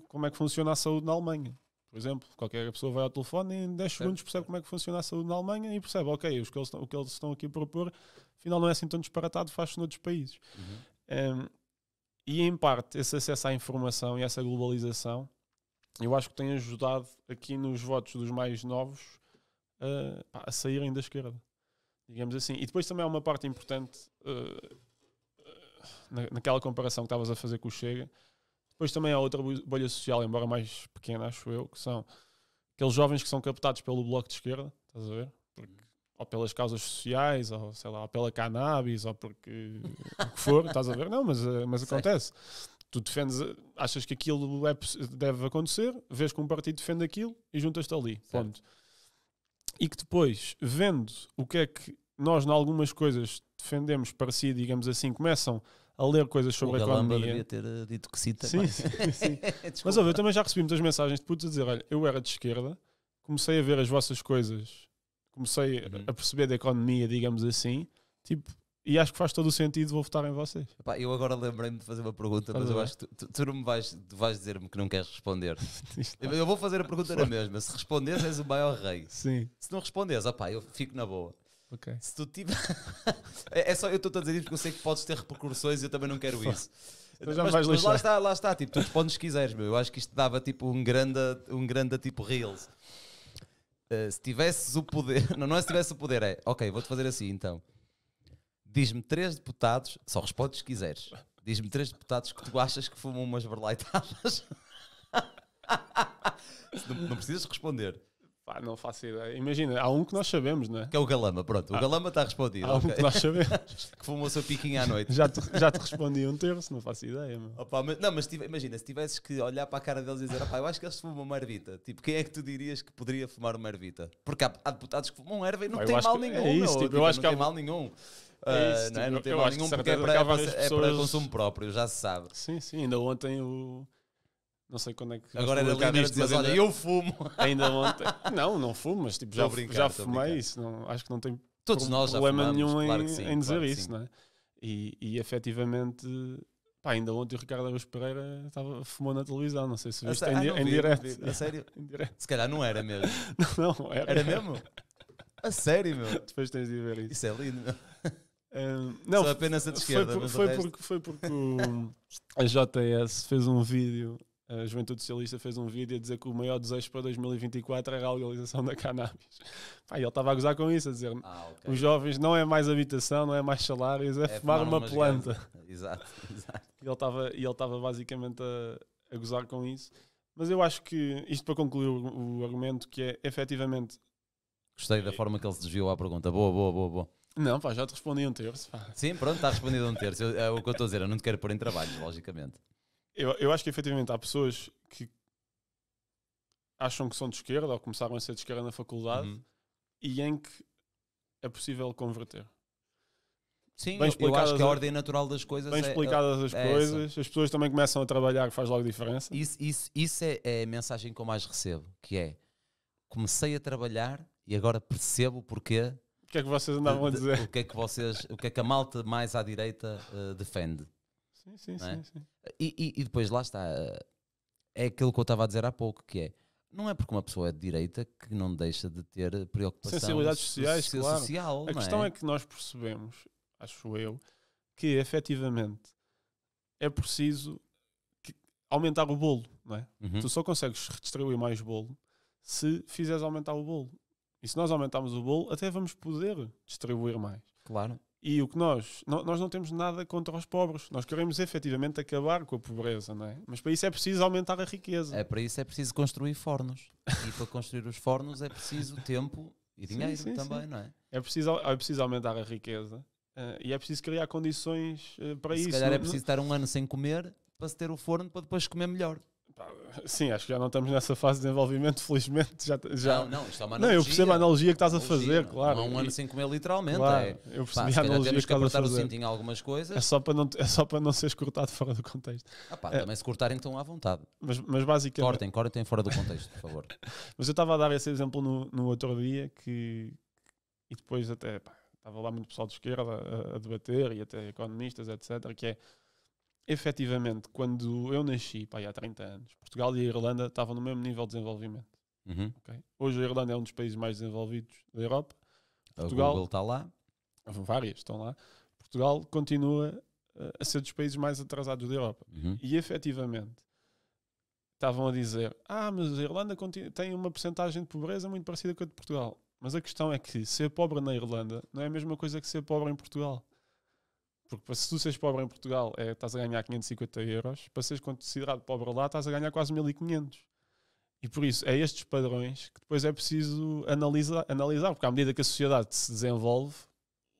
como é que funciona a saúde na Alemanha. Por exemplo, qualquer pessoa vai ao telefone e em 10 segundos percebe como é que funciona a saúde na Alemanha e percebe, ok, o que eles estão aqui a propor, afinal não é assim tão disparatado, faz-se noutros países. Uhum. E em parte, esse acesso à informação e essa globalização, eu acho que tem ajudado aqui nos votos dos mais novos a saírem da esquerda. Digamos assim. E depois também há uma parte importante, naquela comparação que estavas a fazer com o Chega. Depois também há outra bolha social, embora mais pequena, acho eu, que são aqueles jovens que são captados pelo Bloco de Esquerda, estás a ver? Porque, ou pelas causas sociais, ou sei lá, ou pela cannabis, ou porque o que for, estás a ver? Não, mas acontece. Tu defendes, achas que aquilo deve acontecer, vês que um partido defende aquilo e juntas-te ali, ponto. E que depois, vendo o que é que nós, em algumas coisas, defendemos parecido, digamos assim, começam a ler coisas sobre a economia. O Galamba devia ter dito que cita. Sim, sim. Mas ouve, eu também já recebi muitas mensagens de putos a dizer, olha, eu era de esquerda, comecei a ver as vossas coisas, comecei a perceber da economia, digamos assim, tipo, e acho que faz todo o sentido, vou votar em vocês. Epá, eu agora lembrei-me de fazer uma pergunta, mas eu acho que tu não me vais dizer-me que não queres responder. Eu vou fazer a pergunta na mesma. Se responderes, és o maior rei. Sim. Se não responderes, opá, eu fico na boa. Okay. Se tu tiver... é só, eu estou a dizer isso porque eu sei que podes ter repercussões e eu também não quero isso. Mas lá está, tipo, tu respondes se quiseres, meu. Eu acho que isto dava tipo um grande tipo reels. Se tivesses o poder, não é se tivesse o poder, é, ok, vou-te fazer assim então. Diz-me 3 deputados, só respondes se quiseres. Diz-me 3 deputados que tu achas que fumam umas berlaitadas. não precisas responder. Pá, não faço ideia. Imagina, há um que nós sabemos, não é? Que é o Galamba, pronto. O Galamba está respondido. Há um que nós sabemos. Que fumou o seu piquinho à noite. Já te respondi um terço, não faço ideia. Opa, mas imagina, se tivesses que olhar para a cara deles e dizer, opá, eu acho que eles fumam uma ervita. Tipo, quem é que tu dirias que poderia fumar uma ervita? Porque há deputados que fumam erva e não tem mal nenhum. É isso, tipo, eu acho que não tem mal nenhum. Não tem mal nenhum porque é para consumo próprio, já se sabe. Sim, sim. Ainda ontem o... Não sei quando é que... Agora era líder de dizer, olha, eu fumo. Ainda ontem... Não fumo, mas tipo, já fumei isso. Não, acho que não tem todos nós problema já fumamos, nenhum claro sim, em dizer claro isso, não é? E efetivamente... Pá, ainda ontem o Ricardo Araújo Pereira fumou na televisão, não sei se viste em direto. A sério? Se calhar não era mesmo. Não, era. Era mesmo? A sério, meu? Depois tens de ver isso. Isso é lindo, meu. Não, só apenas a de esquerda. Foi porque a JS fez um vídeo... A Juventude Socialista fez um vídeo a dizer que o maior desejo para 2024 era a legalização da cannabis. Pá, ele estava a gozar com isso, a dizer okay. Os jovens não é mais habitação, não é mais salários, é fumar uma planta. Exato. E ele estava basicamente a gozar com isso. Mas eu acho que, isto para concluir o argumento, que é efetivamente... Gostei da forma que ele se desviou à pergunta. Boa. Não, pá, já te respondi um terço. Pá. Sim, pronto, está respondido um terço. É o que eu estou a dizer, eu não te quero pôr em trabalho, logicamente. Eu acho que efetivamente há pessoas que acham que são de esquerda ou começaram a ser de esquerda na faculdade e em que é possível converter. Sim, eu acho que a ordem natural das coisas bem explicadas as coisas, as pessoas também começam a trabalhar, que faz logo diferença. Isso é a mensagem que eu mais recebo, que é, comecei a trabalhar e agora percebo o porquê. O que é que vocês andavam a dizer? O que é que a malta mais à direita defende? Sim. E depois lá está, é aquilo que eu estava a dizer há pouco, que é, não é porque uma pessoa é de direita que não deixa de ter preocupação sensibilidades sociais, claro. Social, a questão é que nós percebemos, acho eu, que efetivamente é preciso aumentar o bolo, não é? Tu só consegues redistribuir mais bolo se fizeres aumentar o bolo, e se nós aumentarmos o bolo até vamos poder distribuir mais, claro. E o que nós não temos nada contra os pobres. Nós queremos efetivamente acabar com a pobreza, não é? Mas para isso é preciso aumentar a riqueza. Para isso é preciso construir fornos. E para construir os fornos é preciso tempo e dinheiro também, não é? É preciso aumentar a riqueza e é preciso criar condições para isso. Se calhar é preciso estar um ano sem comer para se ter o forno para depois comer melhor. Sim, acho que já não estamos nessa fase de desenvolvimento, felizmente. Não, isto é uma analogia. Não, eu percebo a analogia que estás a fazer, claro. Não, um ano sem comer, literalmente. Claro, é. Eu percebi a analogia que estás a fazer. O cintinho em algumas coisas. É só para não seres cortado fora do contexto. Também se cortarem, estão à vontade. Mas basicamente... Cortem fora do contexto, por favor. Mas eu estava a dar esse exemplo no outro dia e depois até estava lá muito pessoal de esquerda a debater e até economistas, etc. Que é, efetivamente, quando eu nasci, pá, há 30 anos, Portugal e a Irlanda estavam no mesmo nível de desenvolvimento. Uhum. Okay? Hoje a Irlanda é um dos países mais desenvolvidos da Europa. Portugal, o Google está lá. Várias estão lá. Portugal continua a ser dos países mais atrasados da Europa. Uhum. E efetivamente estavam a dizer, mas a Irlanda tem uma percentagem de pobreza muito parecida com a de Portugal. Mas a questão é que ser pobre na Irlanda não é a mesma coisa que ser pobre em Portugal. Porque se tu seres pobre em Portugal, estás a ganhar 550 euros. Para seres considerado pobre lá, estás a ganhar quase 1.500. E por isso, é estes padrões que depois é preciso analisar. Porque à medida que a sociedade se desenvolve,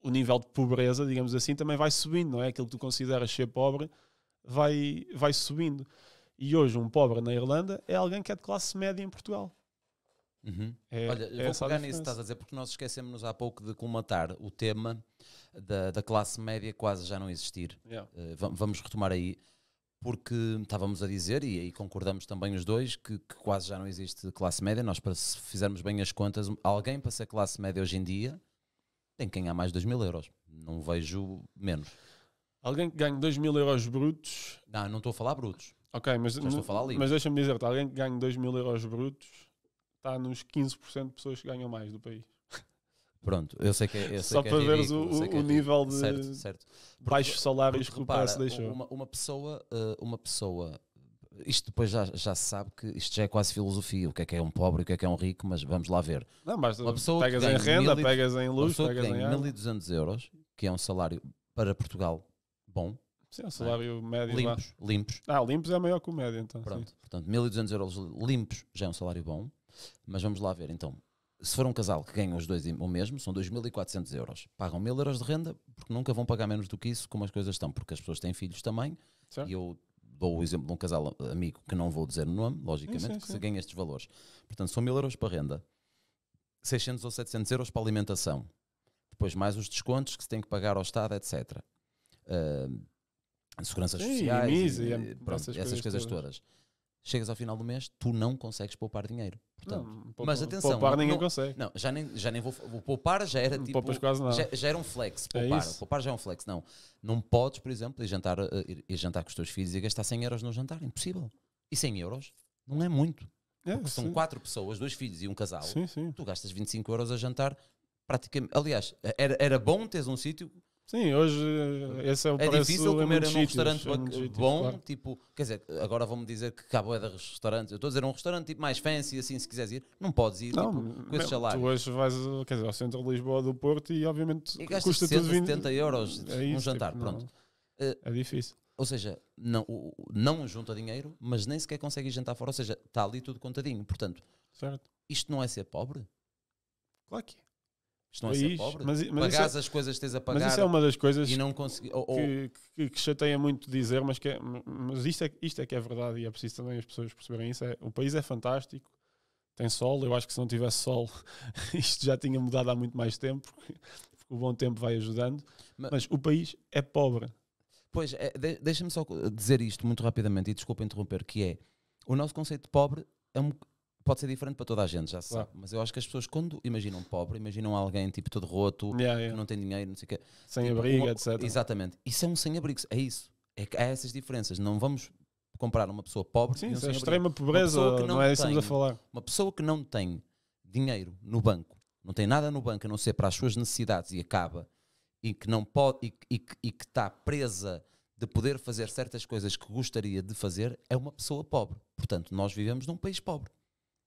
o nível de pobreza, digamos assim, também vai subindo, não é? Aquilo que tu consideras ser pobre vai subindo. E hoje um pobre na Irlanda é alguém que é de classe média em Portugal. Uhum. Olha, vou pegar nisso que estás a dizer, porque nós esquecemos-nos há pouco de colmatar o tema da classe média quase já não existir. Yeah. Vamos retomar aí, porque estávamos a dizer, e concordamos também os dois, que quase já não existe classe média. Nós, se fizermos bem as contas, alguém para ser classe média hoje em dia tem que ganhar mais de 2.000 euros. Não vejo menos. Alguém que ganhe 2.000 euros brutos... Não estou a falar brutos. Ok, mas deixa-me dizer-te, alguém que ganhe 2.000 euros brutos está nos 15% de pessoas que ganham mais do país. Pronto, eu sei que é ridículo. Só para veres o nível de baixos salários que o PS deixou. Uma pessoa... Isto depois já se sabe que isto já é quase filosofia. O que é um pobre e o que é um rico, mas vamos lá ver. Não, mas uma pessoa pegas em renda, pegas em luz, pegas em água. 1.200 euros, que é um salário para Portugal bom. Sim, é um salário médio. Limpos. Limpos é maior que o médio, então. Pronto, sim. Portanto, 1.200 euros limpos já é um salário bom. Mas vamos lá ver, então. Se for um casal que ganha os dois o mesmo, são 2.400 euros. Pagam 1.000 euros de renda, porque nunca vão pagar menos do que isso, como as coisas estão. Porque as pessoas têm filhos também. Certo. E eu dou o exemplo de um casal amigo, que não vou dizer o nome, logicamente, sim, que se ganha estes valores. Portanto, são 1.000 euros para renda, 600 ou 700 euros para alimentação, depois mais os descontos que se tem que pagar ao Estado, etc. Seguranças sociais, essas coisas todas. Chegas ao final do mês, tu não consegues poupar dinheiro. Portanto, mas atenção, poupar ninguém consegue. Não, já nem vou poupar, já era tipo, quase nada. Já era um flex. Poupar já é um flex. Não podes, por exemplo, ir jantar com os teus filhos e gastar 100 euros no jantar. Impossível. E 100 euros não é muito. Porque são 4 pessoas, 2 filhos e um casal. Sim, sim. Tu gastas 25 euros a jantar praticamente. Aliás, era bom teres um sítio. Sim, hoje esse é o preço. É difícil comer num restaurante bom, claro. Tipo, quer dizer, agora vão-me dizer que há bué de restaurantes. Eu estou a dizer um restaurante tipo mais fancy, assim, se quiseres ir, não podes ir, não, tipo, com esse salário. Tu hoje vais, quer dizer, ao centro de Lisboa, do Porto, e obviamente e custa 60, tudo 20... 70 euros num jantar, tipo, pronto. É difícil. Ou seja, não junta dinheiro, mas nem sequer consegue jantar fora, ou seja, está ali tudo contadinho, portanto, certo. Isto não é ser pobre? Claro que é. Estão a ser pobre, mas pagás as coisas que tens a pagar. Mas isso é uma das coisas e não que chateia muito dizer, mas isto é que é verdade, e é preciso também as pessoas perceberem isso. O país é fantástico, tem sol. Eu acho que se não tivesse sol isto já tinha mudado há muito mais tempo, porque o bom tempo vai ajudando, mas o país é pobre. Pois, deixa-me só dizer isto muito rapidamente, e desculpa interromper, que é, o nosso conceito de pobre é um... Pode ser diferente para toda a gente, já se sabe. Mas eu acho que as pessoas, quando imaginam pobre, imaginam alguém tipo todo roto, que não tem dinheiro, não sei o quê. Sem tipo, abrigo, etc. Exatamente. Isso é um sem-abrigo, é isso. É que há essas diferenças. Não vamos comparar uma pessoa pobre... Sim, isso é extrema pobreza, não é isso que estamos a falar. Uma pessoa que não tem dinheiro no banco, não tem nada no banco a não ser para as suas necessidades e acaba, e que não pode, e que está presa de poder fazer certas coisas que gostaria de fazer, é uma pessoa pobre. Portanto, nós vivemos num país pobre.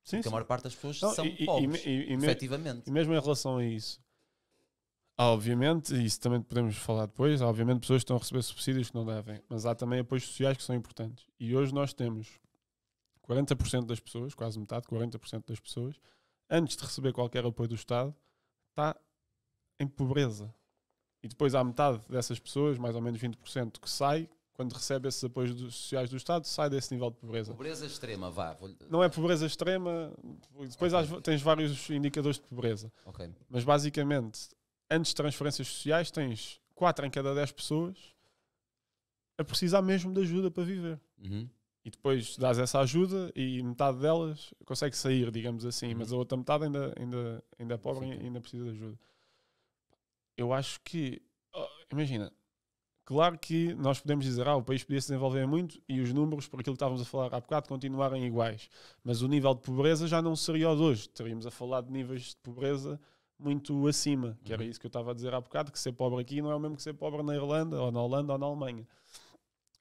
Sim, porque a maior parte das pessoas são pobres, efetivamente. E mesmo em relação a isso, há obviamente, e isso também podemos falar depois, há obviamente pessoas que estão a receber subsídios que não devem, mas há também apoios sociais que são importantes. E hoje nós temos 40% das pessoas, quase metade, 40% das pessoas, antes de receber qualquer apoio do Estado, está em pobreza. E depois há metade dessas pessoas, mais ou menos 20%, que sai... Quando recebe esses apoios sociais do Estado, sai desse nível de pobreza. Pobreza extrema, vá. Não é pobreza extrema, depois tens vários indicadores de pobreza. Okay. Mas basicamente, antes de transferências sociais, tens 4 em cada 10 pessoas a precisar mesmo de ajuda para viver. Uhum. E depois dás essa ajuda e metade delas consegue sair, digamos assim, mas a outra metade ainda é pobre e ainda precisa de ajuda. Eu acho que... imagina... Claro que nós podemos dizer, o país podia se desenvolver muito e os números, por aquilo que estávamos a falar há bocado, continuarem iguais. Mas o nível de pobreza já não seria o de hoje. Teríamos a falar de níveis de pobreza muito acima, que era isso que eu estava a dizer há bocado, que ser pobre aqui não é o mesmo que ser pobre na Irlanda, ou na Holanda, ou na Alemanha.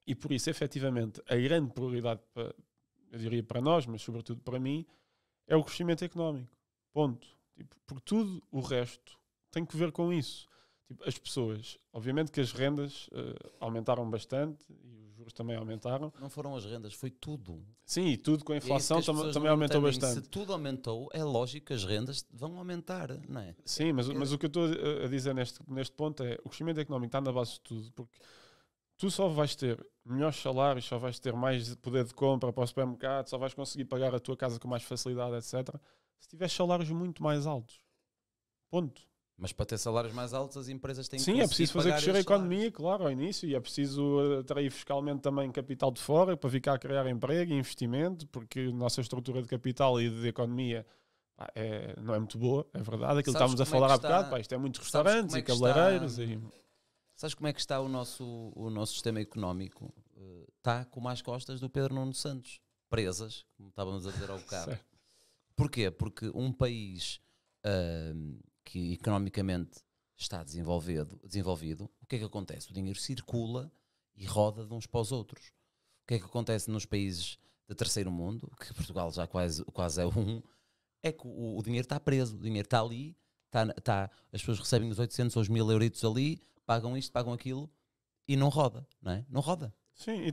E por isso, efetivamente, a grande prioridade, eu diria para nós, mas sobretudo para mim, é o crescimento económico. Ponto. Tipo, porque tudo o resto tem que ver com isso. As pessoas, obviamente que as rendas aumentaram bastante e os juros também aumentaram. Não foram as rendas, foi tudo. Sim, e tudo com a inflação também aumentou bastante. Se tudo aumentou, é lógico que as rendas vão aumentar, não é? Sim, mas o que eu estou a dizer neste ponto é o crescimento económico está na base de tudo, porque tu só vais ter melhores salários, só vais ter mais poder de compra para o supermercado, só vais conseguir pagar a tua casa com mais facilidade, etc. Se tiveres salários muito mais altos. Ponto. Mas para ter salários mais altos as empresas têm que conseguir pagar. Sim, é preciso fazer crescer a economia, claro, ao início, e é preciso atrair fiscalmente também capital de fora para ficar a criar emprego e investimento, porque a nossa estrutura de capital e de economia não é muito boa, é verdade. Aquilo que estávamos a falar há bocado, isto é muitos restaurantes e cabeleireiros. Sabes como é que está o nosso sistema económico? Está como às costas do Pedro Nuno Santos, presas, como estávamos a dizer há bocado. Porquê? Porque um país... que economicamente está desenvolvido, o que é que acontece? O dinheiro circula e roda de uns para os outros. O que é que acontece nos países do terceiro mundo, que Portugal já quase é um, é que o dinheiro está preso, o dinheiro está ali, as pessoas recebem os 800 ou os 1000 euritos ali, pagam isto, pagam aquilo, e não roda, não é? Não roda. Sim,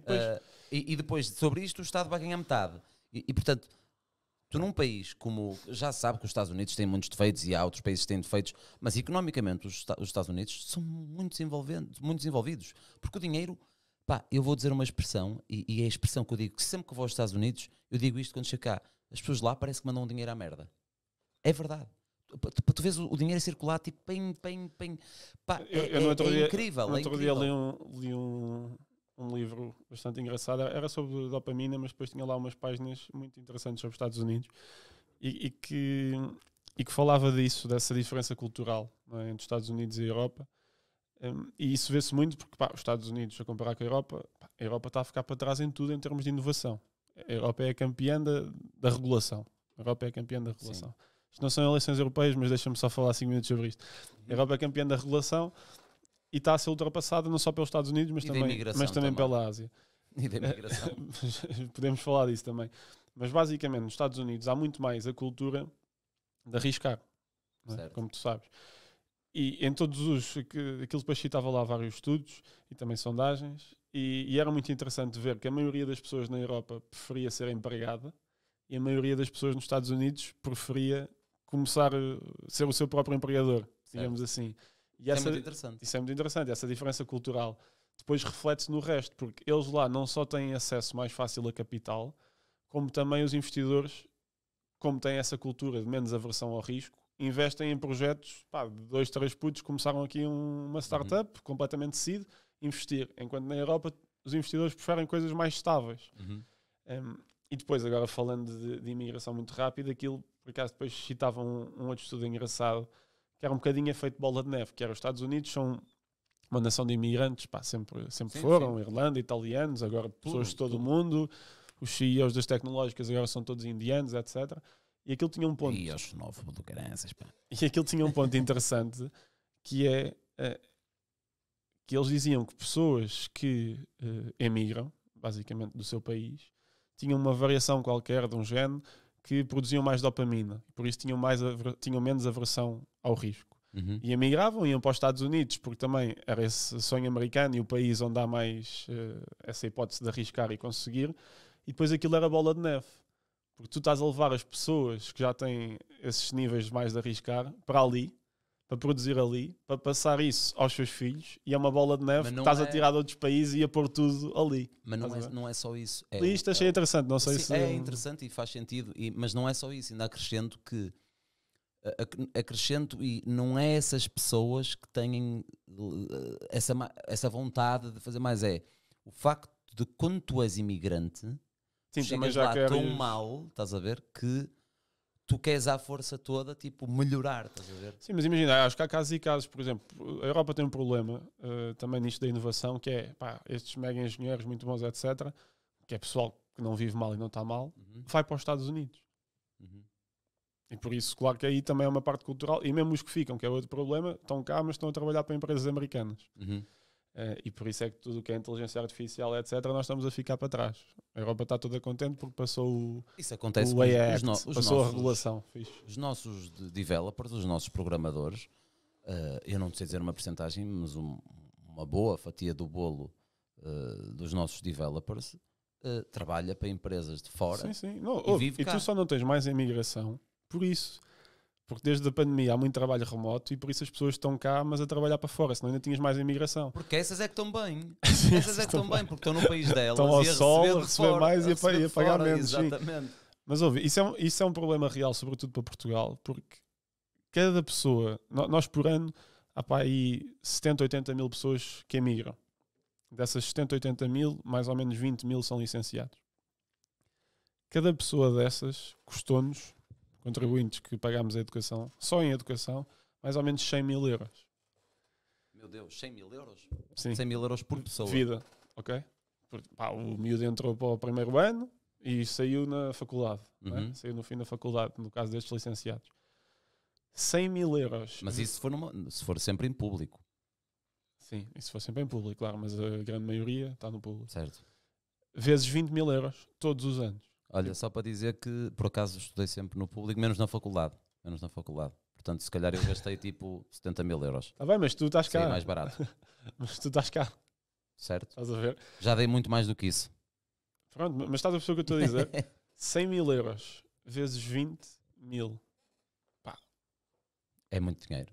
e depois sobre isto o Estado vai ganhar metade. E portanto... Tu num país como... Já sabe que os Estados Unidos têm muitos defeitos e há outros países que têm defeitos, mas economicamente os Estados Unidos são muito desenvolvidos. Porque o dinheiro... eu vou dizer uma expressão, e é a expressão que eu digo, que sempre que vou aos Estados Unidos, eu digo isto quando chego cá. As pessoas lá parece que mandam o dinheiro à merda. É verdade. Tu vês o dinheiro a circular tipo... É incrível. No outro dia li um livro bastante engraçado, era sobre dopamina, mas depois tinha lá umas páginas muito interessantes sobre os Estados Unidos e que falava disso, dessa diferença cultural, não é, entre os Estados Unidos e a Europa, e isso vê-se muito porque os Estados Unidos, a comparar com a Europa está a ficar para trás em tudo em termos de inovação. A Europa é a campeã da regulação. A Europa é a campeã da regulação. Sim. Isto não são eleições europeias, mas deixa-me só falar 5 minutos sobre isto. A Europa é a campeã da regulação e está a ser ultrapassada não só pelos Estados Unidos, mas também pela Ásia. E da imigração. Podemos falar disso também. Mas basicamente nos Estados Unidos há muito mais a cultura de arriscar, não é? Como tu sabes. E em todos aquilo para citava lá vários estudos e também sondagens, e era muito interessante ver que a maioria das pessoas na Europa preferia ser empregada e a maioria das pessoas nos Estados Unidos preferia começar a ser o seu próprio empregador, digamos assim. E isso é muito interessante. Isso é muito interessante, essa diferença cultural. Depois reflete-se no resto, porque eles lá não só têm acesso mais fácil a capital, como também os investidores, como têm essa cultura de menos aversão ao risco, investem em projetos, de 2, 3 putos, começaram aqui uma startup, completamente decidido, investir. Enquanto na Europa os investidores preferem coisas mais estáveis. E depois, agora falando de imigração muito rápida, aquilo, por acaso depois citava um outro estudo engraçado, que era um bocadinho feito de bola de neve, que era os Estados Unidos são uma nação de imigrantes, sempre foram. Irlanda, italianos, agora pessoas de todo o mundo, os CEOs das tecnológicas agora são todos indianos, etc. E aquilo tinha um ponto... E eu sou novo do Caranças, pá. E aquilo tinha um ponto interessante, que é que eles diziam que pessoas que emigram, basicamente do seu país, tinham uma variação qualquer de um gene que produziam mais dopamina, por isso tinham menos aversão ao risco. E emigravam, iam para os Estados Unidos, porque também era esse sonho americano e o país onde há mais essa hipótese de arriscar e conseguir, e depois aquilo era bola de neve, porque tu estás a levar as pessoas que já têm esses níveis mais de arriscar para ali, para produzir ali, para passar isso aos seus filhos, e é uma bola de neve que estás a tirar de outros países e a pôr tudo ali. Mas não é só isso. Isto achei interessante, não sei se... É interessante e faz sentido, mas não é só isso, ainda acrescento que... e não é essas pessoas que têm essa vontade de fazer mais, é o facto de quando tu és imigrante, chegas lá tão mal, estás a ver, que... tu queres à força toda, tipo, melhorar, estás a ver? Sim, mas imagina, acho que há casos e casos, por exemplo, a Europa tem um problema também nisto da inovação, que é, pá, estes mega engenheiros muito bons, etc., que é pessoal que não vive mal e não está mal, vai para os Estados Unidos. E por isso, claro que aí também é uma parte cultural, e mesmo os que ficam, que é outro problema, estão cá, mas estão a trabalhar para empresas americanas. E por isso é que tudo o que é inteligência artificial, etc., nós estamos a ficar para trás. A Europa está toda contente porque passou o... Isso acontece com passou a regulação. Fixe. Os nossos developers, os nossos programadores, eu não sei dizer uma percentagem, mas uma boa fatia do bolo dos nossos developers trabalha para empresas de fora. Sim, sim. Não, e vive cá. Tu só não tens mais imigração por isso. Porque desde a pandemia há muito trabalho remoto e por isso as pessoas estão cá, mas a trabalhar para fora, senão ainda tinhas mais a imigração. Porque essas é que estão bem. Sim, essas é que estão bem, porque estão no país delas. Estão ao sol, a receber mais e a pagar menos. Exatamente. Mas ouve, isso é um problema real, sobretudo para Portugal, porque cada pessoa, nós por ano, há para aí 70, 80 mil pessoas que emigram. Dessas 70, 80 mil, mais ou menos 20 mil são licenciados. Cada pessoa dessas custou-nos, contribuintes que pagámos a educação, só em educação, mais ou menos 100 mil euros. Meu Deus, 100 mil euros? Sim. 100 mil euros por pessoa. Vida, ok? Porque, pá, o miúdo entrou para o primeiro ano e saiu na faculdade. Né? Saiu no fim da faculdade, no caso destes licenciados. 100 mil euros. Mas isso se for sempre em público. Sim, isso se for sempre em público, claro, mas a grande maioria está no público. Certo. Vezes 20 mil euros, todos os anos. Olha, só para dizer que, por acaso, estudei sempre no público, menos na faculdade. Menos na faculdade. Portanto, se calhar eu gastei tipo 70 mil euros. Está bem, mas tu estás cá. Sim, mais barato. Mas tu estás cá. Certo. Estás a ver? Já dei muito mais do que isso. Pronto, mas estás a pessoa que eu estou a dizer. 100 mil euros vezes 20 mil. Pá. É muito dinheiro.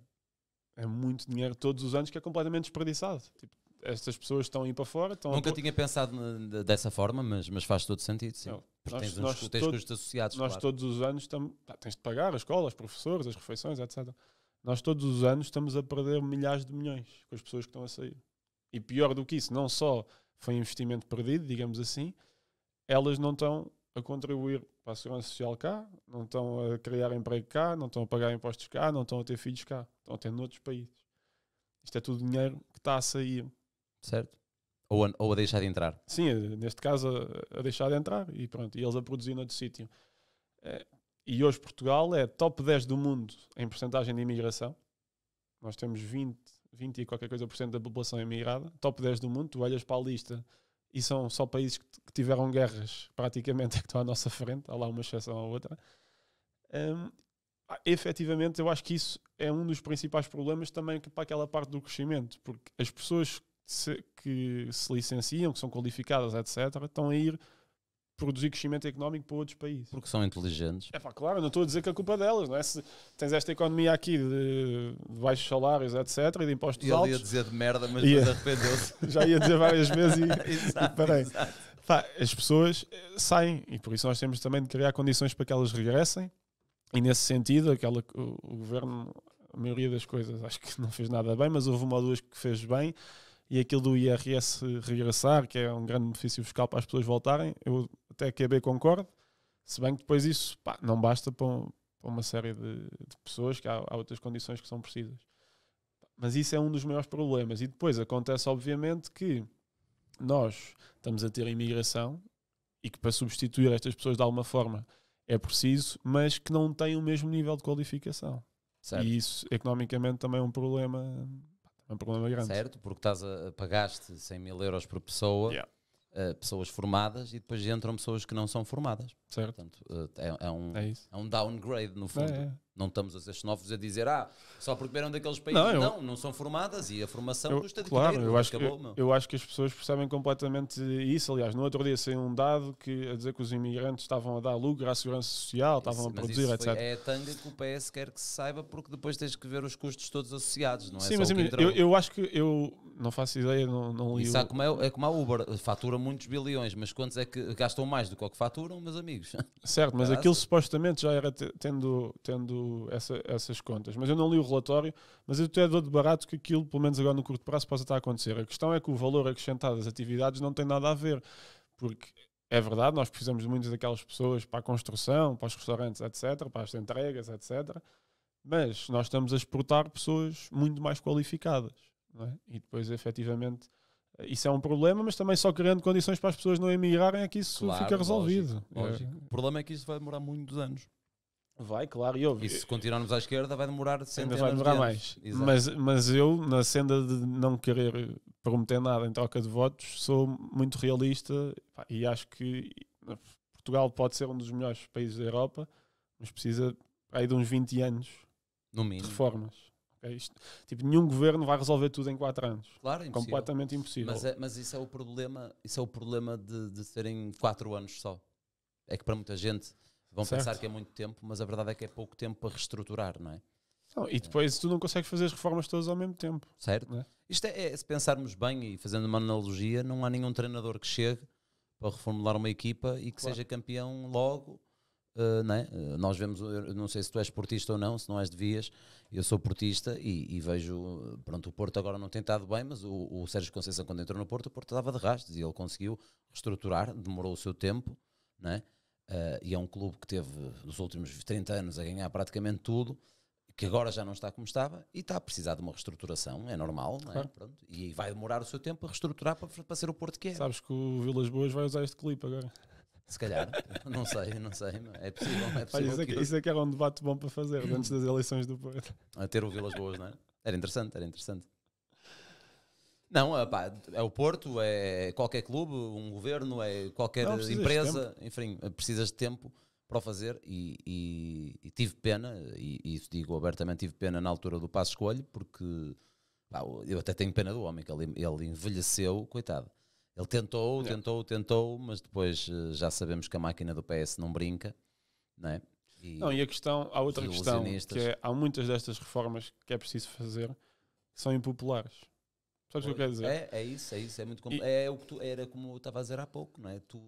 É muito dinheiro todos os anos que é completamente desperdiçado. Tipo, estas pessoas estão a ir para fora. Nunca tinha pensado dessa forma, mas faz todo sentido, sim. Não, porque tens custos associados. Nós todos os anos estamos... Tens de pagar a escola, os professores, as refeições, etc. Nós todos os anos estamos a perder milhares de milhões com as pessoas que estão a sair. E pior do que isso, não só foi investimento perdido, digamos assim, elas não estão a contribuir para a segurança social cá, não estão a criar emprego cá, não estão a pagar impostos cá, não estão a ter filhos cá, estão a ter noutros países. Isto é tudo dinheiro que está a sair. Certo? Ou a deixar de entrar. Sim, neste caso a deixar de entrar e pronto, e eles a produzir noutro sítio. E hoje Portugal é top 10 do mundo em porcentagem de imigração. Nós temos 20 e qualquer coisa por cento da população imigrada. Top 10 do mundo, tu olhas para a lista e são só países que tiveram guerras, praticamente, é que estão à nossa frente. Há lá uma exceção à outra. Efetivamente, eu acho que isso é um dos principais problemas também para aquela parte do crescimento, porque as pessoas que se licenciam, que são qualificadas, etc., estão a ir produzir crescimento económico para outros países. Porque são inteligentes. É pá, claro, não estou a dizer que a culpa delas, não é? Se tens esta economia aqui de baixos salários, etc., e de impostos altos... Ele ia dizer de merda, mas arrependeu-se. Já ia dizer várias vezes e, exato, e parei. Pá, as pessoas saem e por isso nós temos também de criar condições para que elas regressem e nesse sentido o governo, a maioria das coisas, acho que não fez nada bem, mas houve uma ou duas que fez bem. E aquilo do IRS regressar, que é um grande benefício fiscal para as pessoas voltarem, eu até que concordo, se bem que depois isso pá, não basta para uma série de pessoas, que há outras condições que são precisas. Mas isso é um dos maiores problemas. E depois acontece, obviamente, que nós estamos a ter imigração e que para substituir estas pessoas de alguma forma é preciso, mas que não têm o mesmo nível de qualificação. Certo. E isso, economicamente, também é um problema... É um problema grande. Certo, porque pagaste 100 mil euros por pessoa, yeah. Pessoas formadas, e depois entram pessoas que não são formadas. Certo. Portanto, é um downgrade, no fundo. É. Não estamos a ser xenófobos a dizer, só porque vieram daqueles países. Não são formadas e a formação custa de dinheiro. Claro, eu acho que as pessoas percebem completamente isso. Aliás, no outro dia saiu um dado a dizer que os imigrantes estavam a dar lucro à segurança social, estavam a produzir, etc. É a tanga que o PS quer que se saiba, porque depois tens que ver os custos todos associados, não é? Sim, mas eu acho que eu não faço ideia, não li. Isso é como a Uber, fatura muitos bilhões, mas quantos é que gastam mais do que o que faturam, meus amigos? Certo, mas aquilo supostamente já era tendo essas contas, mas eu não li o relatório, mas eu até dou de barato que aquilo, pelo menos agora no curto prazo, possa estar a acontecer. A questão é que o valor acrescentado às atividades não tem nada a ver, porque É verdade, nós precisamos de muitas daquelas pessoas para a construção, para os restaurantes, etc., para as entregas, etc., mas nós estamos a exportar pessoas muito mais qualificadas, não é? E depois, efetivamente, isso é um problema, mas também só criando condições para as pessoas não emigrarem é que isso fica resolvido. Lógico. É. O problema é que isso vai demorar muitos anos. Vai, claro. E se continuarmos à esquerda vai demorar centenas de anos. Ainda vai demorar mais. Mas eu, na senda de não querer prometer nada em troca de votos, sou muito realista e acho que Portugal pode ser um dos melhores países da Europa, mas precisa aí de uns 20 anos no mínimo de reformas. É isto. Tipo, nenhum governo vai resolver tudo em 4 anos. Claro, impossível. Completamente impossível. Mas isso é o problema, de serem 4 anos só. É que para muita gente... Vão pensar que é muito tempo, mas a verdade é que é pouco tempo para reestruturar, não é? Não, e depois tu não consegues fazer as reformas todas ao mesmo tempo. Certo. É? Isto se pensarmos bem, e fazendo uma analogia, não há nenhum treinador que chegue para reformular uma equipa e que seja campeão logo, não é? Nós vemos, eu não sei se tu és portista ou não, se não és devias, eu sou portista e vejo, pronto, o Porto agora não tem estado bem, mas o Sérgio Conceição, quando entrou no Porto, o Porto estava de rastos e ele conseguiu reestruturar, demorou o seu tempo, não é? E é um clube que teve nos últimos 30 anos a ganhar praticamente tudo, que agora já não está como estava e está a precisar de uma reestruturação, é normal, não é? Claro. Pronto. E vai demorar o seu tempo a reestruturar para ser o Porto que é. Sabes que o Vilas Boas vai usar este clipe agora? Se calhar, não sei, é possível. É possível. Olha, isso é que era um debate bom para fazer antes das eleições do Porto. A ter o Vilas Boas, não é? Era interessante. Não, pá, é o Porto, é qualquer clube, um governo, é qualquer empresa, enfim, precisas de tempo para o fazer e tive pena, e isso digo abertamente, tive pena na altura do Passos Coelho, porque pá, eu até tenho pena do homem, que ele envelheceu, coitado. Ele tentou, mas depois já sabemos que a máquina do PS não brinca, não é? E a questão, há outra questão, que é, há muitas destas reformas que é preciso fazer, que são impopulares. Sabes o que eu quero dizer? É isso, é muito complicado. É o que era como eu estava a dizer há pouco, não é? Tu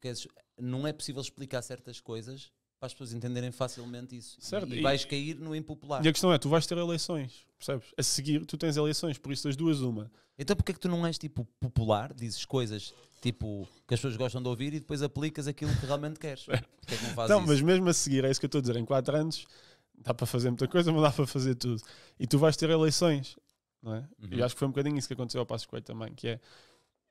queres, não é possível explicar certas coisas para as pessoas entenderem facilmente isso. Certo. E vais cair no impopular. E a questão é, tu vais ter eleições, percebes? A seguir tu tens eleições, por isso das duas uma. Então porque é que tu não és tipo popular, dizes coisas tipo que as pessoas gostam de ouvir e depois aplicas aquilo que realmente queres? Porque é que não fazes isso? Mas mesmo a seguir, é isso que eu estou a dizer, em 4 anos dá para fazer muita coisa, mas dá para fazer tudo. E tu vais ter eleições. Não é? Uhum. E acho que foi um bocadinho isso que aconteceu ao Passos Coelho também, que é,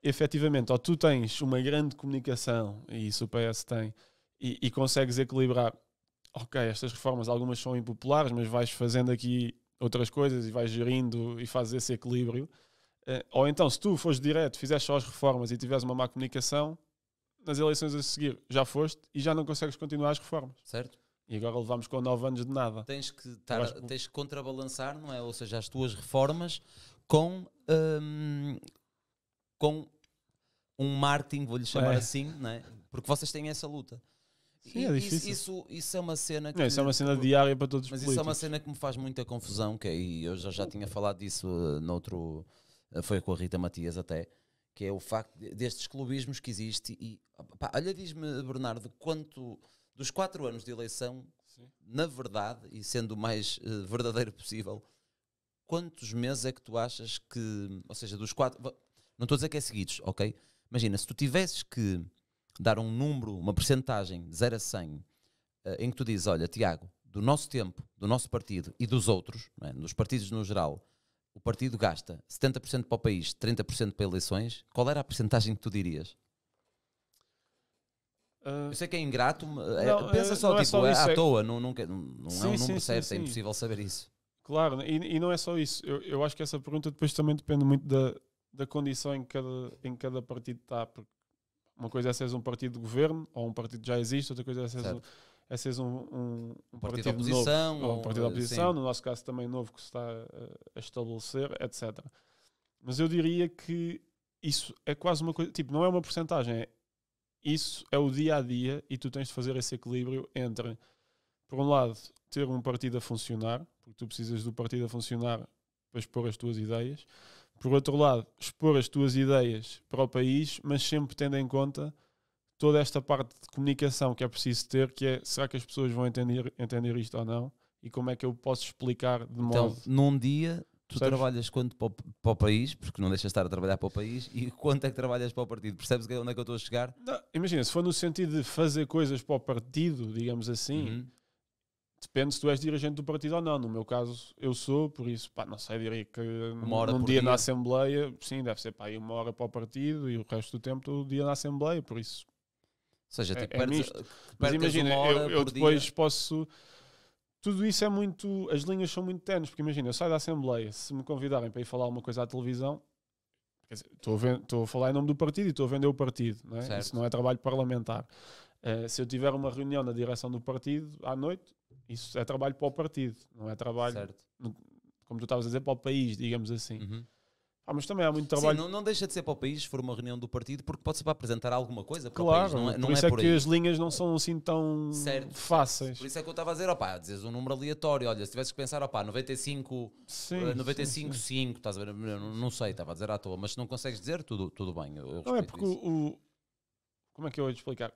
efetivamente, ou tu tens uma grande comunicação, e isso o PS tem, e consegues equilibrar, ok, estas reformas algumas são impopulares, mas vais fazendo aqui outras coisas e vais gerindo e fazes esse equilíbrio, ou então se tu fores direto, fizeres só as reformas e tiveres uma má comunicação, nas eleições a seguir já foste e já não consegues continuar as reformas. Certo. E agora levamos com 9 anos de nada. Tens que contrabalançar, não é? Ou seja, as tuas reformas com um marketing, vou-lhe chamar assim, não é? Porque vocês têm essa luta. Sim, é difícil. Isso é uma cena que... Não, isso é uma cena diária para todos os políticos. Mas isso é uma cena que me faz muita confusão, e eu já tinha falado disso noutro... Foi com a Rita Matias até, que é o facto destes clubismos que existe. E, pá, olha, diz-me, Bernardo, quanto... Dos 4 anos de eleição, sim, na verdade, e sendo o mais verdadeiro possível, quantos meses é que tu achas que... Ou seja, dos 4... Não estou a dizer que é seguidos, ok? Imagina, se tu tivesses que dar um número, uma percentagem de 0 a 100, em que tu dizes, olha, Tiago, do nosso tempo, do nosso partido e dos outros, não é? Dos partidos no geral, o partido gasta 70% para o país, 30% para eleições, qual era a percentagem que tu dirias? Eu sei que é ingrato, pensa só, tipo, é só isso, à toa, não sim, é um número certo, é impossível saber isso. Claro, e não é só isso, eu acho que essa pergunta depois também depende muito da condição em cada partido está, porque uma coisa é seres um partido de governo, ou um partido que já existe, outra coisa é seres um partido de oposição, novo, ou um partido de oposição, no nosso caso também novo que se está a estabelecer, etc. Mas eu diria que isso é quase uma coisa, tipo, não é uma porcentagem, isso é o dia-a-dia e tu tens de fazer esse equilíbrio entre, por um lado, ter um partido a funcionar, porque tu precisas do partido a funcionar para expor as tuas ideias, por outro lado, expor as tuas ideias para o país, mas sempre tendo em conta toda esta parte de comunicação que é preciso ter, que é, será que as pessoas vão entender isto ou não? E como é que eu posso explicar de modo... Então, num dia, Tu percebes? Trabalhas quanto para o país, porque não deixas de estar a trabalhar para o país, e quanto é que trabalhas para o partido? Percebes onde é que eu estou a chegar? Não, imagina, se for no sentido de fazer coisas para o partido, digamos assim, depende se tu és dirigente do partido ou não. No meu caso, eu sou, por isso, pá, não sei, diria que um dia na Assembleia, sim, deve ser, pá, aí 1 hora para o partido e o resto do tempo todo dia na Assembleia, por isso. Ou seja, tipo, mas imagina, eu depois posso... Tudo isso é muito... As linhas são muito tenues, porque imagina, eu saio da Assembleia, se me convidarem para ir falar alguma coisa à televisão, quer dizer, estou a falar em nome do partido e estou a vender o partido, não é? Isso não é trabalho parlamentar. Se eu tiver uma reunião na direção do partido, à noite, isso é trabalho para o partido, não é trabalho, como tu estavas a dizer, para o país, digamos assim. Ah, mas também há muito trabalho. Sim, não deixa de ser para o país se for uma reunião do partido, porque pode ser para apresentar alguma coisa para o país. Não é isso, é por que aí. As linhas não são assim tão fáceis. Por isso é que eu estava a dizer, opá, dizes um número aleatório, olha, se tivesses que pensar, opá, 95, sim, 95, sim, 5, estás a ver? Não sei, estava a dizer à toa, mas se não consegues dizer, tudo bem. Não é porque como é que eu vou te explicar?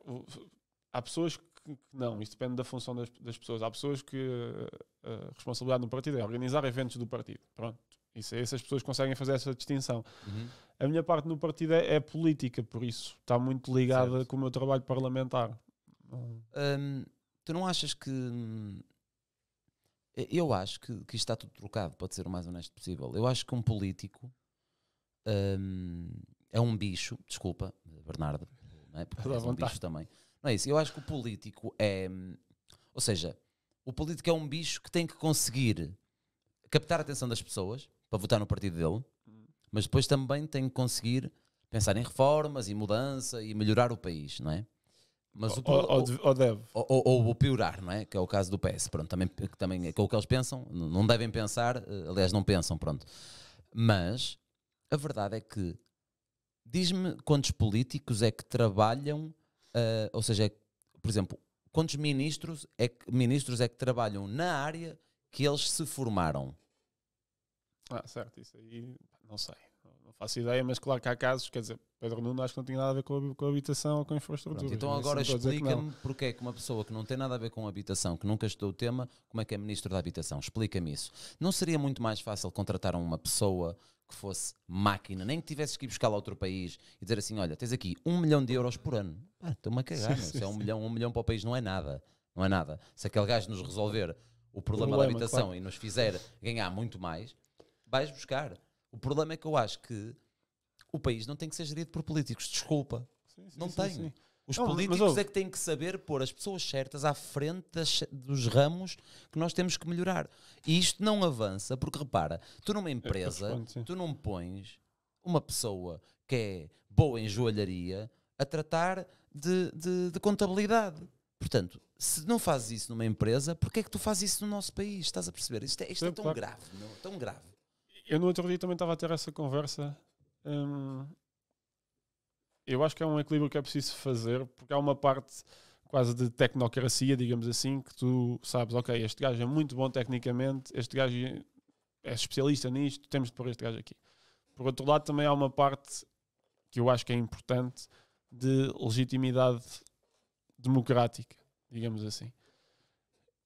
Há pessoas que não, isto depende da função das pessoas. Há pessoas que a responsabilidade no partido é organizar eventos do partido, pronto. Isso, essas pessoas conseguem fazer essa distinção. A minha parte no partido é política, por isso está muito ligada com o meu trabalho parlamentar. Tu não achas que... Eu acho que isto está tudo trocado, pode ser o mais honesto possível. Eu acho que um político é um bicho, desculpa, Bernardo, não é? Porque é um bicho também. Não é isso, eu acho que o político é... Ou seja, o político é um bicho que tem que conseguir captar a atenção das pessoas para votar no partido dele, mas depois também tem que conseguir pensar em reformas e mudança e melhorar o país, não é? Mas ou piorar, não é? Que é o caso do PS, pronto, também é aquilo que eles pensam, não devem pensar, aliás não pensam, pronto. Mas a verdade é que, diz-me quantos políticos é que trabalham, ou seja, por exemplo, quantos ministros é que trabalham na área que eles se formaram? Ah, certo, isso aí não sei, não faço ideia, mas claro que há casos, quer dizer, Pedro Nuno acho que não tinha nada a ver com a habitação ou com a infraestrutura. Pronto, então agora explica-me porque é que uma pessoa que não tem nada a ver com a habitação, que nunca estudou o tema, como é que é ministro da habitação? Explica-me isso. Não seria muito mais fácil contratar uma pessoa que fosse máquina, nem que tivesses que ir buscar lá outro país e dizer assim, olha, tens aqui 1 milhão de euros por ano. Ah, estou-me a cagar, se é 1 milhão para o país não é nada, não é nada. Se aquele gajo nos resolver o problema da habitação, claro, e nos fizer ganhar muito mais, vais buscar. O problema é que eu acho que o país não tem que ser gerido por políticos, desculpa, não tem. Os políticos é que têm que saber pôr as pessoas certas à frente dos ramos que nós temos que melhorar. E isto não avança, porque repara, tu numa empresa, tu não pões uma pessoa que é boa em joalharia a tratar de contabilidade. Portanto, se não fazes isso numa empresa, porque é que tu fazes isso no nosso país? Estás a perceber? Isto é tão grave, meu, tão grave. Eu no outro dia também estava a ter essa conversa. Eu acho que é um equilíbrio que é preciso fazer, porque há uma parte quase de tecnocracia, digamos assim, que tu sabes, ok, este gajo é muito bom tecnicamente, este gajo é especialista nisto, temos de pôr este gajo aqui. Por outro lado, também há uma parte que eu acho que é importante de legitimidade democrática, digamos assim.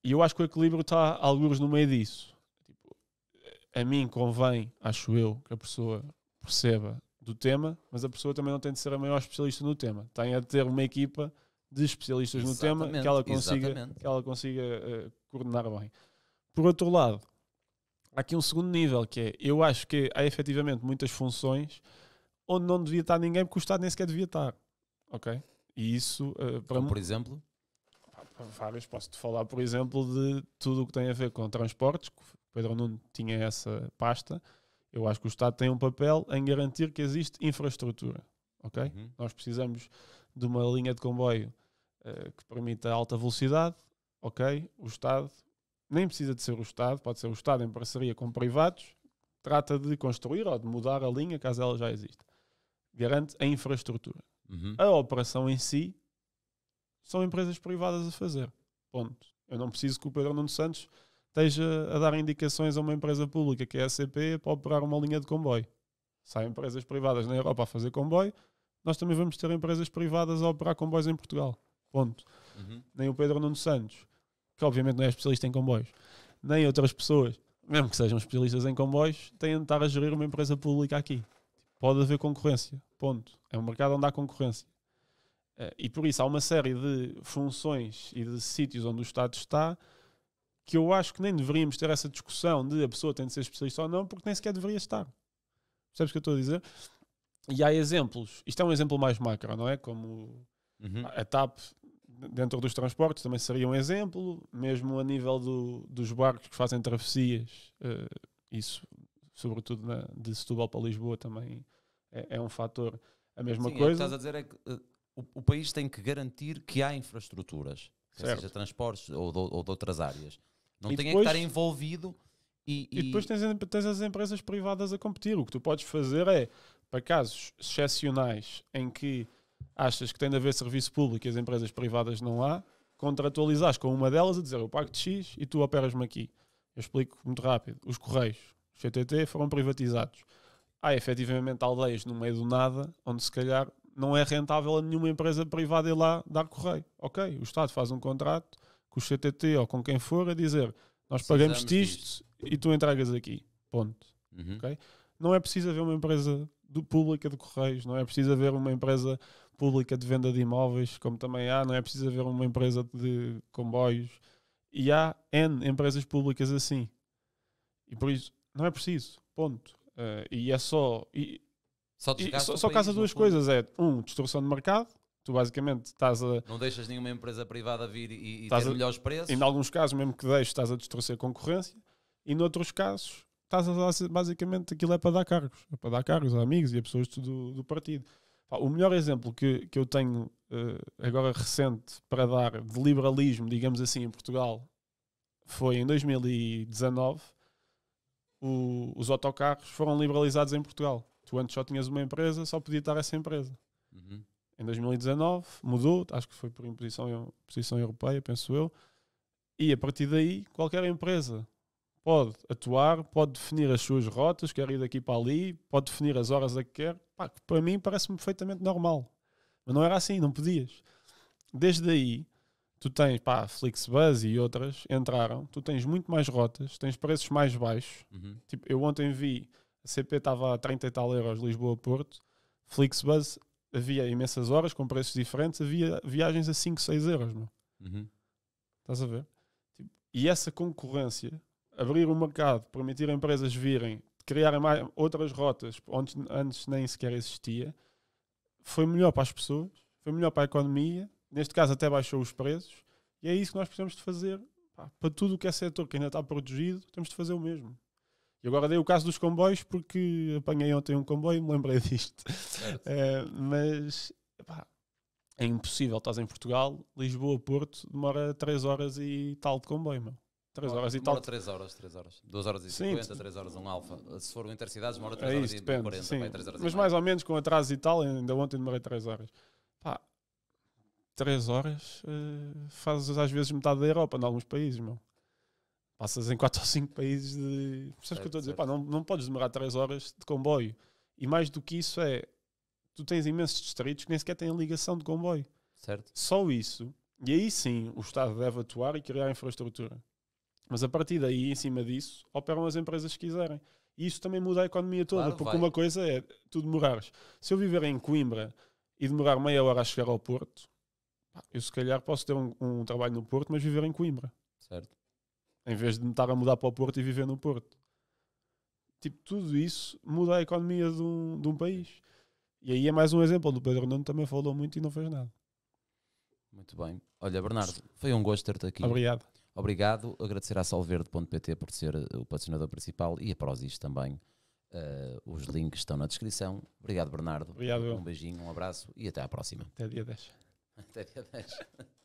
E eu acho que o equilíbrio está algures no meio disso. Tipo, a mim convém, acho eu, que a pessoa perceba do tema, mas a pessoa também não tem de ser a maior especialista no tema. Tem a ter uma equipa de especialistas no tema que ela consiga coordenar bem. Por outro lado, há aqui um segundo nível, que é, eu acho que há efetivamente muitas funções onde não devia estar ninguém, porque o Estado nem sequer devia estar. Ok? E isso, para mim, por exemplo, vários, posso-te falar, por exemplo, de tudo o que tem a ver com transportes, que o Pedro Nuno tinha essa pasta. Eu acho que o Estado tem um papel em garantir que existe infraestrutura. Okay? Nós precisamos de uma linha de comboio que permita alta velocidade. Okay? O Estado, nem precisa de ser o Estado, pode ser o Estado em parceria com privados, trata de construir ou de mudar a linha caso ela já exista. Garante a infraestrutura. A operação em si são empresas privadas a fazer. Ponto. Eu não preciso que o Pedro Nuno Santos esteja a dar indicações a uma empresa pública, que é a CP, para operar uma linha de comboio. Se há empresas privadas na Europa a fazer comboio, nós também vamos ter empresas privadas a operar comboios em Portugal. Ponto. Nem o Pedro Nuno Santos, que obviamente não é especialista em comboios, nem outras pessoas mesmo que sejam especialistas em comboios, têm de estar a gerir uma empresa pública aqui. Pode haver concorrência, ponto. É um mercado onde há concorrência. E por isso há uma série de funções e de sítios onde o Estado está que eu acho que nem deveríamos ter essa discussão de a pessoa tem de ser especialista ou não, porque nem sequer deveria estar. Percebes o que eu estou a dizer? E há exemplos. Isto é um exemplo mais macro, não é? Como a TAP dentro dos transportes também seria um exemplo. Mesmo a nível dos barcos que fazem travessias, isso, sobretudo de Setúbal para Lisboa, também é um fator. A mesma coisa. O que estás a dizer é que o país tem que garantir que há infraestruturas, seja transportes ou de outras áreas. Não tem que estar envolvido. E depois tens as empresas privadas a competir. O que tu podes fazer é, para casos excepcionais em que achas que tem de haver serviço público e as empresas privadas não há, contratualizares com uma delas a dizer eu pago-te X e tu operas-me aqui. Eu explico muito rápido. Os Correios, os CTT, foram privatizados. Há efetivamente aldeias no meio do nada onde se calhar não é rentável a nenhuma empresa privada ir lá dar correio. Ok, o Estado faz um contrato com o CTT ou com quem for a dizer nós pagamos-te isto e tu entregas aqui. Ponto. Okay? Não é preciso haver uma empresa pública de correios, não é preciso haver uma empresa pública de venda de imóveis, como também há, não é preciso haver uma empresa de comboios. E há N empresas públicas assim. E por isso, não é preciso. Ponto. E é só... Só casa duas coisas. É, destruição de mercado. Tu basicamente estás a... Não deixas nenhuma empresa privada vir e ter melhores preços. Em alguns casos, mesmo que deixes, estás a destruir a concorrência. E noutros casos, basicamente aquilo é para dar cargos. É para dar cargos a amigos e a pessoas do partido. O melhor exemplo que eu tenho agora recente para dar de liberalismo, digamos assim, em Portugal, foi em 2019. Os autocarros foram liberalizados em Portugal. Tu antes só tinhas uma empresa, só podia estar essa empresa. Em 2019 mudou, acho que foi por imposição europeia, penso eu. E a partir daí, qualquer empresa pode atuar, pode definir as suas rotas, quer ir daqui para ali, pode definir as horas a que quer. Pá, para mim parece-me perfeitamente normal. Mas não era assim, não podias. Desde aí, tu tens, Flixbus e outras entraram, tu tens muito mais rotas, tens preços mais baixos. Tipo, eu ontem vi, a CP estava a 30 e tal euros Lisboa-Porto, Flixbus havia imensas horas com preços diferentes, havia viagens a 5, 6 euros. Estás a ver? Tipo, e essa concorrência, abrir o mercado, permitir empresas virem, criarem outras rotas onde antes nem sequer existia, foi melhor para as pessoas, foi melhor para a economia, neste caso até baixou os preços, e é isso que nós precisamos de fazer. Para tudo o que é setor que ainda está protegido, temos de fazer o mesmo. E agora dei o caso dos comboios porque apanhei ontem um comboio e me lembrei disto. Mas é impossível, estás em Portugal, Lisboa-Porto demora 3 horas e tal de comboio, meu. 3 horas e tal. 3 horas, 3 horas. 2 horas e 50, 3 horas um alfa. Se for intercidades, demora 3 horas e 40. Mas mais ou menos com atraso e tal, ainda ontem demorei 3 horas. 3 horas fazes às vezes metade da Europa, em alguns países, meu. Passas em 4 ou 5 países de... Percebes o que eu estou a dizer? Não podes demorar 3 horas de comboio. E mais do que isso é... Tu tens imensos distritos que nem sequer têm ligação de comboio. Certo. Só isso. E aí sim, o Estado deve atuar e criar infraestrutura. Mas a partir daí, em cima disso, operam as empresas que quiserem. E isso também muda a economia toda. Claro, porque uma coisa é tu demorares. Se eu viver em Coimbra e demorar meia hora a chegar ao Porto, eu se calhar posso ter um trabalho no Porto, mas viver em Coimbra. Certo. Em vez de me estar a mudar para o Porto e viver no Porto. Tipo, tudo isso muda a economia de um país. E aí é mais um exemplo onde o Pedro Nuno também falou muito e não fez nada. Muito bem. Olha, Bernardo, foi um gosto ter-te aqui. Obrigado. Obrigado. Agradecer à Solverde.pt por ser o patrocinador principal e a Prozis também. Os links estão na descrição. Obrigado, Bernardo. Obrigado. Um beijinho, um abraço e até à próxima. Até dia 10. Até dia 10.